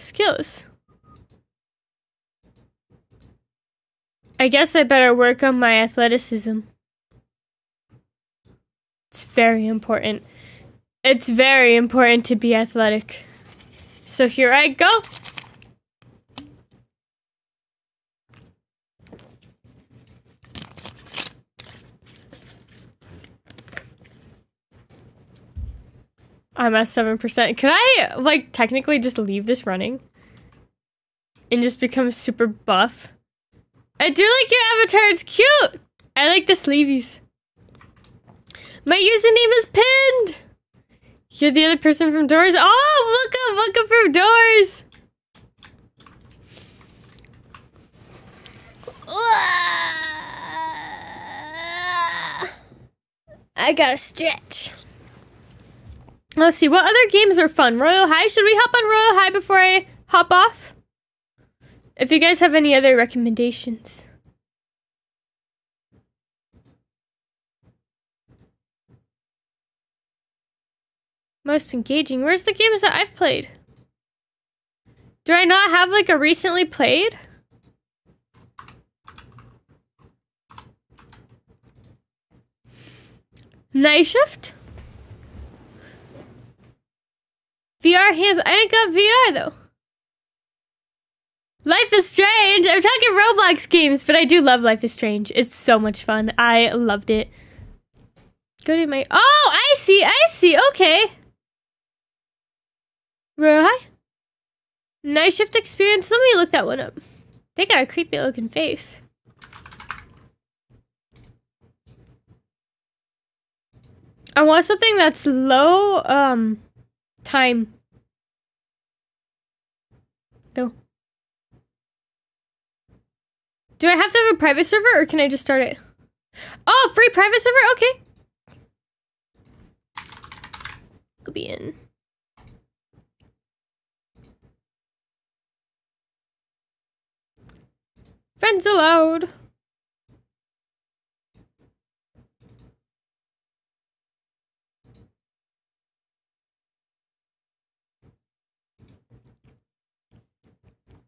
Skills. I guess I better work on my athleticism. It's very important. It's very important to be athletic. So here I go. I'm at 7%. Could I, like, technically just leave this running? And just become super buff? I do like your avatar, it's cute! I like the sleeveys. My username is pinned! You're the other person from Doors? Oh, welcome, welcome from Doors! I gotta stretch. Let's see, what other games are fun? Royal High? Should we hop on Royal High before I hop off? If you guys have any other recommendations. Most engaging. Where's the games that I've played? Do I not have like a recently played? Night Shift? VR hands. I ain't got VR though. Life is Strange. I'm talking Roblox games, but I do love Life is Strange. It's so much fun. I loved it. Go to my. Oh, I see. I see. Okay. Royal High. Night Shift experience. Let me look that one up. They got a creepy looking face. I want something that's low. Time. No. Do I have to have a private server or can I just start it? Oh, free private server? Okay. I'll be in. Friends allowed.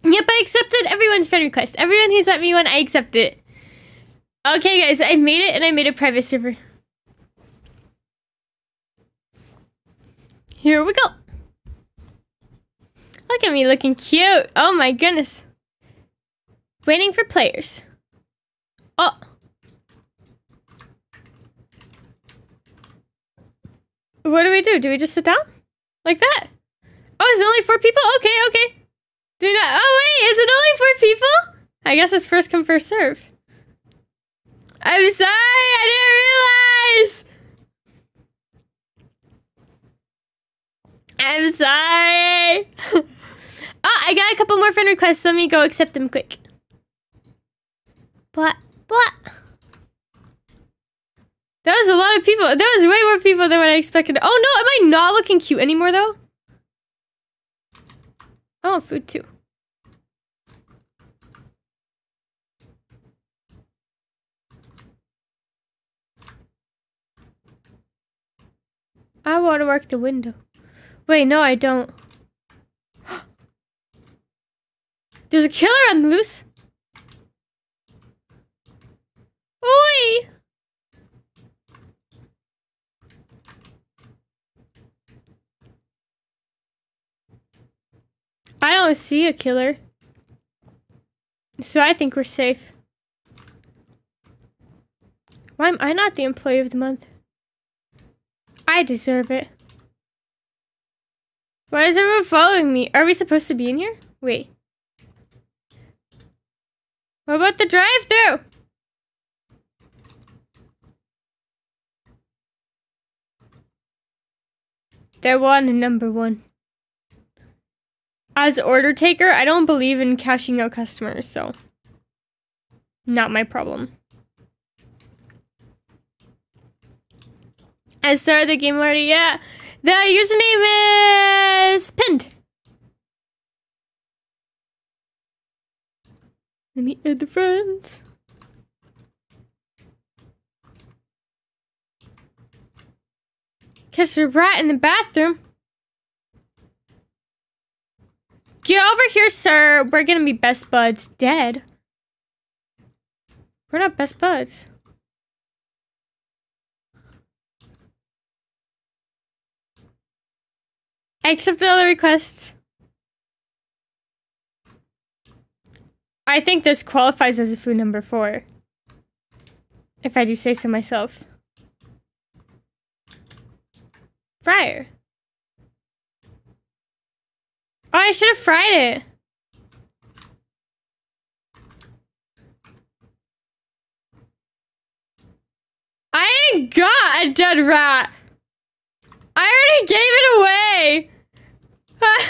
Yep, I accepted everyone's friend request. Everyone who sent me one, I accepted it. Okay, guys, I made it, and I made a private server. Here we go. Look at me looking cute. Oh, my goodness. Waiting for players. Oh. What do we do? Do we just sit down? Like that? Oh, is it only 4 people? Okay, okay. Do we not? Oh, wait, is it only 4 people? I guess it's first come, first serve. I'm sorry, I didn't realize! I'm sorry! Oh, I got a couple more friend requests. Let me go accept them quick. What? That was a lot of people. There was way more people than what I expected. Oh no, am I not looking cute anymore though? I want food too. I want to work the window. Wait, no, I don't. There's a killer on the loose. Oi! I don't see a killer, so I think we're safe. Why am I not the employee of the month? I deserve it. Why is everyone following me? Are we supposed to be in here? Wait. What about the drive-thru? They're one number one. As order taker, I don't believe in cashing out customers, so not my problem. I started the game already, yeah. The username is pinned. Let me add the friends. Catch the rat in the bathroom. Get over here, sir. We're gonna be best buds. Dead. We're not best buds. I accept all the requests. I think this qualifies as a food number 4. If I do say so myself. Fryer. Oh, I should have fried it. I ain't got a dead rat. I already gave it away.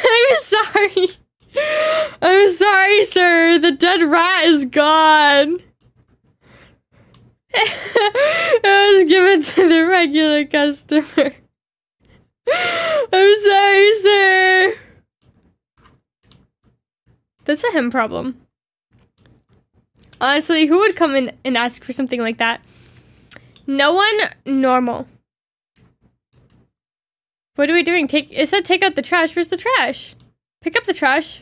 I'm sorry. I'm sorry, sir. The dead rat is gone. I was given to the regular customer. I'm sorry, sir. That's a him problem. Honestly, who would come in and ask for something like that? No one normal. What are we doing? It said take out the trash. Where's the trash? Pick up the trash.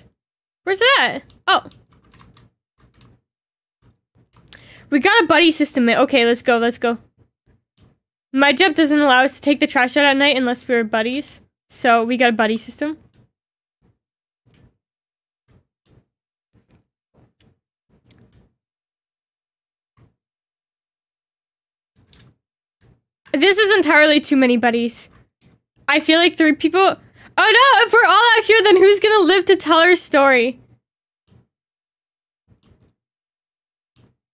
Where's it at? Oh. We got a buddy system. Okay, let's go. Let's go. My job doesn't allow us to take the trash out at night unless we were buddies. So we got a buddy system. This is entirely too many buddies. I feel like 3 people... Oh no, if we're all out here, then who's gonna live to tell her story?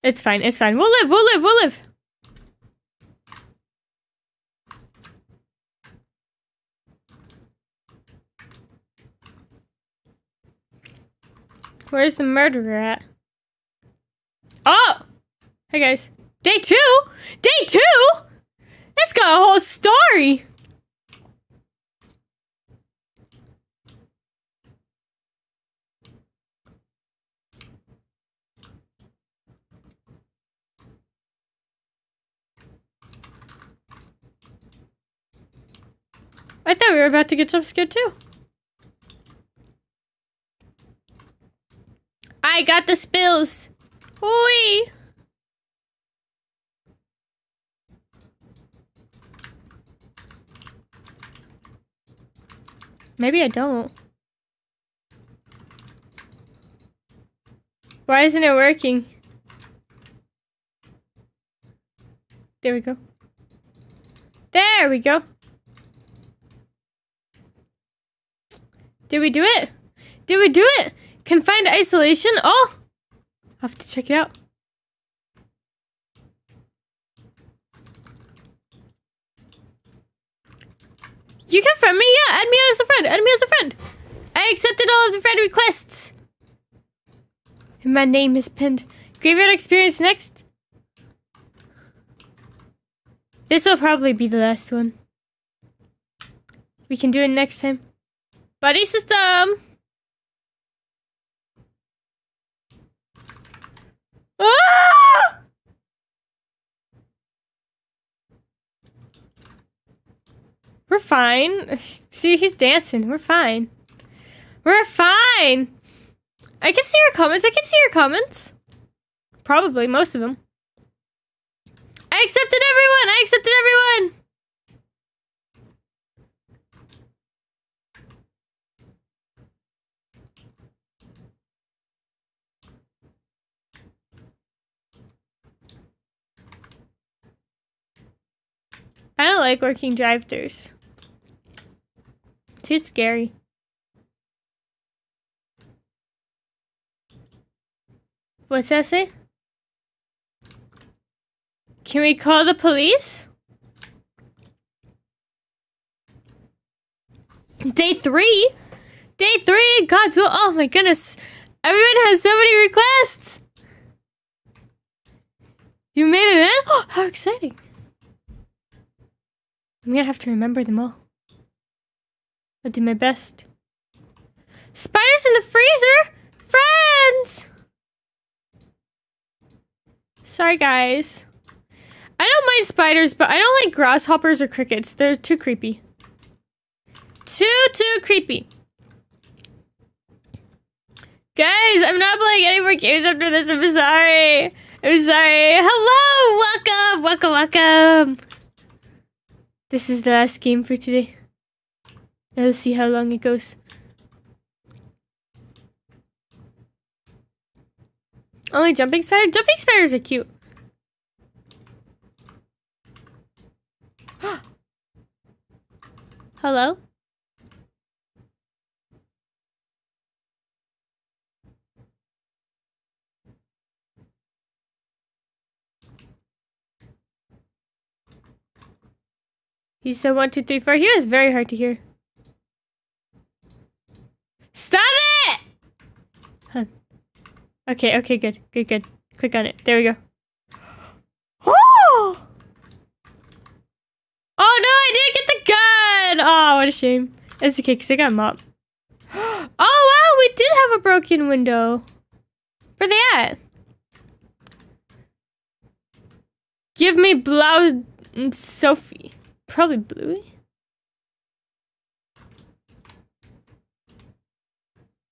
It's fine, it's fine. We'll live, we'll live, we'll live. Where's the murderer at? Oh! Hey guys. Day 2? Day 2? That's got a whole story! I thought we were about to get jump scared too. I got the spills. Oi! Maybe I don't. Why isn't it working? There we go. There we go. Did we do it? Did we do it? Confined isolation? Oh! I'll have to check it out. You can friend me? Yeah, add me as a friend. Add me as a friend. I accepted all of the friend requests. And my name is pinned. Graveyard experience next. This will probably be the last one. We can do it next time. Buddy system. Ah! We're fine. See, he's dancing. We're fine. We're fine. I can see your comments. I can see your comments. Probably most of them. I accepted everyone. I accepted everyone. I don't like working drive-thrus. Too scary. What's that say? Can we call the police? Day 3? Day 3, God's will. Oh my goodness. Everyone has so many requests. You made it in? Oh, how exciting. I'm gonna have to remember them all. I'll do my best. Spiders in the freezer? Friends! Sorry, guys. I don't mind spiders, but I don't like grasshoppers or crickets. They're too creepy. Too creepy. Guys, I'm not playing any more games after this. I'm sorry. I'm sorry. Hello! Welcome! Welcome, welcome! This is the last game for today. Now let's see how long it goes. Only jumping spider? Jumping spiders are cute. Hello? He said 1, 2, 3, 4. He was very hard to hear. Stop it! Huh. Okay, okay, good, good, good. Click on it. There we go. Oh! Oh no, I didn't get the gun! Oh, what a shame. That's okay, because I got mopped. Oh wow, we did have a broken window. Where they at? Give me Blau and Sophie. Probably Bluey.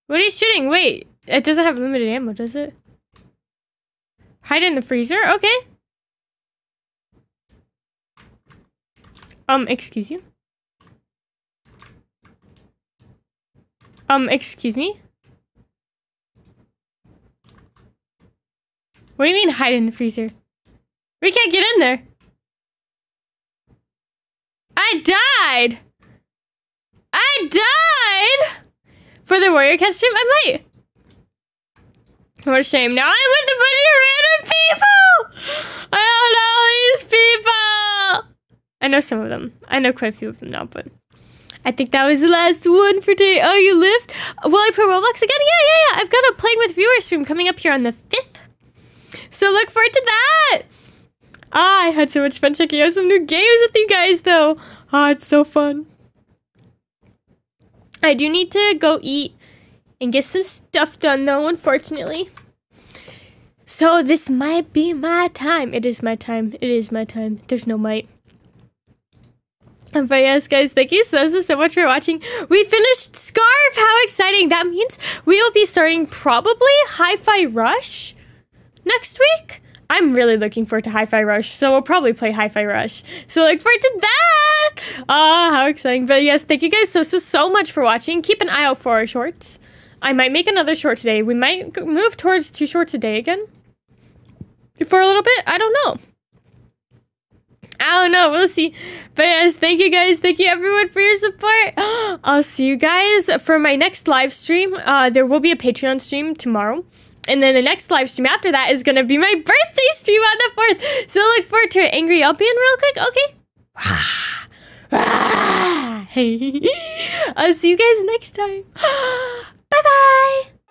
What are you shooting? Wait, it doesn't have limited ammo, does it? Hide in the freezer? Okay. Excuse you? Excuse me? What do you mean hide in the freezer? We can't get in there. I died! I died! For the Warrior Cat stream? I might. What a shame. Now I'm with a bunch of random people! I don't know these people! I know some of them. I know quite a few of them now, but I think that was the last one for today. Oh, you lived? Will I play Roblox again? Yeah. I've got a Playing With Viewers stream coming up here on the 5th. So look forward to that! Ah, I had so much fun checking out some new games with you guys, though. Ah, it's so fun. I do need to go eat and get some stuff done, though, unfortunately. So this might be my time. It is my time. It is my time. There's no might. But yes, guys, thank you so much for watching. We finished Scarf. How exciting. That means we will be starting probably Hi-Fi Rush next week. I'm really looking forward to Hi-Fi Rush, so we'll probably play Hi-Fi Rush. So look forward to that! Ah, how exciting. But yes, thank you guys so much for watching. Keep an eye out for our shorts. I might make another short today. We might move towards 2 shorts a day again. For a little bit? I don't know. I don't know. We'll see. But yes, thank you guys. Thank you everyone for your support. I'll see you guys for my next live stream. There will be a Patreon stream tomorrow. And then the next live stream after that is going to be my birthday stream on the 4th. So look forward to it. Angry Albyon real quick. Okay. I'll see you guys next time. Bye-bye.